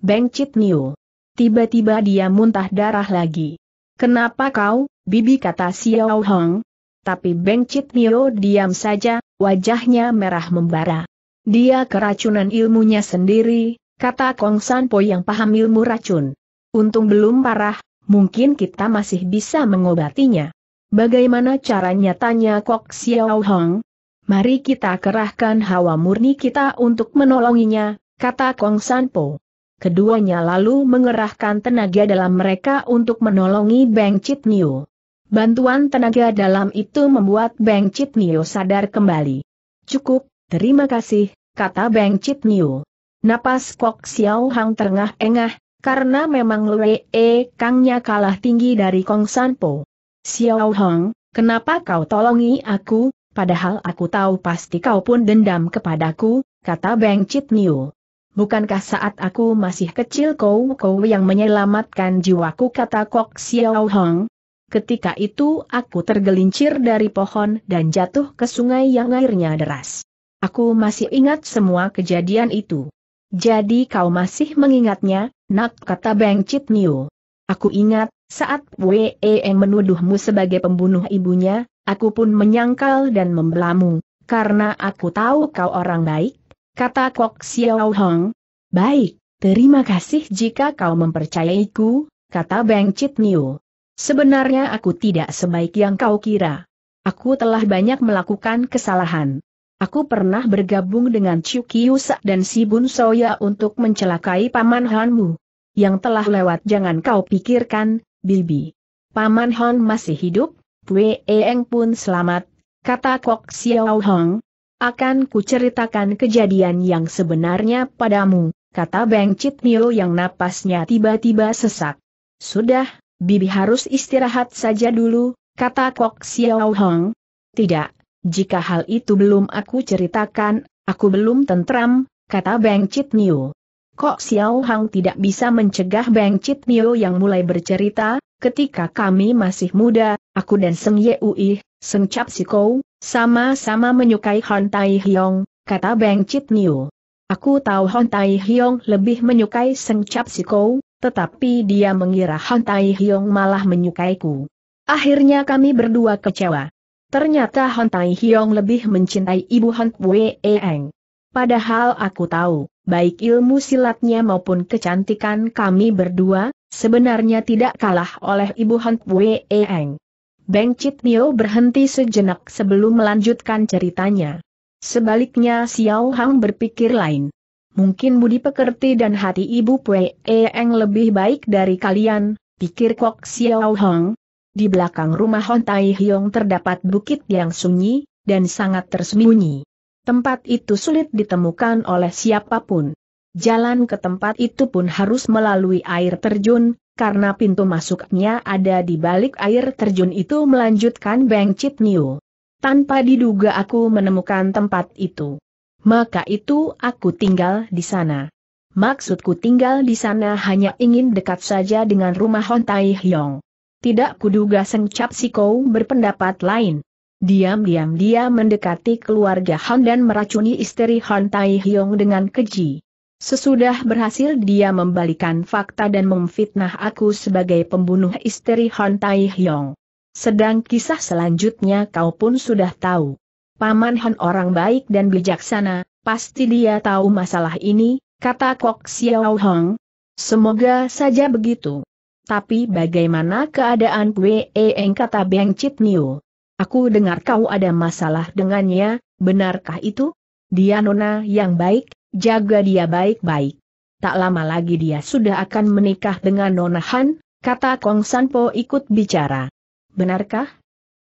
Beng Chit Mio. Tiba-tiba dia muntah darah lagi. Kenapa kau, Bibi, kata Xiao Hang. Tapi Beng Chit Mio diam saja, wajahnya merah membara. Dia keracunan ilmunya sendiri, kata Kong Sanpo yang paham ilmu racun. Untung belum parah, mungkin kita masih bisa mengobatinya. Bagaimana caranya, tanya Kok Xiao Hang. Mari kita kerahkan hawa murni kita untuk menolonginya, kata Kong Sanpo. Keduanya lalu mengerahkan tenaga dalam mereka untuk menolongi Beng Chit Mio. Bantuan tenaga dalam itu membuat Beng Chit Nio sadar kembali. Cukup, terima kasih, kata Beng Chit Nio. Napas Kok Xiao Hang terengah-engah, karena memang Lue E Kangnya kalah tinggi dari Kong Sanpo. Xiao Hang, kenapa kau tolongi aku, padahal aku tahu pasti kau pun dendam kepadaku, kata Beng Chit Nio. Bukankah saat aku masih kecil kau kau yang menyelamatkan jiwaku, kata Kok Xiao Hang. Ketika itu aku tergelincir dari pohon dan jatuh ke sungai yang airnya deras. Aku masih ingat semua kejadian itu. Jadi kau masih mengingatnya, nak, kata Beng Chit Nio. Aku ingat, saat Wei menuduhmu sebagai pembunuh ibunya, aku pun menyangkal dan membelamu, karena aku tahu kau orang baik, kata Kok Xiao Hang. Baik, terima kasih jika kau mempercayaiku, kata Beng Chit Nio. Sebenarnya aku tidak sebaik yang kau kira. Aku telah banyak melakukan kesalahan. Aku pernah bergabung dengan Chu Kiusa dan Si Bun Soya untuk mencelakai Paman Hanmu. Yang telah lewat jangan kau pikirkan, Bibi. Paman Han masih hidup, Wei Eng pun selamat, kata Kok Xiao Hang. Akan kuceritakan kejadian yang sebenarnya padamu, kata Beng Chit Nio yang napasnya tiba-tiba sesak. Sudah, Bibi harus istirahat saja dulu, kata Kok Xiao Hang. Tidak, jika hal itu belum aku ceritakan, aku belum tentram, kata Beng Chit Nio. Kok Xiao Hang tidak bisa mencegah Beng Chit Nio yang mulai bercerita. Ketika kami masih muda, aku dan Seng Yeui, Seng Cap Sikou, sama-sama menyukai Han Tai Hiong, kata Beng Chit Nio. Aku tahu Han Tai Hiong lebih menyukai Seng Cap Sikou, tetapi dia mengira Han Tai Hiong malah menyukaiku. Akhirnya kami berdua kecewa. Ternyata Han Tai Hiong lebih mencintai ibu Han Wei Eng. Padahal aku tahu, baik ilmu silatnya maupun kecantikan kami berdua, sebenarnya tidak kalah oleh ibu Han Wei Eng. Beng Chit Nio berhenti sejenak sebelum melanjutkan ceritanya. Sebaliknya Xiao Hang berpikir lain. Mungkin budi pekerti dan hati ibu Wei Eng lebih baik dari kalian, pikir Kok Xiao Hang. Di belakang rumah Han Tai Hiong terdapat bukit yang sunyi, dan sangat tersembunyi. Tempat itu sulit ditemukan oleh siapapun. Jalan ke tempat itu pun harus melalui air terjun, karena pintu masuknya ada di balik air terjun itu, melanjutkan Beng Chit Nio. Tanpa diduga aku menemukan tempat itu. Maka itu aku tinggal di sana. Maksudku tinggal di sana hanya ingin dekat saja dengan rumah Han Tai Hiong. Tidak kuduga Seng Cap Sikou berpendapat lain. Diam-diam dia mendekati keluarga Han dan meracuni istri Han Tai Hiong dengan keji. Sesudah berhasil dia membalikan fakta dan memfitnah aku sebagai pembunuh istri Han Tai Hiong. Sedang kisah selanjutnya kau pun sudah tahu. Paman Han orang baik dan bijaksana, pasti dia tahu masalah ini, kata Kok Xiao Hang. Semoga saja begitu. Tapi bagaimana keadaan Wei Eng, kata Beng Chit Nio. Aku dengar kau ada masalah dengannya, benarkah itu? Dia nona yang baik, jaga dia baik-baik. Tak lama lagi dia sudah akan menikah dengan Nona Han, kata Kong Sanpo ikut bicara. Benarkah?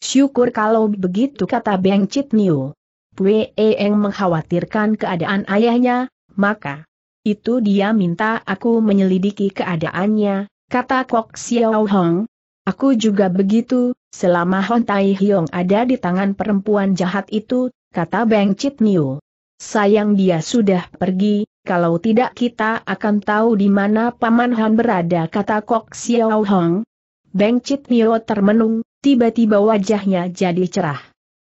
Syukur kalau begitu, kata Beng Chit Nio. Wei Eng mengkhawatirkan keadaan ayahnya, maka itu dia minta aku menyelidiki keadaannya, kata Kok Xiao Hang. Aku juga begitu, selama Han Tai Hiong ada di tangan perempuan jahat itu, kata Beng Chit Nio. Sayang dia sudah pergi, kalau tidak kita akan tahu di mana Paman Han berada, kata Kok Xiao Hang. Beng Chit Nio termenung, tiba-tiba wajahnya jadi cerah.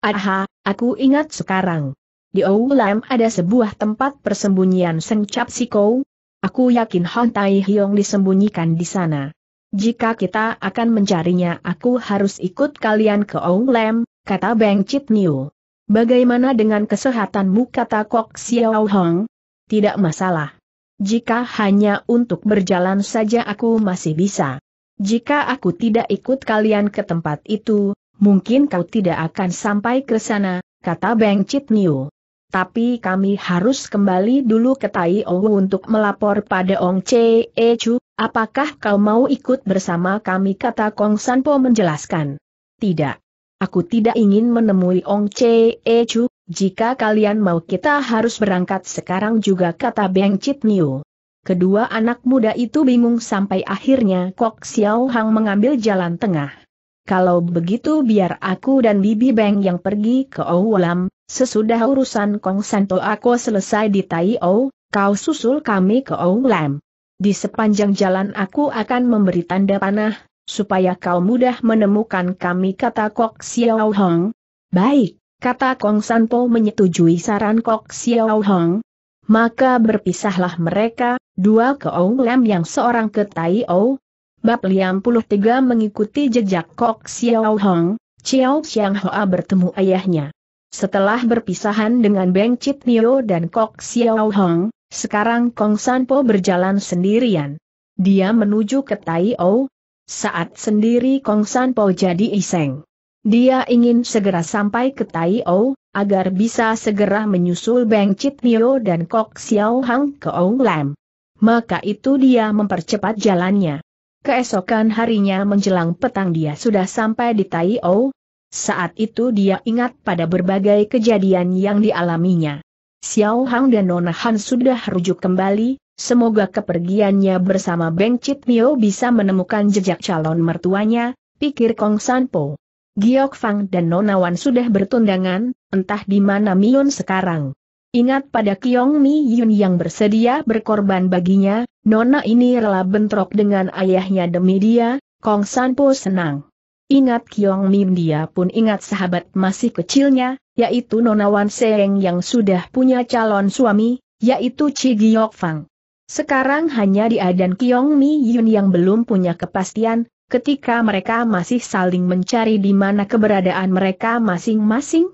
Aha, aku ingat sekarang. Di Oulam ada sebuah tempat persembunyian Seng Cap Sikou. Aku yakin Han Tai Hiong disembunyikan di sana. Jika kita akan mencarinya, aku harus ikut kalian ke Oulam, kata Beng Chit Nio. Bagaimana dengan kesehatanmu, kata Kok Xiao Hang? Tidak masalah. Jika hanya untuk berjalan saja aku masih bisa. Jika aku tidak ikut kalian ke tempat itu, mungkin kau tidak akan sampai ke sana, kata Beng Chit Nio. Tapi kami harus kembali dulu ke Tai O untuk melapor pada Ong Che Chu. Apakah kau mau ikut bersama kami, kata Kong Sanpo menjelaskan. Tidak. Aku tidak ingin menemui Ong Chee Chu, jika kalian mau kita harus berangkat sekarang juga kata Beng Chit Nio. Kedua anak muda itu bingung sampai akhirnya Kok Xiao Hang mengambil jalan tengah. Kalau begitu biar aku dan Bibi Beng yang pergi ke Oulam, sesudah urusan Kong Santo aku selesai di Tai O, kau susul kami ke Oulam. Di sepanjang jalan aku akan memberi tanda panah, supaya kau mudah menemukan kami kata Kok Xiao Hang. Baik, kata Kong Santo menyetujui saran Kok Xiao Hang. Maka berpisahlah mereka, dua ke Oulam yang seorang ke Tai O. Bab liam puluh tiga mengikuti jejak Kok Xiao Hang, Chiao Xiang Hoa bertemu ayahnya. Setelah berpisahan dengan Beng Chit Nio dan Kok Xiao Hang, sekarang Kong Sanpo berjalan sendirian. Dia menuju ke Tai O. Saat sendiri Kong Sanpo jadi iseng. Dia ingin segera sampai ke Tai O, agar bisa segera menyusul Beng Chit Nio dan Kok Xiao Hang ke Oulam. Maka itu dia mempercepat jalannya. Keesokan harinya menjelang petang dia sudah sampai di Tai O. Saat itu dia ingat pada berbagai kejadian yang dialaminya. Xiao Hang dan Nona Han sudah rujuk kembali, semoga kepergiannya bersama Beng Chit Nio bisa menemukan jejak calon mertuanya, pikir Kong Sanpo. Giok Fang dan Nona Wan sudah bertundangan, entah di mana Miyun sekarang. Ingat pada Kiong Mi Yun yang bersedia berkorban baginya, Nona ini rela bentrok dengan ayahnya demi dia, Kong Sanpo senang. Ingat Kiong Mim dia pun ingat sahabat masih kecilnya, yaitu Nona Wan Seng yang sudah punya calon suami, yaitu Chi Giok Fang. Sekarang hanya dia dan Kiong Mi Yun yang belum punya kepastian, ketika mereka masih saling mencari di mana keberadaan mereka masing-masing.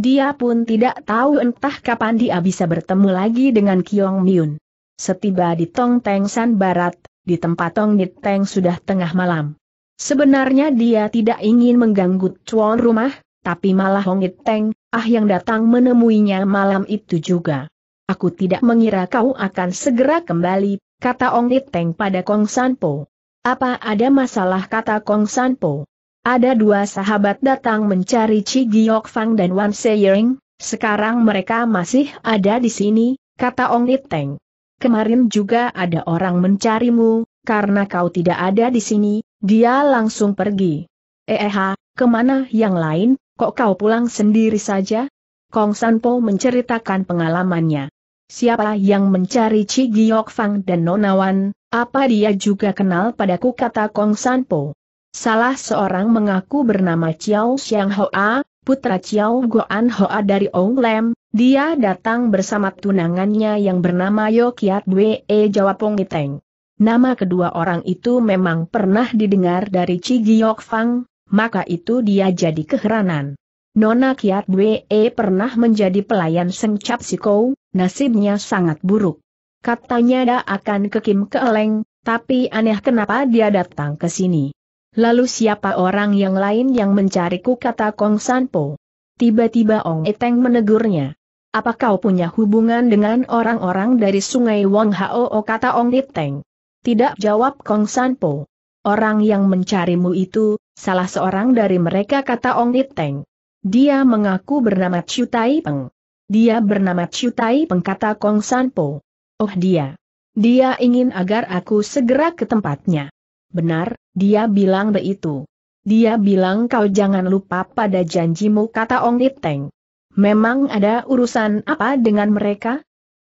Dia pun tidak tahu entah kapan dia bisa bertemu lagi dengan Kiong Miun. Setiba di Tong Teng San Barat, di tempat Tong Nit Teng sudah tengah malam. Sebenarnya dia tidak ingin mengganggu tuan rumah, tapi malah Hong Nit Teng, ah yang datang menemuinya malam itu juga. Aku tidak mengira kau akan segera kembali, kata Hong Nit Teng pada Kong Sanpo. Apa ada masalah kata Kong Sanpo? Ada dua sahabat datang mencari Chi Giok Fang dan Wan Seyering, sekarang mereka masih ada di sini, kata Ong Nit Teng. Kemarin juga ada orang mencarimu, karena kau tidak ada di sini, dia langsung pergi. Eh, kemana yang lain, kok kau pulang sendiri saja? Kong Sanpo menceritakan pengalamannya. Siapa yang mencari Chi Giok Fang dan Nona Wan, apa dia juga kenal padaku kata Kong Sanpo. Salah seorang mengaku bernama Chiao Xiang Hoa, putra Chiao Goan Hoa dari Oulam, dia datang bersama tunangannya yang bernama Yokiat Dwe E jawab Ong Nit Teng. Nama kedua orang itu memang pernah didengar dari Chi Giok Fang, maka itu dia jadi keheranan. Nona Kiat Dwe E pernah menjadi pelayan Seng Cap Sikou, nasibnya sangat buruk. Katanya dia akan ke Kim Keeleng, tapi aneh kenapa dia datang ke sini. Lalu siapa orang yang lain yang mencariku kata Kong Sanpo. Tiba-tiba Ong Nit Teng menegurnya. Apa kau punya hubungan dengan orang-orang dari sungai Wong Hao kata Ong Nit Teng. Tidak jawab Kong Sanpo. Orang yang mencarimu itu, salah seorang dari mereka kata Ong Nit Teng. Dia mengaku bernama Chiu Tai Peng. Dia bernama Chiu Tai Peng kata Kong Sanpo. Oh dia. Dia ingin agar aku segera ke tempatnya. Benar, dia bilang begitu. Dia bilang kau jangan lupa pada janjimu kata Ong Nit Teng. Memang ada urusan apa dengan mereka?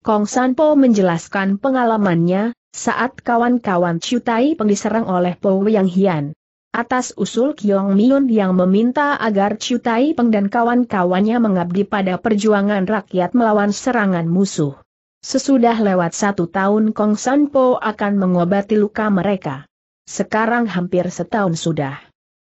Kong Sanpo menjelaskan pengalamannya, saat kawan-kawan Chiu Tai Peng diserang oleh Po Yang Hian. Atas usul Kiong Miun yang meminta agar Chiu Tai Peng dan kawan-kawannya mengabdi pada perjuangan rakyat melawan serangan musuh. Sesudah lewat satu tahun Kong Sanpo akan mengobati luka mereka. Sekarang hampir setahun sudah.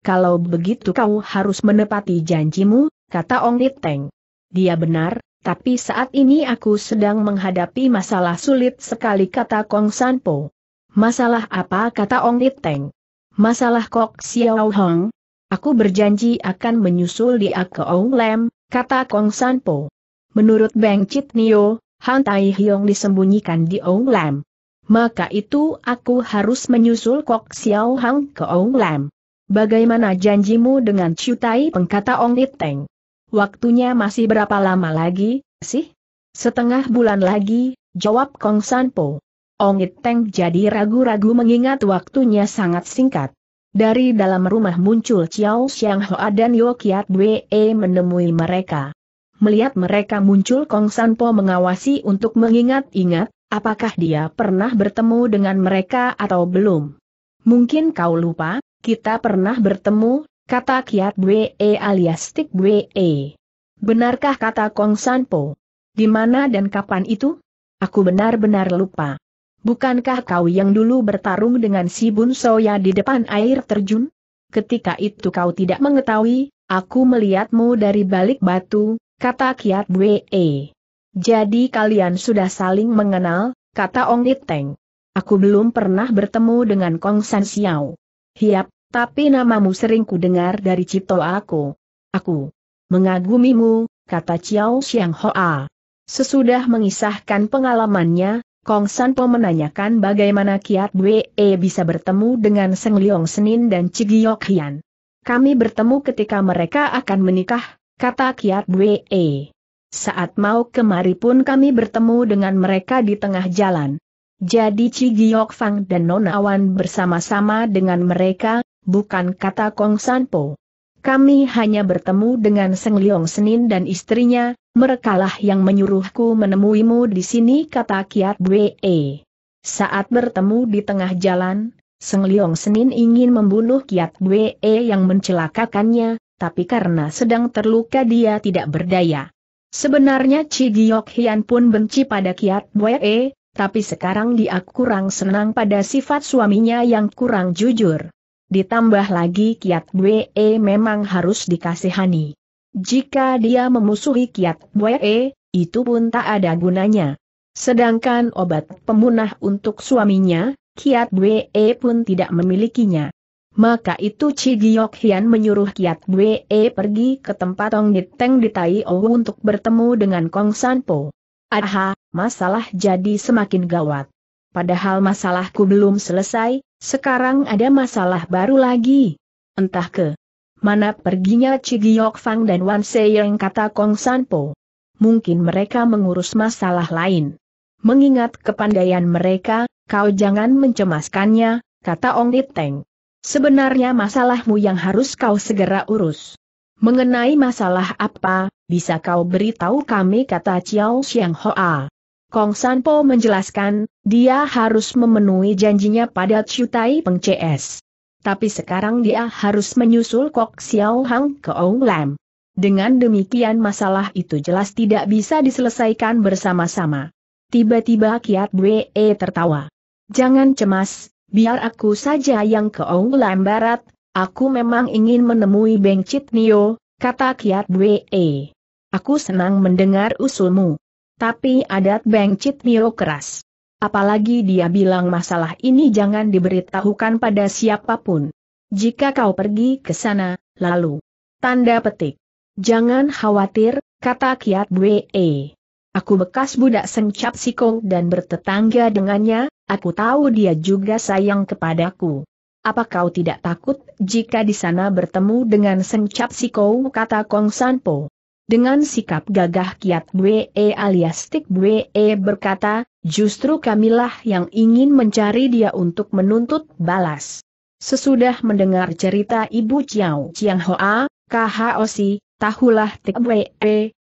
Kalau begitu kau harus menepati janjimu, kata Ong Nit Teng. Dia benar, tapi saat ini aku sedang menghadapi masalah sulit sekali kata Kong Sanpo. Masalah apa kata Ong Nit Teng? Masalah Kok Xiao Hang. Aku berjanji akan menyusul dia ke Oulam, kata Kong Sanpo. Menurut Beng Chit Nio, Han Tai Hiong disembunyikan di Oulam. Maka itu aku harus menyusul Kok Xiao Hang ke Oulam. bagaimana janjimu dengan Chutai? Pengkata Ong It Teng. Waktunya masih berapa lama lagi, sih? Setengah bulan lagi, jawab Kong Sanpo. Ong It Teng jadi ragu-ragu mengingat waktunya sangat singkat. Dari dalam rumah muncul Chiao Xiang Hoa dan Yo Kiat Bwe menemui mereka. Melihat mereka muncul, Kong Sanpo mengawasi untuk mengingat-ingat, apakah dia pernah bertemu dengan mereka atau belum. Mungkin kau lupa, kita pernah bertemu, kata Kiat Bwe alias Tik Bwe. Benarkah, kata Kong Sanpo? Di mana dan kapan itu? Aku benar-benar lupa. Bukankah kau yang dulu bertarung dengan si Bun Soya di depan air terjun? Ketika itu kau tidak mengetahui, aku melihatmu dari balik batu, kata Kiat Bwe. Jadi kalian sudah saling mengenal, kata Ong It Teng. Aku belum pernah bertemu dengan Kong San Xiao. Hiap, tapi namamu sering ku dengar dari cipto aku. Aku mengagumimu, kata Chiao Xiang Hoa. Sesudah mengisahkan pengalamannya, Kong San Po menanyakan bagaimana Kiat Bwe bisa bertemu dengan Seng Leong Senin dan Cigiok Hian. Kami bertemu ketika mereka akan menikah, kata Kiat Bwe. Saat mau kemari pun kami bertemu dengan mereka di tengah jalan. Jadi Cigiok Fang dan Nonawan bersama-sama dengan mereka, bukan, kata Kong Sanpo. Kami hanya bertemu dengan Seng Leong Senin dan istrinya, merekalah yang menyuruhku menemuimu di sini, kata Kiat Bwe. Saat bertemu di tengah jalan, Seng Leong Senin ingin membunuh Kiat Bwe yang mencelakakannya, tapi karena sedang terluka dia tidak berdaya. Sebenarnya Cigiok Hian pun benci pada Kiat Bwe, tapi sekarang dia kurang senang pada sifat suaminya yang kurang jujur. Ditambah lagi Kiat Bwe memang harus dikasihani. Jika dia memusuhi Kiat Bwe, itu pun tak ada gunanya. Sedangkan obat pemunah untuk suaminya, Kiat Bwe pun tidak memilikinya. Maka itu Cigiok Hian menyuruh Kiat Bwe pergi ke tempat Ong It Teng di Tai O untuk bertemu dengan Kong Sanpo. Aha, masalah jadi semakin gawat. Padahal masalahku belum selesai, sekarang ada masalah baru lagi. Entah ke mana perginya Cigiok Fang dan Wan Seyeng, kata Kong Sanpo. Mungkin mereka mengurus masalah lain. Mengingat kepandaian mereka, kau jangan mencemaskannya, kata Ong It Teng. Sebenarnya masalahmu yang harus kau segera urus. Mengenai masalah apa, bisa kau beritahu kami, kata Chiao Xiang Hoa. Kong Sanpo menjelaskan, dia harus memenuhi janjinya pada Chutai Peng C S. Tapi sekarang dia harus menyusul Kok Xiao Hang ke Ong Lam. Dengan demikian masalah itu jelas tidak bisa diselesaikan bersama-sama. Tiba-tiba Kiat Bwe tertawa. Jangan cemas. Biar aku saja yang ke Ong Lam Barat, aku memang ingin menemui Beng Chit Nio, kata Kiat Bwe. Aku senang mendengar usulmu. Tapi adat Beng Chit Nio keras. Apalagi dia bilang masalah ini jangan diberitahukan pada siapapun. Jika kau pergi ke sana, lalu. Tanda petik. Jangan khawatir, kata Kiat Bwe. Aku bekas budak Seng Cap Sikong dan bertetangga dengannya. Aku tahu dia juga sayang kepadaku. Apa kau tidak takut jika di sana bertemu dengan Seng Cap Sikong, kata Kong Sanpo. Dengan sikap gagah Kiat Bwe alias Tik Bwe berkata, justru kamilah yang ingin mencari dia untuk menuntut balas. Sesudah mendengar cerita Ibu Chiao Chiang Hoa, K H O C, tahulah Tik Bwe,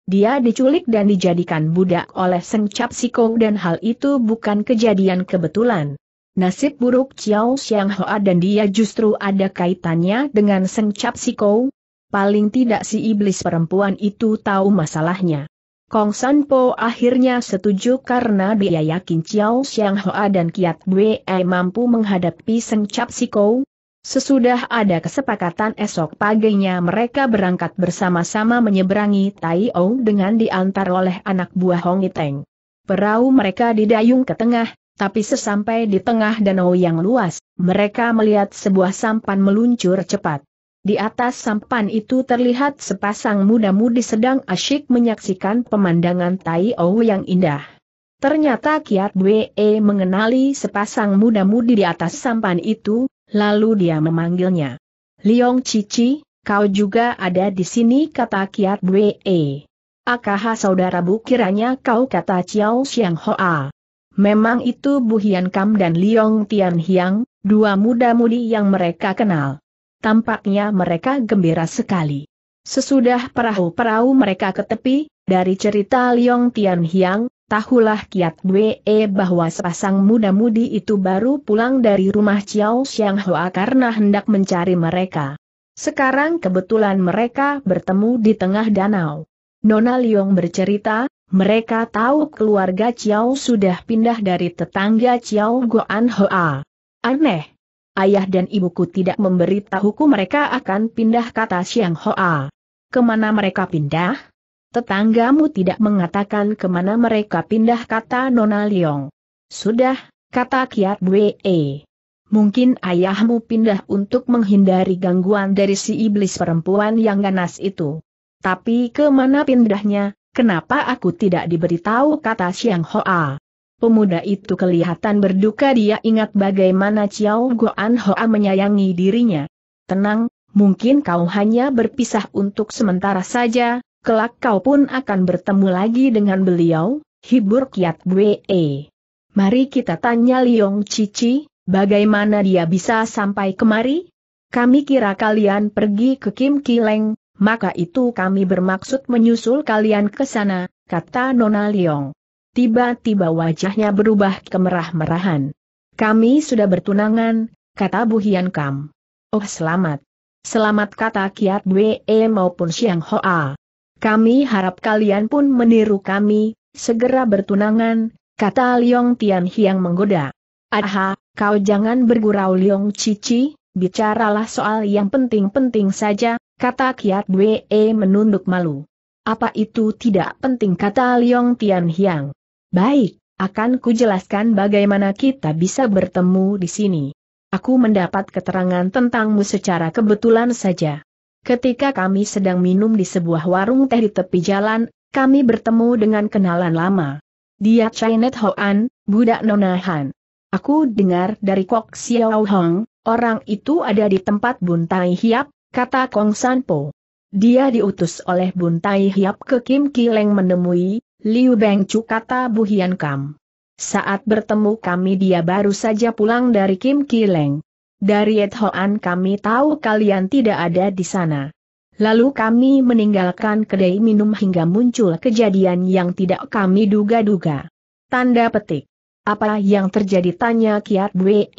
dia diculik dan dijadikan budak oleh Seng Cap Sikong dan hal itu bukan kejadian kebetulan. Nasib buruk Chiao Xiang Hoa dan dia justru ada kaitannya dengan Seng Cap Sikong. Paling tidak si iblis perempuan itu tahu masalahnya. Kong Sanpo akhirnya setuju karena dia yakin Chiao Xiang Hoa dan Kiat Bwe mampu menghadapi Seng Cap Sikong. Sesudah ada kesepakatan, esok paginya mereka berangkat bersama-sama menyeberangi Tai O dengan diantar oleh anak buah Hong It Teng. Perahu mereka didayung ke tengah, tapi sesampai di tengah danau yang luas, mereka melihat sebuah sampan meluncur cepat. Di atas sampan itu terlihat sepasang muda-mudi sedang asyik menyaksikan pemandangan Tai O yang indah. Ternyata Kiat Bwe mengenali sepasang muda-mudi di atas sampan itu. Lalu dia memanggilnya. Liong Cici, kau juga ada di sini, kata Kiat Bwe. Akaha saudara Bu, kiranya kau, kata Chiao Xiang Hoa. Memang itu Bu Hian Kam dan Liong Tian Hiang, dua muda-mudi yang mereka kenal. Tampaknya mereka gembira sekali. Sesudah perahu-perahu mereka ke tepi, dari cerita Liong Tian Hiang, tahulah Kiat Bwe bahwa sepasang muda-mudi itu baru pulang dari rumah Chiao Xiang Hoa karena hendak mencari mereka. Sekarang kebetulan mereka bertemu di tengah danau. Nona Liong bercerita, mereka tahu keluarga Chiao sudah pindah dari tetangga Chiao Goan Hoa. Aneh. Ayah dan ibuku tidak memberitahuku mereka akan pindah, kata Xiang Hoa. Kemana mereka pindah? Tetanggamu tidak mengatakan kemana mereka pindah, kata Nona Liong. Sudah, kata Kiat Bwe. Mungkin ayahmu pindah untuk menghindari gangguan dari si iblis perempuan yang ganas itu. Tapi kemana pindahnya, kenapa aku tidak diberitahu, kata Xiang Hoa. Pemuda itu kelihatan berduka, dia ingat bagaimana Chiao Goan Hoa menyayangi dirinya. Tenang, mungkin kau hanya berpisah untuk sementara saja, kelak kau pun akan bertemu lagi dengan beliau, hibur Kiat Bwe. Mari kita tanya Liong Cici, bagaimana dia bisa sampai kemari? Kami kira kalian pergi ke Kim Kileng, maka itu kami bermaksud menyusul kalian ke sana, kata Nona Liong. Tiba-tiba wajahnya berubah kemerah-merahan. Kami sudah bertunangan, kata Bu Hian Kam. Oh selamat. Selamat, kata Kiat Bwe maupun Xiang Hoa. Kami harap kalian pun meniru kami, segera bertunangan, kata Liong Tian Hiang menggoda. Aha, kau jangan bergurau Liong Cici, bicaralah soal yang penting-penting saja, kata Kiat Bwe menunduk malu. Apa itu tidak penting, kata Liong Tian Hiang. Baik, akan kujelaskan bagaimana kita bisa bertemu di sini. Aku mendapat keterangan tentangmu secara kebetulan saja. Ketika kami sedang minum di sebuah warung teh di tepi jalan, kami bertemu dengan kenalan lama. Dia Chinet Hoan, budak Nona Han. Aku dengar dari Kok Xiao Hong, orang itu ada di tempat Bun Tai Hiap, kata Kong San Po. Dia diutus oleh Bun Tai Hiap ke Kim Kileng menemui Liu Beng Chu, kata Bu Hian Kam. Saat bertemu kami dia baru saja pulang dari Kim Kileng. Dari Ed Hoan kami tahu kalian tidak ada di sana. Lalu kami meninggalkan kedai minum hingga muncul kejadian yang tidak kami duga-duga. Tanda petik. Apa yang terjadi, tanya Kiat Bwe.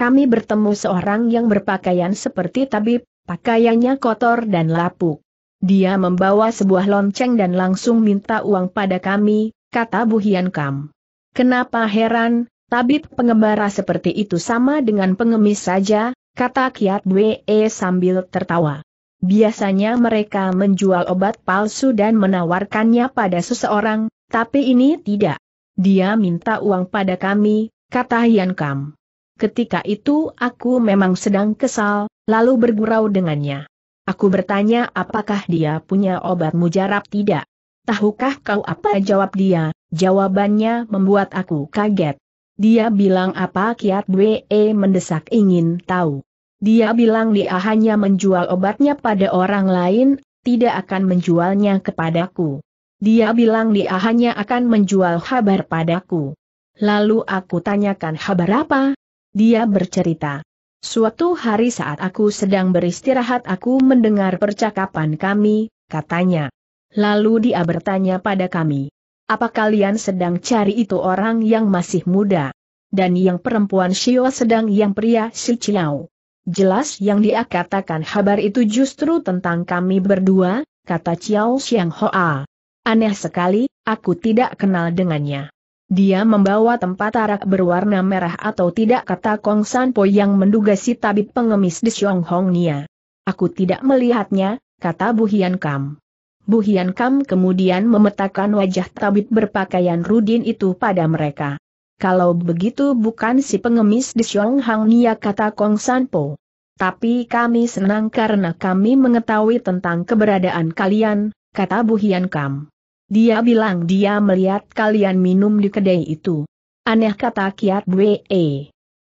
Kami bertemu seorang yang berpakaian seperti tabib, pakaiannya kotor dan lapuk. Dia membawa sebuah lonceng dan langsung minta uang pada kami, kata Bu Hian Kam. Kenapa heran, tabib pengembara seperti itu sama dengan pengemis saja, kata Kiat Bwe sambil tertawa. Biasanya mereka menjual obat palsu dan menawarkannya pada seseorang, tapi ini tidak. Dia minta uang pada kami, kata Hian Kam. Ketika itu aku memang sedang kesal, lalu bergurau dengannya. Aku bertanya apakah dia punya obat mujarab tidak. Tahukah kau apa jawab dia? Jawabannya membuat aku kaget. Dia bilang apa? Kiat Bwe mendesak ingin tahu. Dia bilang dia hanya menjual obatnya pada orang lain, tidak akan menjualnya kepadaku. Dia bilang dia hanya akan menjual kabar padaku. Lalu aku tanyakan kabar apa? Dia bercerita. Suatu hari saat aku sedang beristirahat aku mendengar percakapan kami, katanya. Lalu dia bertanya pada kami, apa kalian sedang cari itu orang yang masih muda? Dan yang perempuan Shio sedang yang pria si Chiao. Jelas yang dia katakan kabar itu justru tentang kami berdua, kata Chiao Xiang Hoa. Aneh sekali, aku tidak kenal dengannya. Dia membawa tempat arak berwarna merah atau tidak, kata Kong San Po yang menduga si tabib pengemis di Siong Hong Nia. Aku tidak melihatnya, kata Bu Hian Kam. Bu Hian Kam kemudian memetakan wajah tabib berpakaian rudin itu pada mereka. Kalau begitu bukan si pengemis di Siong Hong Nia, kata Kong San Po. Tapi kami senang karena kami mengetahui tentang keberadaan kalian, kata Bu Hian Kam. Dia bilang dia melihat kalian minum di kedai itu. Aneh, kata Kiat Bwe.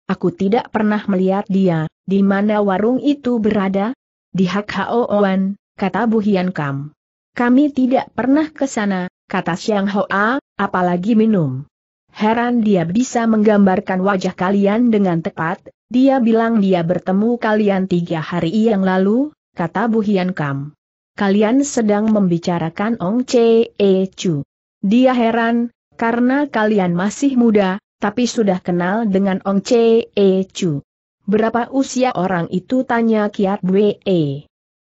Aku tidak pernah melihat dia, di mana warung itu berada? Di Hak Hoan, kata Bu Hian Kam. Kami tidak pernah ke sana, kata Siang Hoa, apalagi minum. Heran dia bisa menggambarkan wajah kalian dengan tepat, dia bilang dia bertemu kalian tiga hari yang lalu, kata Bu Hian Kam. Kalian sedang membicarakan Ong Chee Chu. Dia heran, karena kalian masih muda, tapi sudah kenal dengan Ong Chee Chu. Berapa usia orang itu, tanya Kiat Bwe?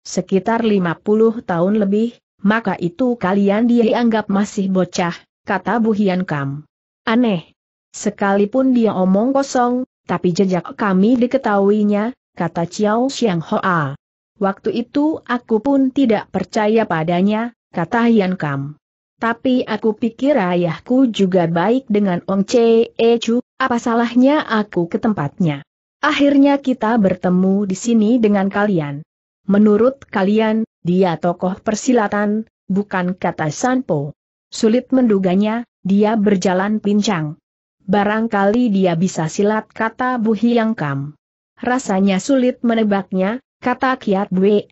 Sekitar lima puluh tahun lebih. Maka itu kalian dianggap masih bocah, kata Bu Hian Kam. Aneh. Sekalipun dia omong kosong, tapi jejak kami diketahuinya, kata Chiao Xiang Hoa. Waktu itu aku pun tidak percaya padanya, kata Hian Kam. Tapi aku pikir ayahku juga baik dengan Ong Chee Chu, apa salahnya aku ke tempatnya. Akhirnya kita bertemu di sini dengan kalian. Menurut kalian, dia tokoh persilatan, bukan, kata Sanpo. Sulit menduganya, dia berjalan pincang. Barangkali dia bisa silat, kata Bu Hian Kam. Rasanya sulit menebaknya, kata Kiat Bwe.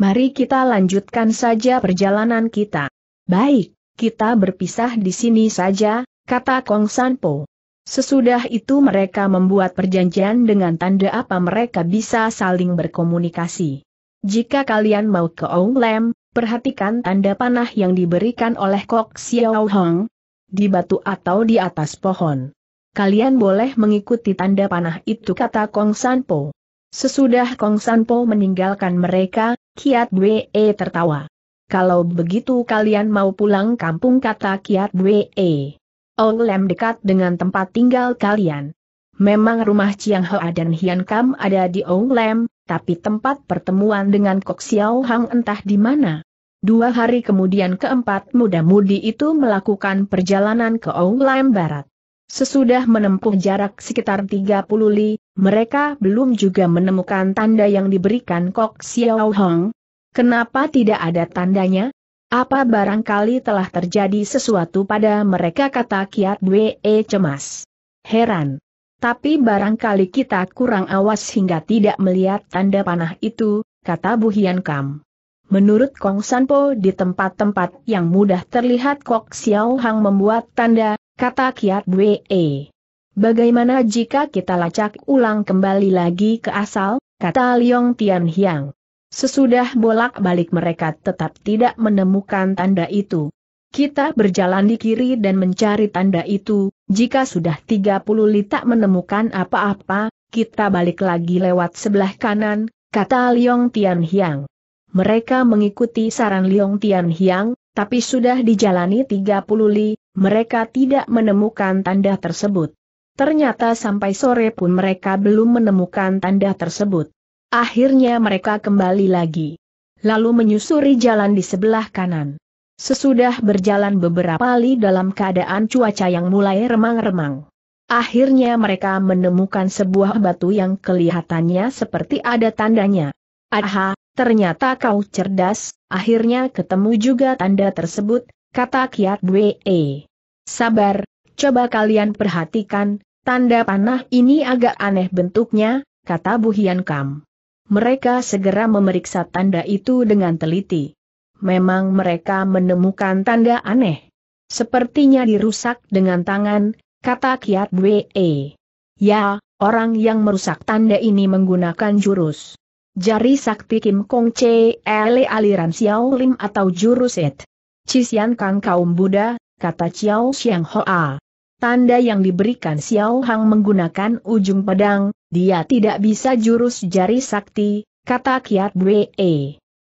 Mari kita lanjutkan saja perjalanan kita. Baik, kita berpisah di sini saja, kata Kong Sanpo. Sesudah itu mereka membuat perjanjian dengan tanda apa mereka bisa saling berkomunikasi. Jika kalian mau ke Ong Lem, perhatikan tanda panah yang diberikan oleh Kok Xiao Hong di batu atau di atas pohon. Kalian boleh mengikuti tanda panah itu, kata Kong Sanpo. Sesudah Kong Sanpo meninggalkan mereka, Kiat Bwe tertawa. Kalau begitu kalian mau pulang kampung, kata Kiat Bwe. Ong Lem dekat dengan tempat tinggal kalian. Memang rumah Chiang Hoa dan Hian Kam ada di Ong Lem, tapi tempat pertemuan dengan Kok Xiao Hang entah di mana. Dua hari kemudian keempat muda-mudi itu melakukan perjalanan ke Ong Lem Barat. Sesudah menempuh jarak sekitar tiga puluh li, mereka belum juga menemukan tanda yang diberikan Kok Xiao Hang. Kenapa tidak ada tandanya? Apa barangkali telah terjadi sesuatu pada mereka, kata Kiat Bwe cemas. Heran. Tapi barangkali kita kurang awas hingga tidak melihat tanda panah itu, kata Bu Hian Kam. Menurut Kong Sanpo, di tempat-tempat yang mudah terlihat Kok Xiao Hang membuat tanda, kata Kiat Bwe. Bagaimana jika kita lacak ulang kembali lagi ke asal, kata Liong Tian Hiang. Sesudah bolak-balik mereka tetap tidak menemukan tanda itu. Kita berjalan di kiri dan mencari tanda itu, jika sudah tiga puluh li tak menemukan apa-apa, kita balik lagi lewat sebelah kanan, kata Liong Tian Hiang. Mereka mengikuti saran Liong Tian Hiang, tapi sudah dijalani tiga puluh li, mereka tidak menemukan tanda tersebut. Ternyata sampai sore pun mereka belum menemukan tanda tersebut. Akhirnya mereka kembali lagi. Lalu menyusuri jalan di sebelah kanan. Sesudah berjalan beberapa li dalam keadaan cuaca yang mulai remang-remang. Akhirnya mereka menemukan sebuah batu yang kelihatannya seperti ada tandanya. Aha, ternyata kau cerdas, akhirnya ketemu juga tanda tersebut, kata Kiat Bwe. Sabar, coba kalian perhatikan, tanda panah ini agak aneh bentuknya, kata Bu Hian Kam. Mereka segera memeriksa tanda itu dengan teliti. Memang mereka menemukan tanda aneh. Sepertinya dirusak dengan tangan, kata Kiat Bwe. Ya, orang yang merusak tanda ini menggunakan jurus jari sakti Kim Kong Chee aliran Xiao Lim atau jurus It Cisian Kang kaum Buddha, kata Chiao Xiang Hoa. Tanda yang diberikan Xiao Hang menggunakan ujung pedang, dia tidak bisa jurus jari sakti, kata Kiat Bwe.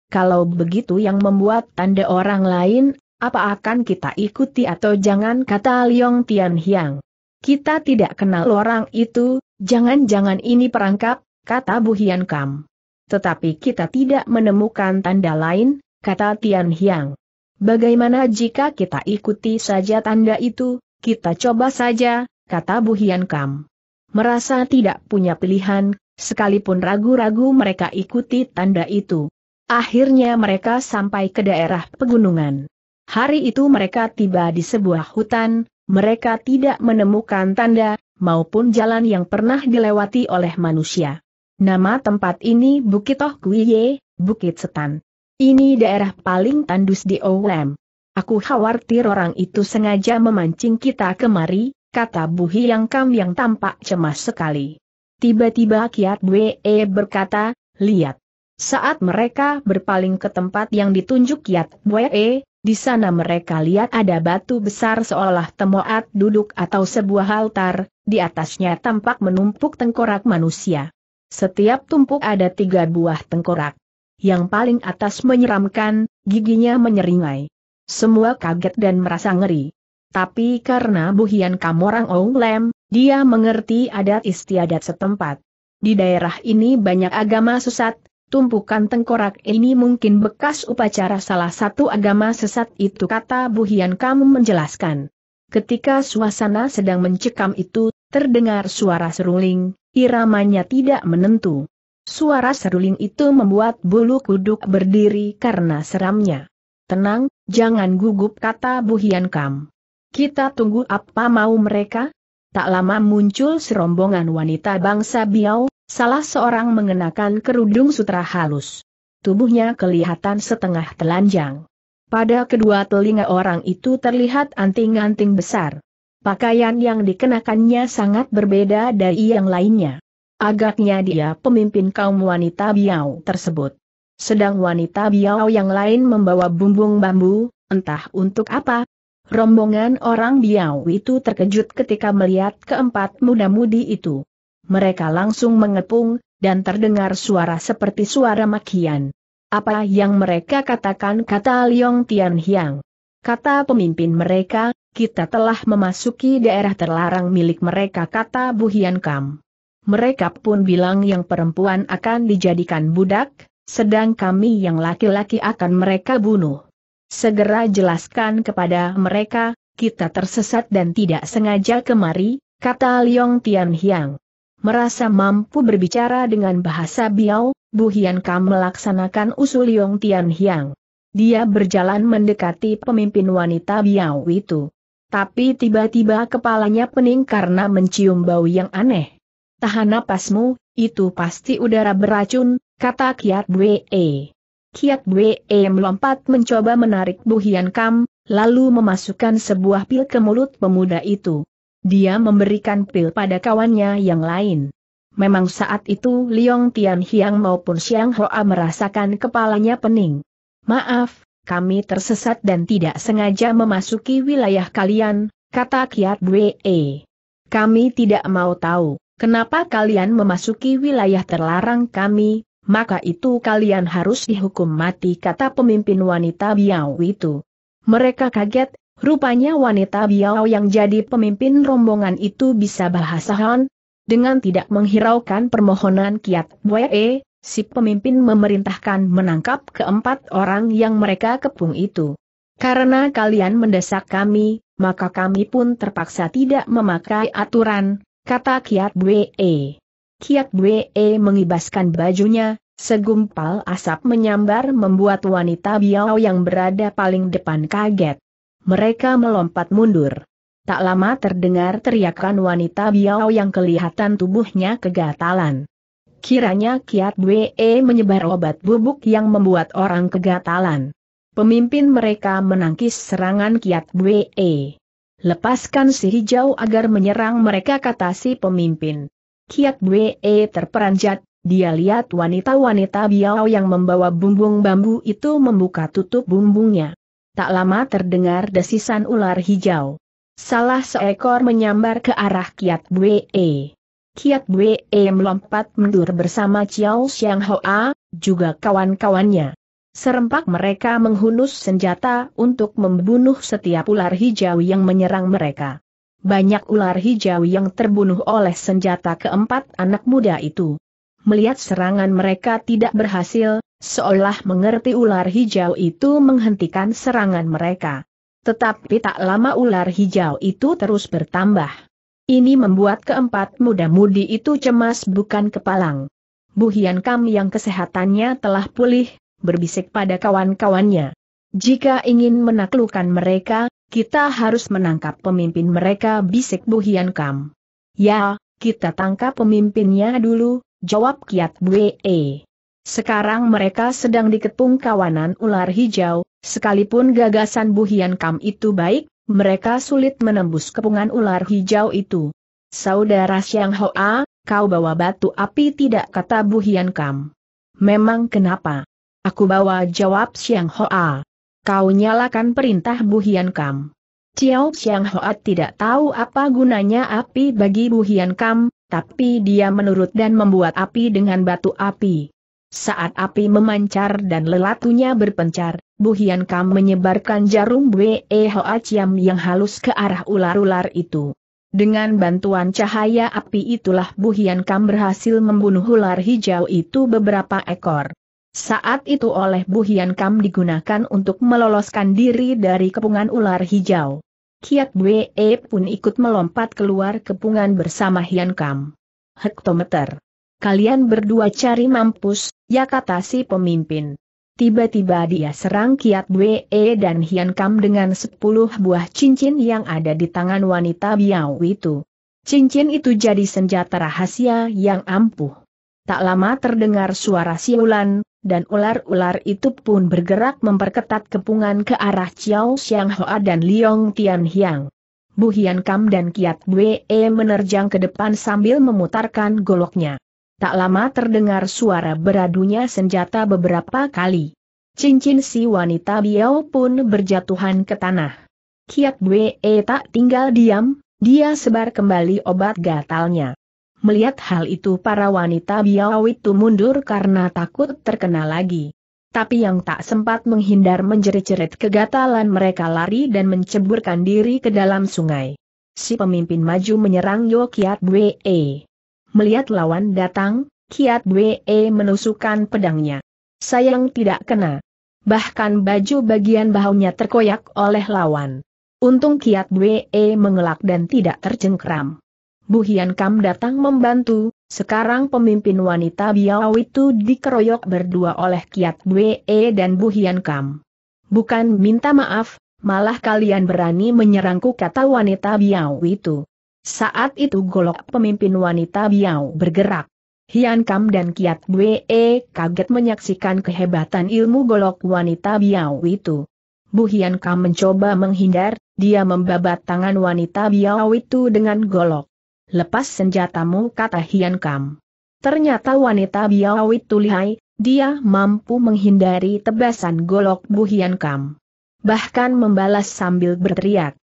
Kalau begitu yang membuat tanda orang lain, apa akan kita ikuti atau jangan, kata Liong Tian Hiang. Kita tidak kenal orang itu, jangan-jangan ini perangkap, kata Bu Hian Kam. Tetapi kita tidak menemukan tanda lain, kata Tian Hiang. Bagaimana jika kita ikuti saja tanda itu? Kita coba saja, kata Bu Hian Kam. Merasa tidak punya pilihan, sekalipun ragu-ragu mereka ikuti tanda itu. Akhirnya mereka sampai ke daerah pegunungan. Hari itu mereka tiba di sebuah hutan, mereka tidak menemukan tanda, maupun jalan yang pernah dilewati oleh manusia. Nama tempat ini Bukit Toh Kuiye, Bukit Setan. Ini daerah paling tandus di Oulem. Aku khawatir orang itu sengaja memancing kita kemari, kata Bu Hiang Kam yang tampak cemas sekali. Tiba-tiba Kiat Bwe berkata, lihat. Saat mereka berpaling ke tempat yang ditunjuk Kiat Bwe, di sana mereka lihat ada batu besar seolah temoat duduk atau sebuah altar, di atasnya tampak menumpuk tengkorak manusia. Setiap tumpuk ada tiga buah tengkorak. Yang paling atas menyeramkan, giginya menyeringai. Semua kaget dan merasa ngeri. Tapi karena Bu Hian Kam orang Oulem, dia mengerti adat istiadat setempat. Di daerah ini banyak agama sesat. Tumpukan tengkorak ini mungkin bekas upacara salah satu agama sesat itu, kata Bu Hian Kam menjelaskan. Ketika suasana sedang mencekam itu, terdengar suara seruling, iramanya tidak menentu. Suara seruling itu membuat bulu kuduk berdiri karena seramnya. Tenang, jangan gugup, kata Bu Hian Kam. Kita tunggu apa mau mereka? Tak lama muncul serombongan wanita bangsa Biau. Salah seorang mengenakan kerudung sutra halus. Tubuhnya kelihatan setengah telanjang. Pada kedua telinga orang itu terlihat anting-anting besar. Pakaian yang dikenakannya sangat berbeda dari yang lainnya. Agaknya dia pemimpin kaum wanita Biau tersebut. Sedang wanita Biau yang lain membawa bumbung bambu, entah untuk apa. Rombongan orang Biau itu terkejut ketika melihat keempat muda-mudi itu. Mereka langsung mengepung, dan terdengar suara seperti suara makian. Apa yang mereka katakan, kata Liong Tian Hiang. Kata pemimpin mereka, kita telah memasuki daerah terlarang milik mereka, kata Bu Hian Kam. Mereka pun bilang yang perempuan akan dijadikan budak, sedang kami yang laki-laki akan mereka bunuh. Segera jelaskan kepada mereka, kita tersesat dan tidak sengaja kemari, kata Liong Tian Hiang. Merasa mampu berbicara dengan bahasa Biau, Bu Hian Kam melaksanakan usul Liong Tian Hiang. Dia berjalan mendekati pemimpin wanita Biau itu. Tapi tiba-tiba kepalanya pening karena mencium bau yang aneh. Tahan napasmu, itu pasti udara beracun, kata Kiat Bwe. Kiat Bwe melompat mencoba menarik Bu Hian Kam, lalu memasukkan sebuah pil ke mulut pemuda itu. Dia memberikan pil pada kawannya yang lain. Memang saat itu Liong Tian Hiang maupun Xiang Hoa merasakan kepalanya pening. Maaf, kami tersesat dan tidak sengaja memasuki wilayah kalian, kata Kiat Bwe. Kami tidak mau tahu, kenapa kalian memasuki wilayah terlarang kami, maka itu kalian harus dihukum mati, kata pemimpin wanita Biau itu. Mereka kaget. Rupanya wanita Biau yang jadi pemimpin rombongan itu bisa bahasa Han. Dengan tidak menghiraukan permohonan Kiat Bwe, si pemimpin memerintahkan menangkap keempat orang yang mereka kepung itu. Karena kalian mendesak kami, maka kami pun terpaksa tidak memakai aturan, kata Kiat Bwe. Kiat Bwe mengibaskan bajunya, segumpal asap menyambar membuat wanita Biau yang berada paling depan kaget. Mereka melompat mundur. Tak lama terdengar teriakan wanita Biau yang kelihatan tubuhnya kegatalan. Kiranya Kiat Bwe menyebar obat bubuk yang membuat orang kegatalan. Pemimpin mereka menangkis serangan Kiat Bwe. Lepaskan si hijau agar menyerang mereka, kata si pemimpin. Kiat Bwe terperanjat, dia lihat wanita-wanita Biau yang membawa bumbung bambu itu membuka tutup bumbungnya. Tak lama terdengar desisan ular hijau. Salah seekor menyambar ke arah Kiat Bwe. Kiat Bwe melompat mundur bersama Chiao Xiang Hoa, juga kawan-kawannya. Serempak mereka menghunus senjata untuk membunuh setiap ular hijau yang menyerang mereka. Banyak ular hijau yang terbunuh oleh senjata keempat anak muda itu. Melihat serangan mereka tidak berhasil, seolah mengerti ular hijau itu menghentikan serangan mereka. Tetapi tak lama ular hijau itu terus bertambah. Ini membuat keempat muda-mudi itu cemas bukan kepalang. Bu Hian Kam yang kesehatannya telah pulih, berbisik pada kawan-kawannya. Jika ingin menaklukkan mereka, kita harus menangkap pemimpin mereka, bisik Bu Hian Kam. Ya, kita tangkap pemimpinnya dulu, jawab Kiat Bwe. Sekarang mereka sedang dikepung kawanan ular hijau, sekalipun gagasan Bu Hien Kam itu baik, mereka sulit menembus kepungan ular hijau itu. Saudara Siang Hoa, kau bawa batu api tidak, kata Bu Hien Kam. Memang kenapa? Aku bawa, jawab Siang Hoa. Kau nyalakan perintah Bu Hien Kam. Ciao Siang Hoa tidak tahu apa gunanya api bagi Bu Hien Kam, tapi dia menurut dan membuat api dengan batu api. Saat api memancar dan lelatunya berpencar, Bu Hien Kam menyebarkan jarum Bwe Hoa Ciam yang halus ke arah ular-ular itu. Dengan bantuan cahaya api itulah Bu Hien Kam berhasil membunuh ular hijau itu beberapa ekor. Saat itu oleh Bu Hien Kam digunakan untuk meloloskan diri dari kepungan ular hijau. Kiat Bwe pun ikut melompat keluar kepungan bersama Hien Kam. Hektometer. Kalian berdua cari mampus, ya, kata si pemimpin. Tiba-tiba dia serang Kiat Bwe dan Hien Kam dengan sepuluh buah cincin yang ada di tangan wanita Biau itu. Cincin itu jadi senjata rahasia yang ampuh. Tak lama terdengar suara siulan, dan ular-ular itu pun bergerak memperketat kepungan ke arah Chiao Siang Hoa dan Liong Tian Hiang. Bu Hien Kam dan Kiat Bwe menerjang ke depan sambil memutarkan goloknya. Tak lama terdengar suara beradunya senjata beberapa kali. Cincin si wanita Biau pun berjatuhan ke tanah. Kiat Bwe tak tinggal diam, dia sebar kembali obat gatalnya. Melihat hal itu para wanita Biau itu mundur karena takut terkena lagi. Tapi yang tak sempat menghindar menjerit-jerit kegatalan, mereka lari dan menceburkan diri ke dalam sungai. Si pemimpin maju menyerang Yo Kiat Bwe. Melihat lawan datang, Kiat Bwe menusukkan pedangnya. Sayang tidak kena. Bahkan baju bagian bahunya terkoyak oleh lawan. Untung Kiat Bwe mengelak dan tidak tercengkram. Bu Hien Kam datang membantu, sekarang pemimpin wanita Biau itu dikeroyok berdua oleh Kiat Bwe dan Bu Hien Kam. Bukan minta maaf, malah kalian berani menyerangku, kata wanita Biau itu. Saat itu golok pemimpin wanita Biau bergerak. Hien Kam dan Kiat Bwe kaget menyaksikan kehebatan ilmu golok wanita Biau itu. Bu Hien Kam mencoba menghindar, dia membabat tangan wanita Biau itu dengan golok. Lepas senjatamu, kata Hien Kam. Ternyata wanita Biau itu lihai, dia mampu menghindari tebasan golok Bu Hien Kam. Bahkan membalas sambil berteriak.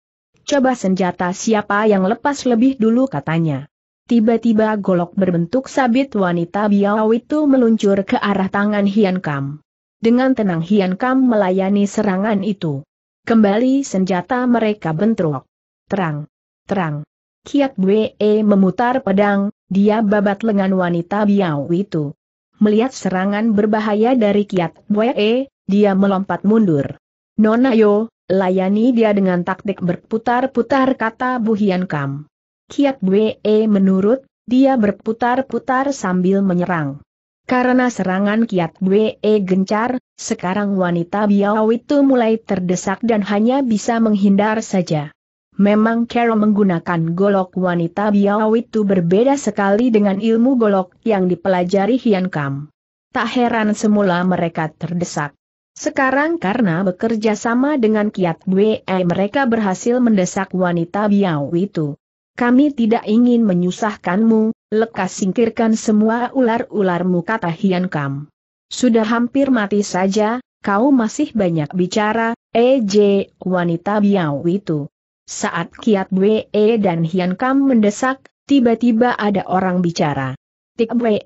Coba senjata siapa yang lepas lebih dulu, katanya. Tiba-tiba golok berbentuk sabit wanita Biau itu meluncur ke arah tangan Hien Kam. Dengan tenang Hien Kam melayani serangan itu. Kembali senjata mereka bentrok. Terang. Terang. Kiat Bwe memutar pedang, dia babat lengan wanita Biau itu. Melihat serangan berbahaya dari Kiat Bwe, dia melompat mundur. Nona Yo, layani dia dengan taktik berputar-putar, kata Bu Hien Kam. Kiat Bwe menurut, dia berputar-putar sambil menyerang. Karena serangan Kiat Bwe gencar, sekarang wanita Biau itu mulai terdesak dan hanya bisa menghindar saja. Memang cara menggunakan golok wanita Biau itu berbeda sekali dengan ilmu golok yang dipelajari Hien Kam. Tak heran semula mereka terdesak. Sekarang karena bekerja sama dengan Kiat Bwe, mereka berhasil mendesak wanita Biau itu. Kami tidak ingin menyusahkanmu, lekas singkirkan semua ular-ularmu, kata Hien Kam. Sudah hampir mati saja, kau masih banyak bicara, ej, wanita Biau itu. Saat Kiat Bwe dan Hien Kam mendesak, tiba-tiba ada orang bicara. Tik Bwe,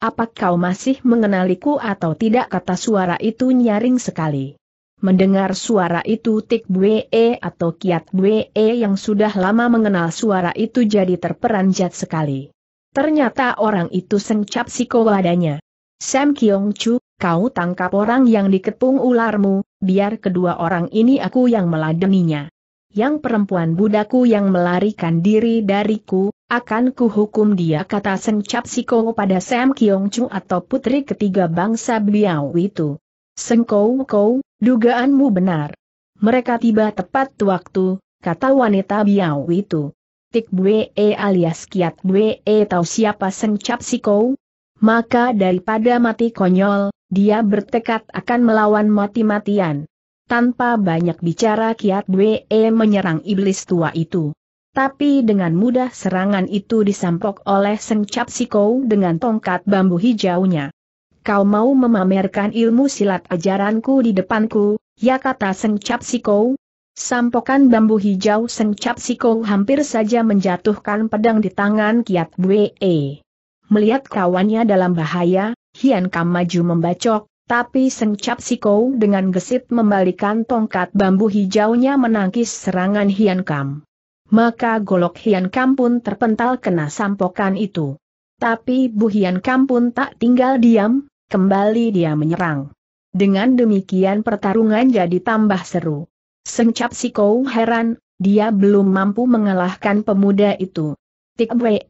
apa kau masih mengenaliku atau tidak, kata suara itu nyaring sekali. Mendengar suara itu Tik Bwe atau Kiat Bwe yang sudah lama mengenal suara itu jadi terperanjat sekali. Ternyata orang itu sencap sikowadanya. Sam Kiong Chu, kau tangkap orang yang dikepung ularmu, biar kedua orang ini aku yang meladeninya. Yang perempuan budaku yang melarikan diri dariku, akan kuhukum dia, kata Sengcap Siko pada Sam Kiong Chu atau putri ketiga bangsa Biau itu. Sengkou Kou, dugaanmu benar. Mereka tiba tepat waktu, kata wanita Biau itu. Tik Bwe alias Kiat Bwe tahu siapa Seng Cap Sikau? Maka daripada mati konyol, dia bertekad akan melawan mati-matian. Tanpa banyak bicara Kiat Bwe menyerang iblis tua itu. Tapi dengan mudah serangan itu disampok oleh Seng Cap Sikau dengan tongkat bambu hijaunya. Kau mau memamerkan ilmu silat ajaranku di depanku, ya, kata Seng Cap Sikau. Sampokan bambu hijau Seng Cap Sikau hampir saja menjatuhkan pedang di tangan Kiat Bwe. Melihat kawannya dalam bahaya, Hian Kam maju membacok, tapi Seng Cap Sikau dengan gesit membalikan tongkat bambu hijaunya menangkis serangan Hian Kam. Maka golok Hian Kam pun terpental kena sampokan itu. Tapi Bu Hian Kam pun tak tinggal diam, kembali dia menyerang. Dengan demikian pertarungan jadi tambah seru. Seng Cap Sikau heran, dia belum mampu mengalahkan pemuda itu. Tik Bwe,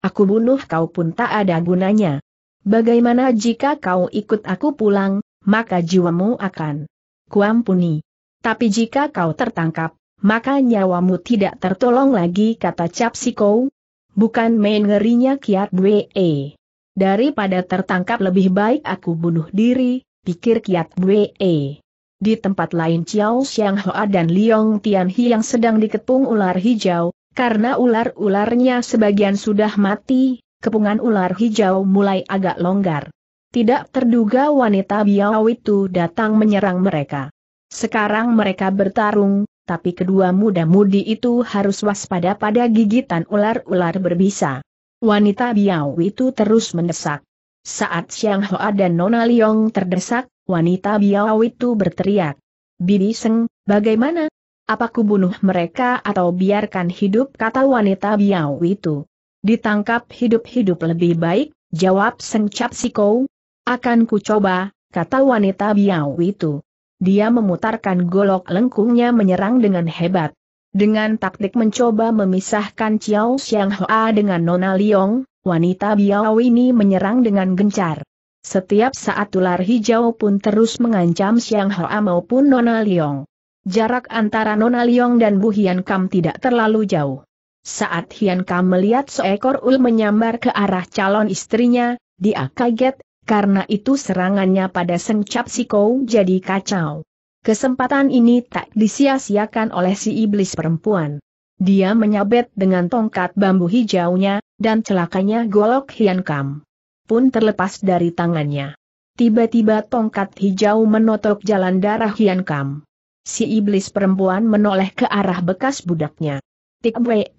aku bunuh kau pun tak ada gunanya. Bagaimana jika kau ikut aku pulang, maka jiwamu akan kuampuni. Tapi jika kau tertangkap, maka nyawamu tidak tertolong lagi, kata Cap Sikau. Bukan main ngerinya Kiat Bwe. Daripada tertangkap lebih baik aku bunuh diri, pikir Kiat Bwe. Di tempat lain Chiao Xiang Hoa dan Liong Tianhi yang sedang dikepung ular hijau, karena ular-ularnya sebagian sudah mati, kepungan ular hijau mulai agak longgar. Tidak terduga wanita Biao itu datang menyerang mereka. Sekarang mereka bertarung, tapi kedua muda-mudi itu harus waspada pada gigitan ular-ular berbisa. Wanita Biao itu terus mendesak. Saat Xiang Hoa dan Nona Liong terdesak, wanita Biao itu berteriak, "Bibi Seng, bagaimana? Apa ku bunuh mereka atau biarkan hidup?" kata wanita Biao itu. "Ditangkap hidup-hidup lebih baik," jawab Seng Cap Sikau. "Akan ku coba," kata wanita Biao itu. Dia memutarkan golok lengkungnya menyerang dengan hebat. Dengan taktik mencoba memisahkan Chiao Xiang Hoa dengan Nona Liong, wanita Biao ini menyerang dengan gencar. Setiap saat ular hijau pun terus mengancam Xiang Hoa maupun Nona Liong. Jarak antara Nona Liong dan Bu Hian Kam tidak terlalu jauh. Saat Hian Kam melihat seekor ul menyambar ke arah calon istrinya, dia kaget. Karena itu serangannya pada Seng Cap Sikau jadi kacau. Kesempatan ini tak disia-siakan oleh si iblis perempuan. Dia menyabet dengan tongkat bambu hijaunya, dan celakanya golok Hian Kam pun terlepas dari tangannya. Tiba-tiba tongkat hijau menotok jalan darah Hian Kam. Si iblis perempuan menoleh ke arah bekas budaknya. "Tik Bwe,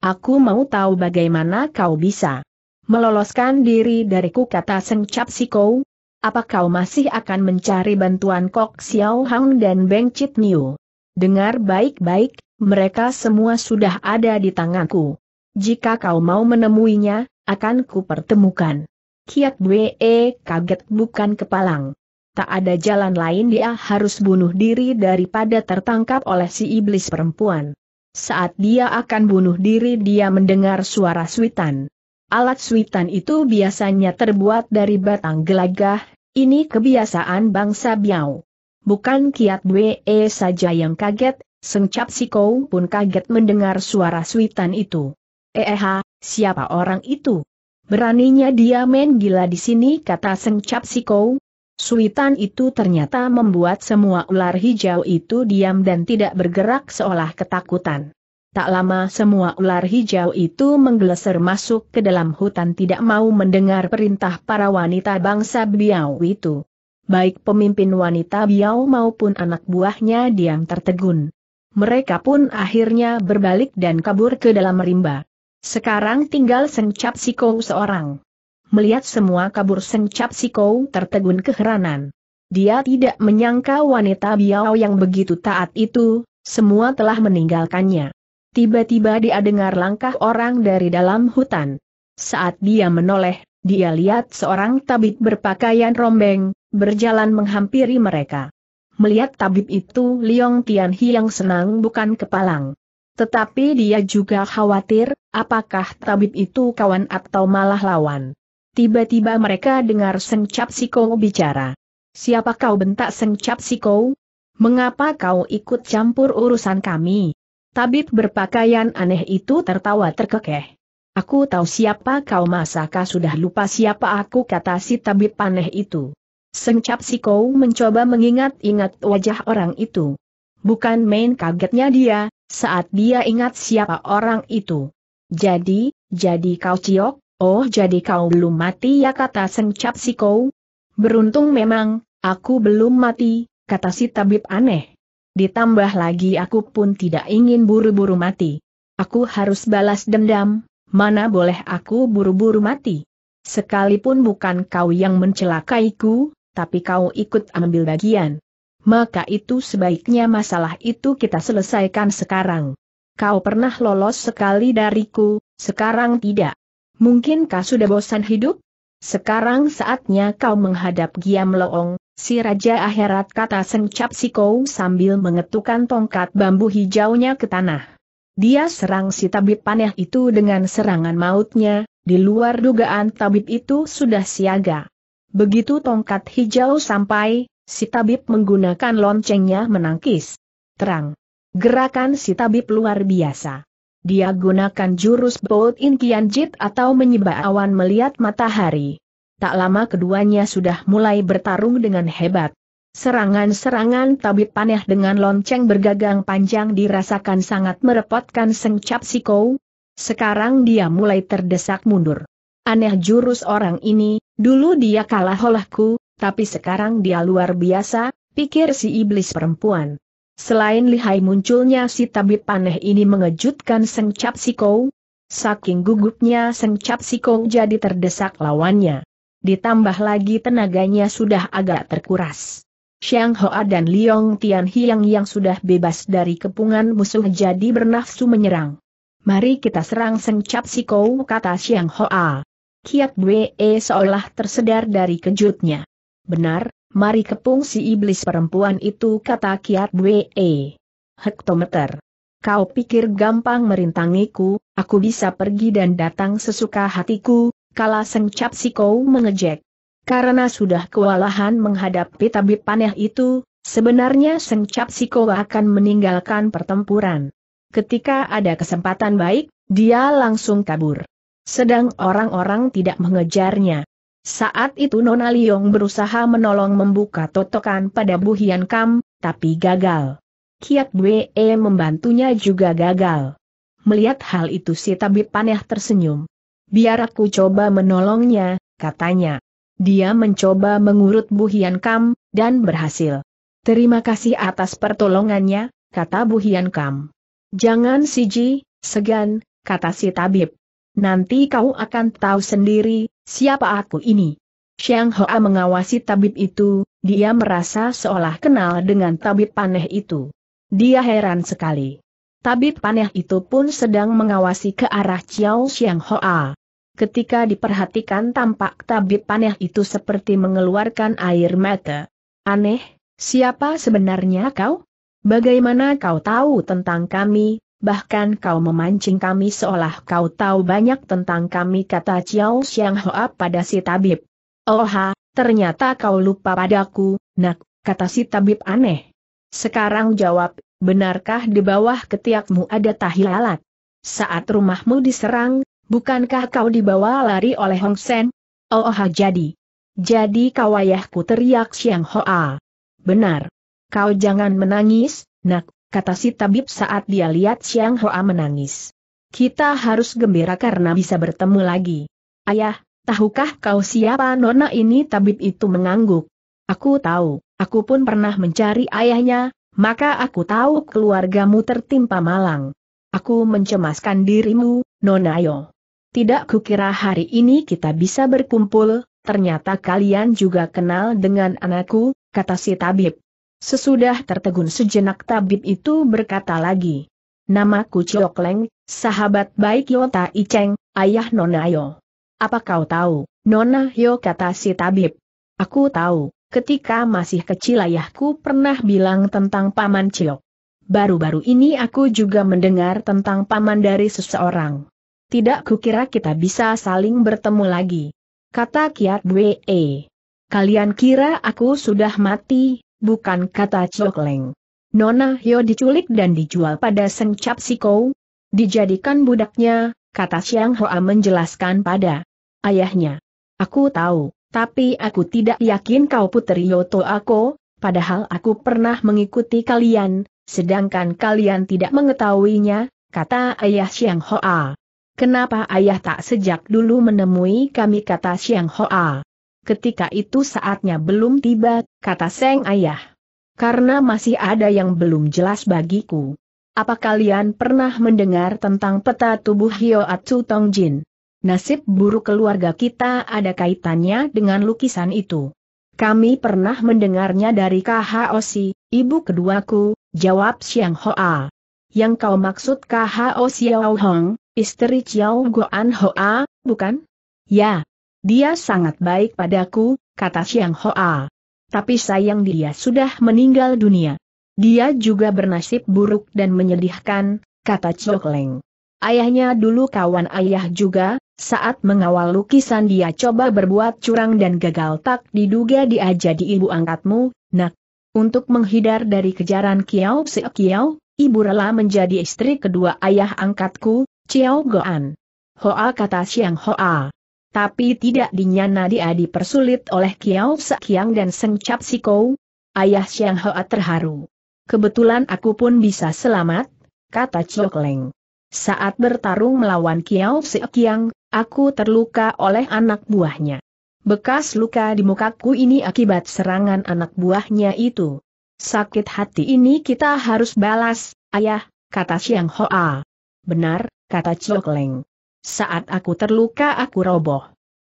aku mau tahu bagaimana kau bisa meloloskan diri dariku," kata Seng Cap Sikau. "Apa kau masih akan mencari bantuan Kok Xiao Hang dan Beng Chit Niu? Dengar baik-baik, mereka semua sudah ada di tanganku. Jika kau mau menemuinya, akan kupertemukan." Kiat Bwe kaget bukan kepalang. Tak ada jalan lain, dia harus bunuh diri daripada tertangkap oleh si iblis perempuan. Saat dia akan bunuh diri, dia mendengar suara suitan. Alat suitan itu biasanya terbuat dari batang gelagah, ini kebiasaan bangsa Biao. Bukan Kiat Bwe saja yang kaget, Seng Cap Sikau pun kaget mendengar suara suitan itu. "Eh, siapa orang itu? Beraninya dia main gila di sini," kata Seng Cap Sikau. Suitan itu ternyata membuat semua ular hijau itu diam dan tidak bergerak seolah ketakutan. Tak lama semua ular hijau itu menggeleser masuk ke dalam hutan tidak mau mendengar perintah para wanita bangsa Biao itu. Baik pemimpin wanita Biao maupun anak buahnya diam tertegun. Mereka pun akhirnya berbalik dan kabur ke dalam rimba. Sekarang tinggal Seng Cap Sikau seorang. Melihat semua kabur, Seng Cap Sikau tertegun keheranan. Dia tidak menyangka wanita Biao yang begitu taat itu, semua telah meninggalkannya. Tiba-tiba dia dengar langkah orang dari dalam hutan. Saat dia menoleh, dia lihat seorang tabib berpakaian rombeng, berjalan menghampiri mereka. Melihat tabib itu Liong Tianhi yang senang bukan kepalang. Tetapi dia juga khawatir, apakah tabib itu kawan atau malah lawan. Tiba-tiba mereka dengar Seng Cap Sikau bicara. "Siapa kau?" bentak Seng Cap Sikau. "Mengapa kau ikut campur urusan kami? Tabib berpakaian aneh itu tertawa terkekeh. Aku tahu siapa kau, masakah sudah lupa siapa aku, kata si tabib aneh itu. Seng Cap Sikau mencoba mengingat-ingat wajah orang itu. Bukan main kagetnya dia, saat dia ingat siapa orang itu. Jadi, jadi kau Ciok, oh jadi kau belum mati ya, kata Seng Cap Sikau. Beruntung memang, aku belum mati, kata si tabib aneh. Ditambah lagi aku pun tidak ingin buru-buru mati. Aku harus balas dendam, mana boleh aku buru-buru mati. Sekalipun bukan kau yang mencelakaiku, tapi kau ikut ambil bagian. Maka itu sebaiknya masalah itu kita selesaikan sekarang. Kau pernah lolos sekali dariku, sekarang tidak. Mungkinkah sudah bosan hidup? Sekarang saatnya kau menghadap Giam Loong, si Raja Akhirat, kata Seng Cap Sikau sambil mengetukkan tongkat bambu hijaunya ke tanah. Dia serang si tabib paneh itu dengan serangan mautnya, di luar dugaan tabib itu sudah siaga. Begitu tongkat hijau sampai, si tabib menggunakan loncengnya menangkis. Terang. Gerakan si tabib luar biasa. Dia gunakan jurus Bout In Kian Jit atau menyembah awan melihat matahari. Tak lama keduanya sudah mulai bertarung dengan hebat. Serangan-serangan tabib paneh dengan lonceng bergagang panjang dirasakan sangat merepotkan Seng Cap Sikau. Sekarang dia mulai terdesak mundur. Aneh jurus orang ini, dulu dia kalah olehku, tapi sekarang dia luar biasa, pikir si iblis perempuan. Selain lihai munculnya si tabib paneh ini mengejutkan Seng Cap Sikau. Saking gugupnya Seng Cap Sikau jadi terdesak lawannya. Ditambah lagi tenaganya sudah agak terkuras. Xiang Hoa dan Liong Tian Hiang yang sudah bebas dari kepungan musuh jadi bernafsu menyerang. Mari kita serang Seng Cap Sikau, kata Xiang Hoa. Kiat Bwe seolah tersedar dari kejutnya. Benar, mari kepung si iblis perempuan itu, kata Kiat Bwe. Hektometer. Kau pikir gampang merintangiku, aku bisa pergi dan datang sesuka hatiku, kala Seng Cap Sikau mengejek. Karena sudah kewalahan menghadapi tabib paneh itu, sebenarnya Seng Cap Sikau akan meninggalkan pertempuran. Ketika ada kesempatan baik, dia langsung kabur. Sedang orang-orang tidak mengejarnya. Saat itu Nona Liong berusaha menolong membuka totokan pada Bu Hian Kam, tapi gagal. Kiat Bwe membantunya juga gagal. Melihat hal itu si tabib paneh tersenyum. Biar aku coba menolongnya, katanya. Dia mencoba mengurut Bu Hian Kam, dan berhasil. Terima kasih atas pertolongannya, kata Bu Hian Kam. Jangan siji, segan, kata si tabib. Nanti kau akan tahu sendiri, siapa aku ini. Xiang Hoa mengawasi tabib itu, dia merasa seolah kenal dengan tabib paneh itu. Dia heran sekali. Tabib paneh itu pun sedang mengawasi ke arah Chiao Xiang Hoa. Ketika diperhatikan tampak tabib paneh itu seperti mengeluarkan air mata. Aneh, siapa sebenarnya kau? Bagaimana kau tahu tentang kami, bahkan kau memancing kami seolah kau tahu banyak tentang kami, kata Chiao Xiang Hoa pada si tabib. Oha, ternyata kau lupa padaku, nak, kata si tabib aneh. Sekarang jawab, benarkah di bawah ketiakmu ada tahi lalat? Saat rumahmu diserang, bukankah kau dibawa lari oleh Hong Sen? Oh, jadi. Jadi kau ayahku, teriak Xiang Hoa. Benar. Kau jangan menangis, nak, kata si tabib saat dia lihat Xiang Hoa menangis. Kita harus gembira karena bisa bertemu lagi. Ayah, tahukah kau siapa nona ini? Tabib itu mengangguk. Aku tahu, aku pun pernah mencari ayahnya, maka aku tahu keluargamu tertimpa malang. Aku mencemaskan dirimu, Nona Yo. Tidak kukira hari ini kita bisa berkumpul, ternyata kalian juga kenal dengan anakku, kata si tabib. Sesudah tertegun sejenak tabib itu berkata lagi. Namaku Ciok Leng, sahabat baik Yo Tai Cheng, ayah Nona Yo. Apa kau tahu, Nona Yo, kata si tabib. Aku tahu, ketika masih kecil ayahku pernah bilang tentang Paman Ciok. Baru-baru ini aku juga mendengar tentang paman dari seseorang. Tidak kukira kita bisa saling bertemu lagi, kata Kiat Bwe. Kalian kira aku sudah mati, bukan, kata Ciok Leng. Nona Hyo diculik dan dijual pada Seng Cap Sikou, dijadikan budaknya, kata Siang Hoa menjelaskan pada ayahnya. Aku tahu, tapi aku tidak yakin kau putri Yoto aku, padahal aku pernah mengikuti kalian, sedangkan kalian tidak mengetahuinya, kata ayah Siang Hoa. Kenapa ayah tak sejak dulu menemui kami, kata Siang Hoa. Ketika itu saatnya belum tiba, kata Seng Ayah. Karena masih ada yang belum jelas bagiku. Apa kalian pernah mendengar tentang peta tubuh Hyoatsu Tongjin? Nasib buruk keluarga kita ada kaitannya dengan lukisan itu. Kami pernah mendengarnya dari K H O C, ibu keduaku, jawab Siang Hoa. Yang kau maksud K H O C Yao Hong, istri Chiao Goan Hoa, bukan? Ya, dia sangat baik padaku, kata Siang Hoa. Tapi sayang dia sudah meninggal dunia. Dia juga bernasib buruk dan menyedihkan, kata Chok Leng. Ayahnya dulu kawan ayah juga, saat mengawal lukisan dia coba berbuat curang dan gagal, tak diduga dia jadi ibu angkatmu, nak. Untuk menghindar dari kejaran Kiao Sekiao, ibu rela menjadi istri kedua ayah angkatku, Chiao Goan Hoa, kata Siang Hoa. Tapi tidak dinyana dia dipersulit oleh Kiao Sekiang dan Seng Cap Sikou. Ayah Siang Hoa terharu. Kebetulan aku pun bisa selamat, kata Chok Leng. Saat bertarung melawan Kiao Sekiang, aku terluka oleh anak buahnya. Bekas luka di mukaku ini akibat serangan anak buahnya itu. Sakit hati ini kita harus balas, ayah, kata Siang Hoa. Benar, kata Chok Leng. Saat aku terluka aku roboh.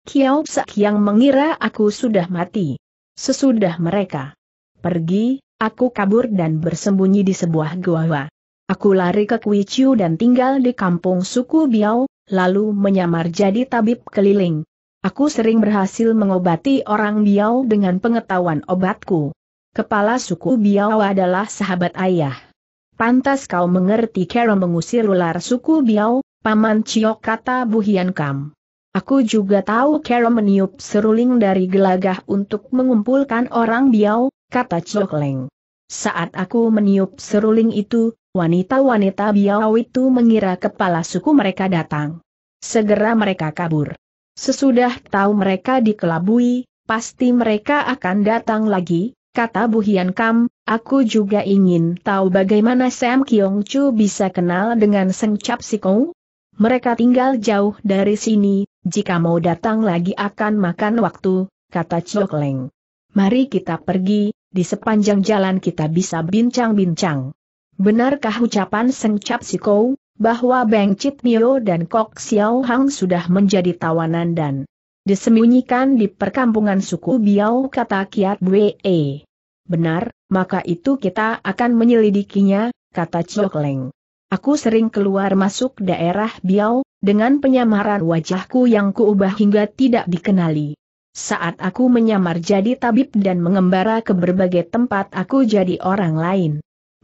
Kiao Sekiang mengira aku sudah mati. Sesudah mereka pergi, aku kabur dan bersembunyi di sebuah gua. Aku lari ke Kui Chiu dan tinggal di kampung suku Biao, lalu menyamar jadi tabib keliling. Aku sering berhasil mengobati orang Biao dengan pengetahuan obatku. Kepala suku Biao adalah sahabat ayah. Pantas kau mengerti cara mengusir ular suku Biao, Paman Chiok, kata Bu Hian Kam. Aku juga tahu cara meniup seruling dari gelagah untuk mengumpulkan orang Biao, kata Chok Leng. Saat aku meniup seruling itu, wanita-wanita Biao itu mengira kepala suku mereka datang. Segera mereka kabur. Sesudah tahu mereka dikelabui, pasti mereka akan datang lagi, kata Bu Hian Kam. Aku juga ingin tahu bagaimana Sam Kiong Chu bisa kenal dengan Seng Cap Sikou. Mereka tinggal jauh dari sini, jika mau datang lagi akan makan waktu, kata Chok Leng. Mari kita pergi, di sepanjang jalan kita bisa bincang-bincang. Benarkah ucapan Seng Cap Sikou, bahwa Beng Chit Mio dan Kok Xiao Hang sudah menjadi tawanan dan disembunyikan di perkampungan suku Biao, kata Kiat Bwe. Benar, maka itu kita akan menyelidikinya, kata Chok Leng. Aku sering keluar masuk daerah Biao, dengan penyamaran wajahku yang kuubah hingga tidak dikenali. Saat aku menyamar jadi tabib dan mengembara ke berbagai tempat aku jadi orang lain.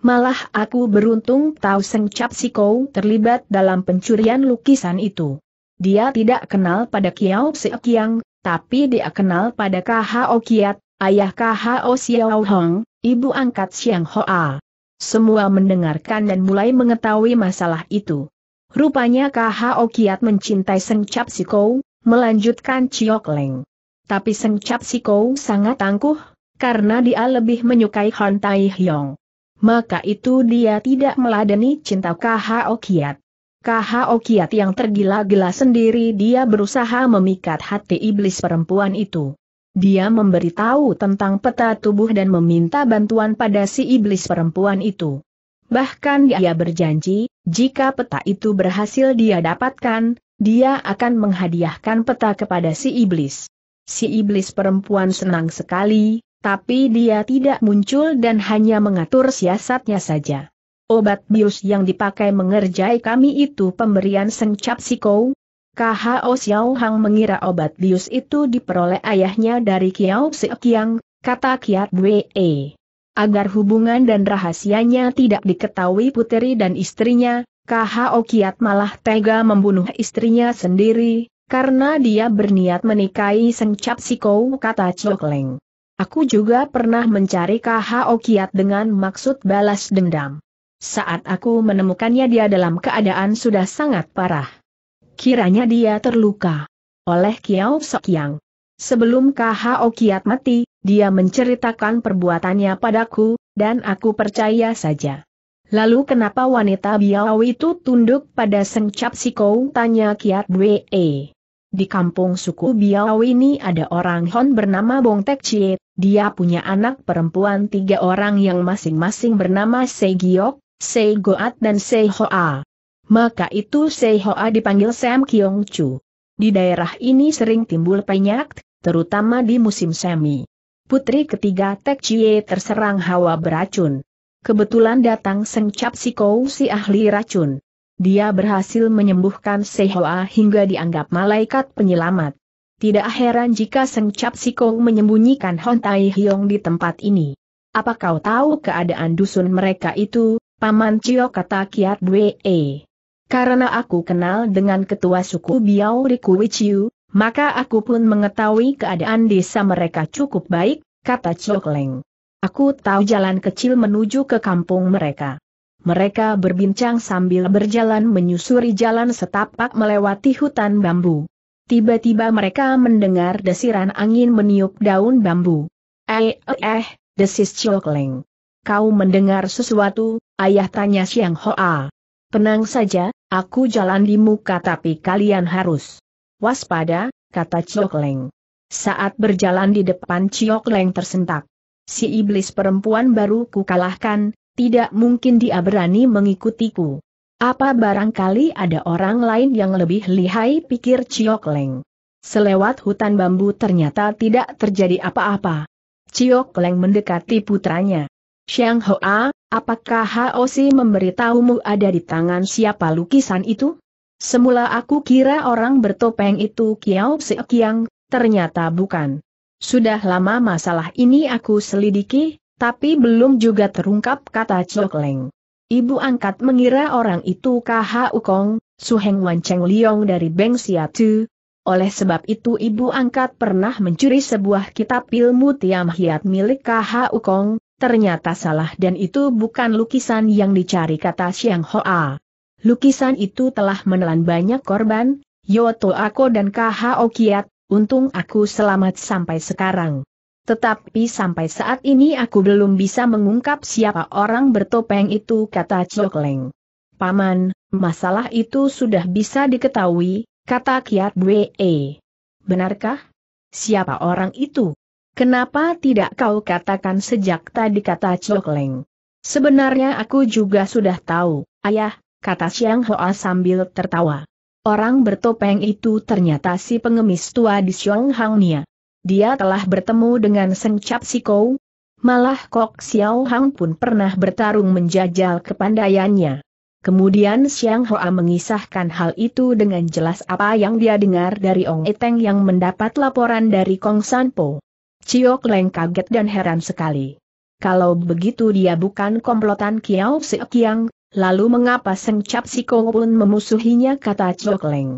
Malah aku beruntung tahu Seng Cap Sikou terlibat dalam pencurian lukisan itu. Dia tidak kenal pada Kiao Sekiang, tapi dia kenal pada K H O Kiat, ayah K H O Xiao Hong, ibu angkat Siang Hoa. Semua mendengarkan dan mulai mengetahui masalah itu. Rupanya K H O Kiat mencintai Seng Cap Sikou, melanjutkan Chok Leng. Tapi Seng Cap Sikou sangat tangguh, karena dia lebih menyukai Han Tai Hyong. Maka itu dia tidak meladeni cinta K H O Kiat. K H O Kiat yang tergila-gila sendiri dia berusaha memikat hati iblis perempuan itu. Dia memberitahu tentang peta tubuh dan meminta bantuan pada si iblis perempuan itu. Bahkan dia berjanji, jika peta itu berhasil dia dapatkan, dia akan menghadiahkan peta kepada si iblis. Si iblis perempuan senang sekali. Tapi dia tidak muncul dan hanya mengatur siasatnya saja. Obat bius yang dipakai mengerjai kami itu pemberian Seng Cap Sikou. K H O Xiao Hang mengira obat bius itu diperoleh ayahnya dari Kiao Sekiang, kata Kiat Bwe. Agar hubungan dan rahasianya tidak diketahui puteri dan istrinya, K H O Kiat malah tega membunuh istrinya sendiri, karena dia berniat menikahi Seng Cap Sikou, kata Chok Leng. Aku juga pernah mencari K H O Kiat dengan maksud balas dendam. Saat aku menemukannya dia dalam keadaan sudah sangat parah. Kiranya dia terluka oleh Kiao Sokyang. Sebelum K H O Kiat mati, dia menceritakan perbuatannya padaku, dan aku percaya saja. Lalu kenapa wanita Biao itu tunduk pada Seng Cap Sikou? Tanya Kiat Bwe. Di kampung suku Biao ini ada orang Hon bernama Bong Tek Chie. Dia punya anak perempuan tiga orang yang masing-masing bernama Sei Giok, Sei Goat dan Sei Hoa. Maka itu Sei Hoa dipanggil Sam Kiong Chu. Di daerah ini sering timbul penyakit, terutama di musim semi. Putri ketiga Tek Chie terserang hawa beracun. Kebetulan datang Seng Cap Sikou si ahli racun. Dia berhasil menyembuhkan Sei Hoa hingga dianggap malaikat penyelamat. Tidak heran jika Seng Cap Sikou menyembunyikan Hon Tai Hiong di tempat ini. Apa kau tahu keadaan dusun mereka itu, Paman Cio? Kata Kiat Bwe. Karena aku kenal dengan ketua suku Biao Riku Wichiu, maka aku pun mengetahui keadaan desa mereka cukup baik, kata Chok Leng. Aku tahu jalan kecil menuju ke kampung mereka. Mereka berbincang sambil berjalan menyusuri jalan setapak melewati hutan bambu. Tiba-tiba mereka mendengar desiran angin meniup daun bambu. Eh, eh, eh, desis Chok Leng. Kau mendengar sesuatu, ayah? Tanya Siang Hoa. Tenang saja, aku jalan di muka tapi kalian harus waspada, kata Chok Leng. Saat berjalan di depan Chok Leng tersentak. Si iblis perempuan baru kukalahkan, tidak mungkin dia berani mengikutiku. Apa barangkali ada orang lain yang lebih lihai, pikir Chok Leng. Selewat hutan bambu ternyata tidak terjadi apa-apa. Chok Leng mendekati putranya. Siang Hoa, apakah H O C memberitahumu ada di tangan siapa lukisan itu? Semula aku kira orang bertopeng itu Kiao Sekiang, ternyata bukan. Sudah lama masalah ini aku selidiki, tapi belum juga terungkap, kata Chok Leng. Ibu angkat mengira orang itu K H Ukong, Suheng Wan Cheng Liong dari Beng Siatu. Oleh sebab itu ibu angkat pernah mencuri sebuah kitab ilmu Tiam Hiat milik K H Ukong. Ternyata salah dan itu bukan lukisan yang dicari, kata Siang Hoa. Lukisan itu telah menelan banyak korban, Yoto Ako dan K H O Kiat. Untung aku selamat sampai sekarang. Tetapi sampai saat ini aku belum bisa mengungkap siapa orang bertopeng itu, kata Chok Leng. Paman, masalah itu sudah bisa diketahui, kata Kiat Bwe. Benarkah? Siapa orang itu? Kenapa tidak kau katakan sejak tadi, kata Chok Leng. Sebenarnya aku juga sudah tahu, ayah, kata Siang Hoa sambil tertawa. Orang bertopeng itu ternyata si pengemis tua di Siong Hang Nia. Dia telah bertemu dengan Seng Cap Sikou. Malah Kok Xiao Hang pun pernah bertarung menjajal kepandaiannya. Kemudian Siang Hoa mengisahkan hal itu dengan jelas apa yang dia dengar dari Ong Eteng yang mendapat laporan dari Kong Sanpo. Chok Leng kaget dan heran sekali. Kalau begitu dia bukan komplotan Kiao Sekiang, lalu mengapa Seng Cap Sikou pun memusuhinya, kata Chok Leng.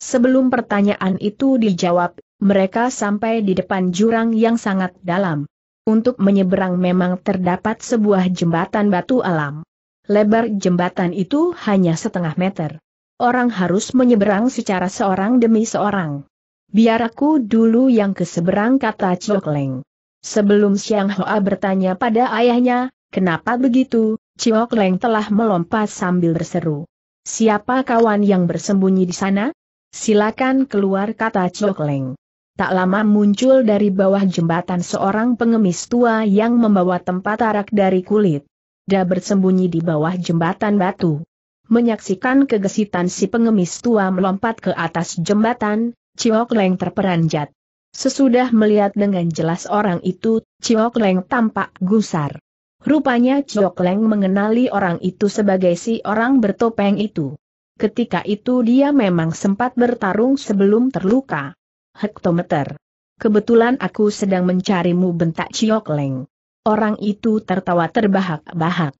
Sebelum pertanyaan itu dijawab, mereka sampai di depan jurang yang sangat dalam. Untuk menyeberang memang terdapat sebuah jembatan batu alam. Lebar jembatan itu hanya setengah meter. Orang harus menyeberang secara seorang demi seorang. Biar aku dulu yang ke seberang, kata Chok Leng. Sebelum Siang Hoa bertanya pada ayahnya, kenapa begitu, Chok Leng telah melompat sambil berseru. Siapa kawan yang bersembunyi di sana? Silakan keluar, kata Chok Leng. Tak lama muncul dari bawah jembatan seorang pengemis tua yang membawa tempat arak dari kulit. Dia bersembunyi di bawah jembatan batu. Menyaksikan kegesitan si pengemis tua melompat ke atas jembatan, Chok Leng terperanjat. Sesudah melihat dengan jelas orang itu, Chok Leng tampak gusar. Rupanya Chok Leng mengenali orang itu sebagai si orang bertopeng itu. Ketika itu dia memang sempat bertarung sebelum terluka. Hektometer. Kebetulan aku sedang mencarimu, bentak Chok Leng. Orang itu tertawa terbahak-bahak.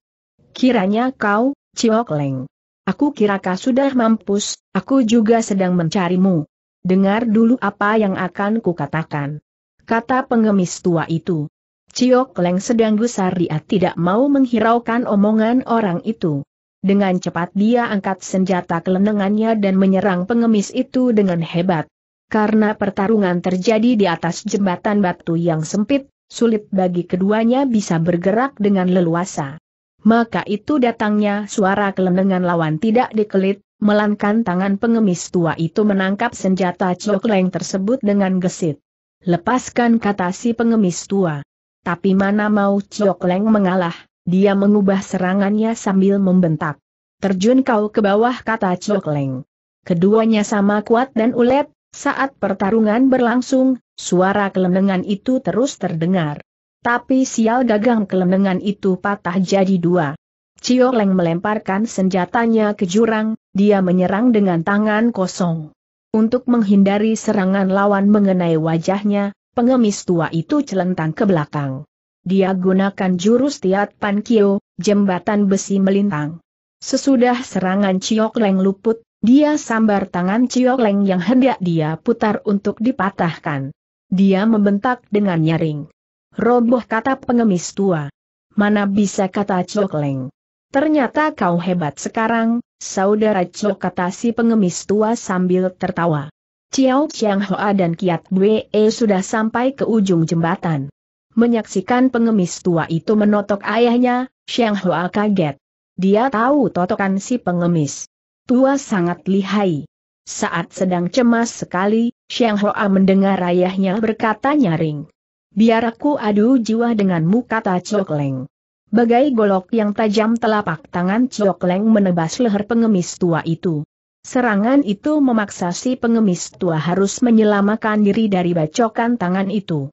Kiranya kau, Chok Leng. Aku kira kau sudah mampus, aku juga sedang mencarimu. Dengar dulu apa yang akan kukatakan. kata pengemis tua itu. Ciok Leng sedang gusar, dia tidak mau menghiraukan omongan orang itu. Dengan cepat dia angkat senjata kelenengannya dan menyerang pengemis itu dengan hebat. Karena pertarungan terjadi di atas jembatan batu yang sempit, sulit bagi keduanya bisa bergerak dengan leluasa. Maka itu datangnya suara kelenengan lawan tidak dikelit, melainkan tangan pengemis tua itu menangkap senjata Ciok Leng tersebut dengan gesit. "Lepaskan," kata si pengemis tua. Tapi mana mau Ciok Leng mengalah, dia mengubah serangannya sambil membentak. "Terjun kau ke bawah," kata Ciok Leng. Keduanya sama kuat dan ulet, saat pertarungan berlangsung, suara kelenengan itu terus terdengar. Tapi sial, gagang kelenengan itu patah jadi dua. Ciok Leng melemparkan senjatanya ke jurang, dia menyerang dengan tangan kosong. Untuk menghindari serangan lawan mengenai wajahnya, pengemis tua itu celentang ke belakang. Dia gunakan jurus Tiat Pan Kio, jembatan besi melintang. Sesudah serangan Ciok Leng luput, dia sambar tangan Ciok Leng yang hendak dia putar untuk dipatahkan. Dia membentak dengan nyaring. "Roboh," kata pengemis tua. "Mana bisa," kata Ciok Leng. "Ternyata kau hebat sekarang, saudara Ciok," kata si pengemis tua sambil tertawa. Ciao Chiang Hoa dan Kiat Bwe sudah sampai ke ujung jembatan. Menyaksikan pengemis tua itu menotok ayahnya, Chiang Hoa kaget. Dia tahu totokan si pengemis tua sangat lihai. Saat sedang cemas sekali, Chiang Hoa mendengar ayahnya berkata nyaring. "Biar aku adu jiwa denganmu," kata Ciok Leng. Bagai golok yang tajam, telapak tangan Ciok Leng menebas leher pengemis tua itu. Serangan itu memaksa si pengemis tua harus menyelamatkan diri dari bacokan tangan itu.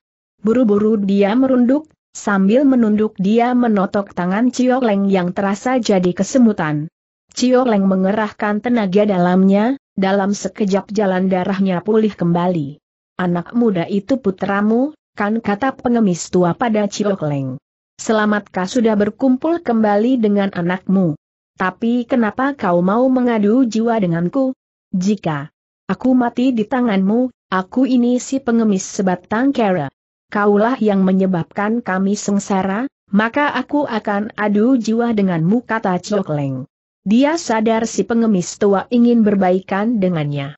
Buru-buru dia merunduk, sambil menunduk dia menotok tangan Ciok Leng yang terasa jadi kesemutan. Ciok Leng mengerahkan tenaga dalamnya, dalam sekejap jalan darahnya pulih kembali. "Anak muda itu putramu, kan?" kata pengemis tua pada Ciok Leng. "Selamatkah sudah berkumpul kembali dengan anakmu? Tapi kenapa kau mau mengadu jiwa denganku? Jika aku mati di tanganmu, aku ini si pengemis sebatang kara. Kaulah yang menyebabkan kami sengsara, maka aku akan adu jiwa denganmu," kata Ciok Leng. Dia sadar si pengemis tua ingin berbaikan dengannya.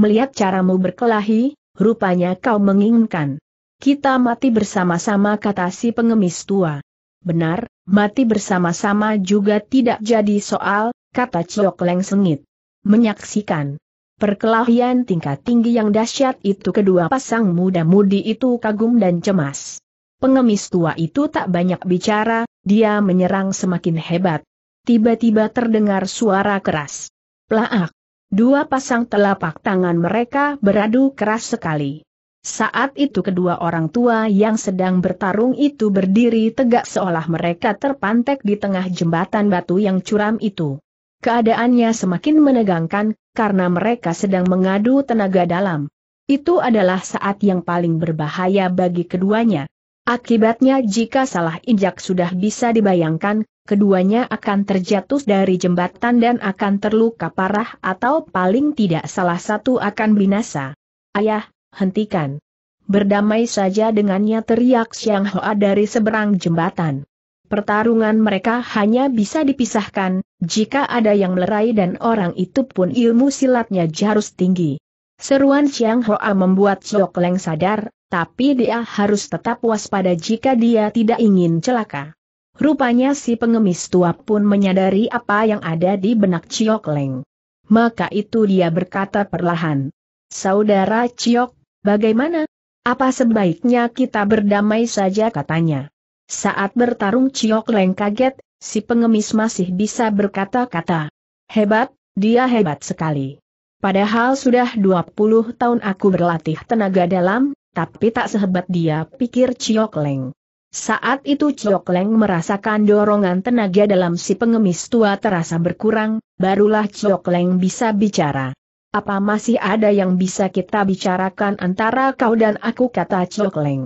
"Melihat caramu berkelahi, rupanya kau menginginkan kita mati bersama-sama," kata si pengemis tua. "Benar, mati bersama-sama juga tidak jadi soal," kata Ciok Leng sengit. Menyaksikan perkelahian tingkat tinggi yang dahsyat itu, kedua pasang muda-mudi itu kagum dan cemas. Pengemis tua itu tak banyak bicara, dia menyerang semakin hebat. Tiba-tiba terdengar suara keras. Plaak! Dua pasang telapak tangan mereka beradu keras sekali. Saat itu kedua orang tua yang sedang bertarung itu berdiri tegak seolah mereka terpantek di tengah jembatan batu yang curam itu. Keadaannya semakin menegangkan, karena mereka sedang mengadu tenaga dalam. Itu adalah saat yang paling berbahaya bagi keduanya. Akibatnya jika salah injak sudah bisa dibayangkan, keduanya akan terjatuh dari jembatan dan akan terluka parah atau paling tidak salah satu akan binasa. "Ayah! Hentikan. Berdamai saja dengannya," teriak Chiang Hoa dari seberang jembatan. Pertarungan mereka hanya bisa dipisahkan, jika ada yang melerai dan orang itu pun ilmu silatnya harus tinggi. Seruan Chiang Hoa membuat Ciok Leng sadar, tapi dia harus tetap waspada jika dia tidak ingin celaka. Rupanya si pengemis tua pun menyadari apa yang ada di benak Ciok Leng. Maka itu dia berkata perlahan, "Saudara Ciok, bagaimana? Apa sebaiknya kita berdamai saja?" katanya. Saat bertarung Ciok Leng kaget, si pengemis masih bisa berkata-kata. "Hebat, dia hebat sekali. Padahal sudah dua puluh tahun aku berlatih tenaga dalam, tapi tak sehebat dia," pikir Ciok Leng. Saat itu Ciok Leng merasakan dorongan tenaga dalam si pengemis tua terasa berkurang, barulah Ciok Leng bisa bicara. "Apa masih ada yang bisa kita bicarakan antara kau dan aku?" kata Ciok Leng.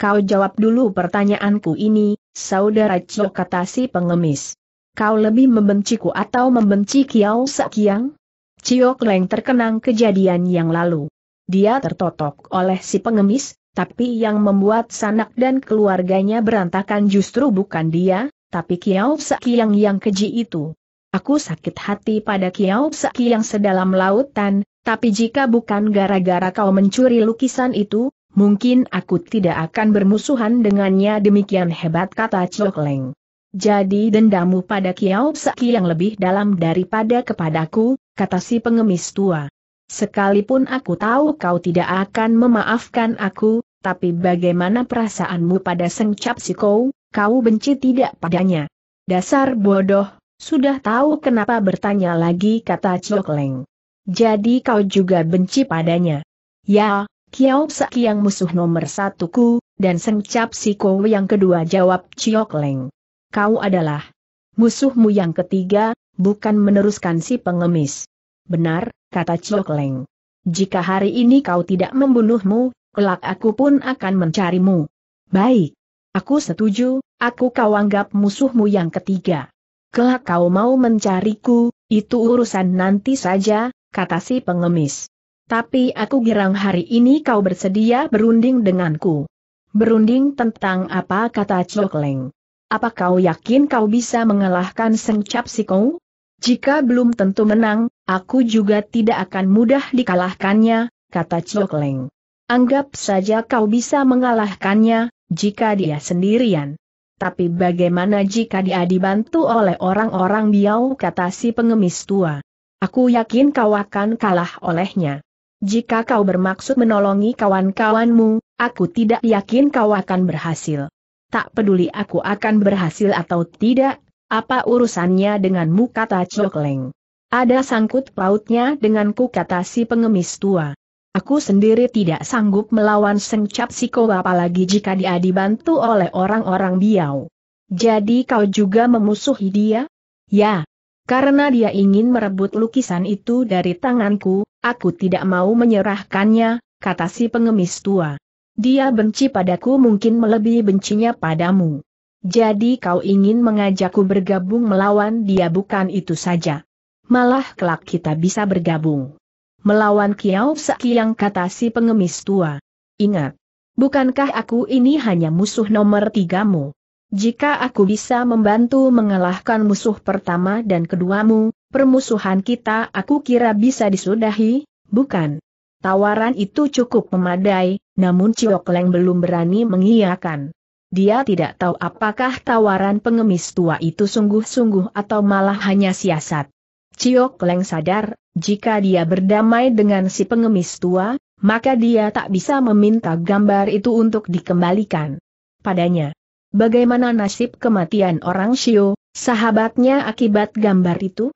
"Kau jawab dulu pertanyaanku ini, saudara Ciok," kata si pengemis. "Kau lebih membenciku atau membenci Kiau Sakiang?" Ciok Leng terkenang kejadian yang lalu. Dia tertotok oleh si pengemis, Tapi yang membuat sanak dan keluarganya berantakan justru bukan dia, tapi Kiau Sakiang yang keji itu. Aku sakit hati pada Kiau Sakiang sedalam lautan, tapi jika bukan gara-gara kau mencuri lukisan itu, mungkin aku tidak akan bermusuhan dengannya. Demikian hebat, kata Chok Leng. Jadi dendamu pada Kiau Sakiang lebih dalam daripada kepadaku, kata si pengemis tua. Sekalipun aku tahu kau tidak akan memaafkan aku, tapi bagaimana perasaanmu pada Seng Cap Sikau, kau benci tidak padanya? Dasar bodoh, sudah tahu kenapa bertanya lagi, kata Chok Leng. Jadi kau juga benci padanya? Ya, Kiau Sakiang musuh nomor satuku, dan Seng Cap Sikau yang kedua, jawab Chok Leng. Kau adalah musuhmu yang ketiga, bukan, meneruskan si pengemis. Benar, kata Chok Leng. Jika hari ini kau tidak membunuhmu, kelak aku pun akan mencarimu. Baik. Aku setuju, aku kau anggap musuhmu yang ketiga. Kelak kau mau mencariku, itu urusan nanti saja, kata si pengemis. Tapi aku girang hari ini kau bersedia berunding denganku. Berunding tentang apa, kata Chok Leng. Apa kau yakin kau bisa mengalahkan Seng Cap Sikau? Jika belum tentu menang, aku juga tidak akan mudah dikalahkannya, kata Chok Leng. Anggap saja kau bisa mengalahkannya, jika dia sendirian. Tapi bagaimana jika dia dibantu oleh orang-orang Biau, kata si pengemis tua. Aku yakin kau akan kalah olehnya. Jika kau bermaksud menolongi kawan-kawanmu, aku tidak yakin kau akan berhasil. Tak peduli aku akan berhasil atau tidak, apa urusannya denganmu, kata Chok Leng. Ada sangkut pautnya denganku, kata si pengemis tua. Aku sendiri tidak sanggup melawan Seng Cap Sikau, apalagi jika dia dibantu oleh orang-orang Biau. Jadi kau juga memusuhi dia? Ya, karena dia ingin merebut lukisan itu dari tanganku, aku tidak mau menyerahkannya, kata si pengemis tua. Dia benci padaku, mungkin melebihi bencinya padamu. Jadi kau ingin mengajakku bergabung melawan dia, bukan itu saja. Malah kelak kita bisa bergabung melawan Kiau Sakiang, kata si pengemis tua. Ingat, bukankah aku ini hanya musuh nomor tigamu? Jika aku bisa membantu mengalahkan musuh pertama dan keduamu, permusuhan kita aku kira bisa disudahi, bukan? Tawaran itu cukup memadai, namun Chok Leng belum berani mengiyakan. Dia tidak tahu apakah tawaran pengemis tua itu sungguh-sungguh atau malah hanya siasat. Chok Leng sadar, jika dia berdamai dengan si pengemis tua, maka dia tak bisa meminta gambar itu untuk dikembalikan padanya. Bagaimana nasib kematian orang Shio, sahabatnya, akibat gambar itu?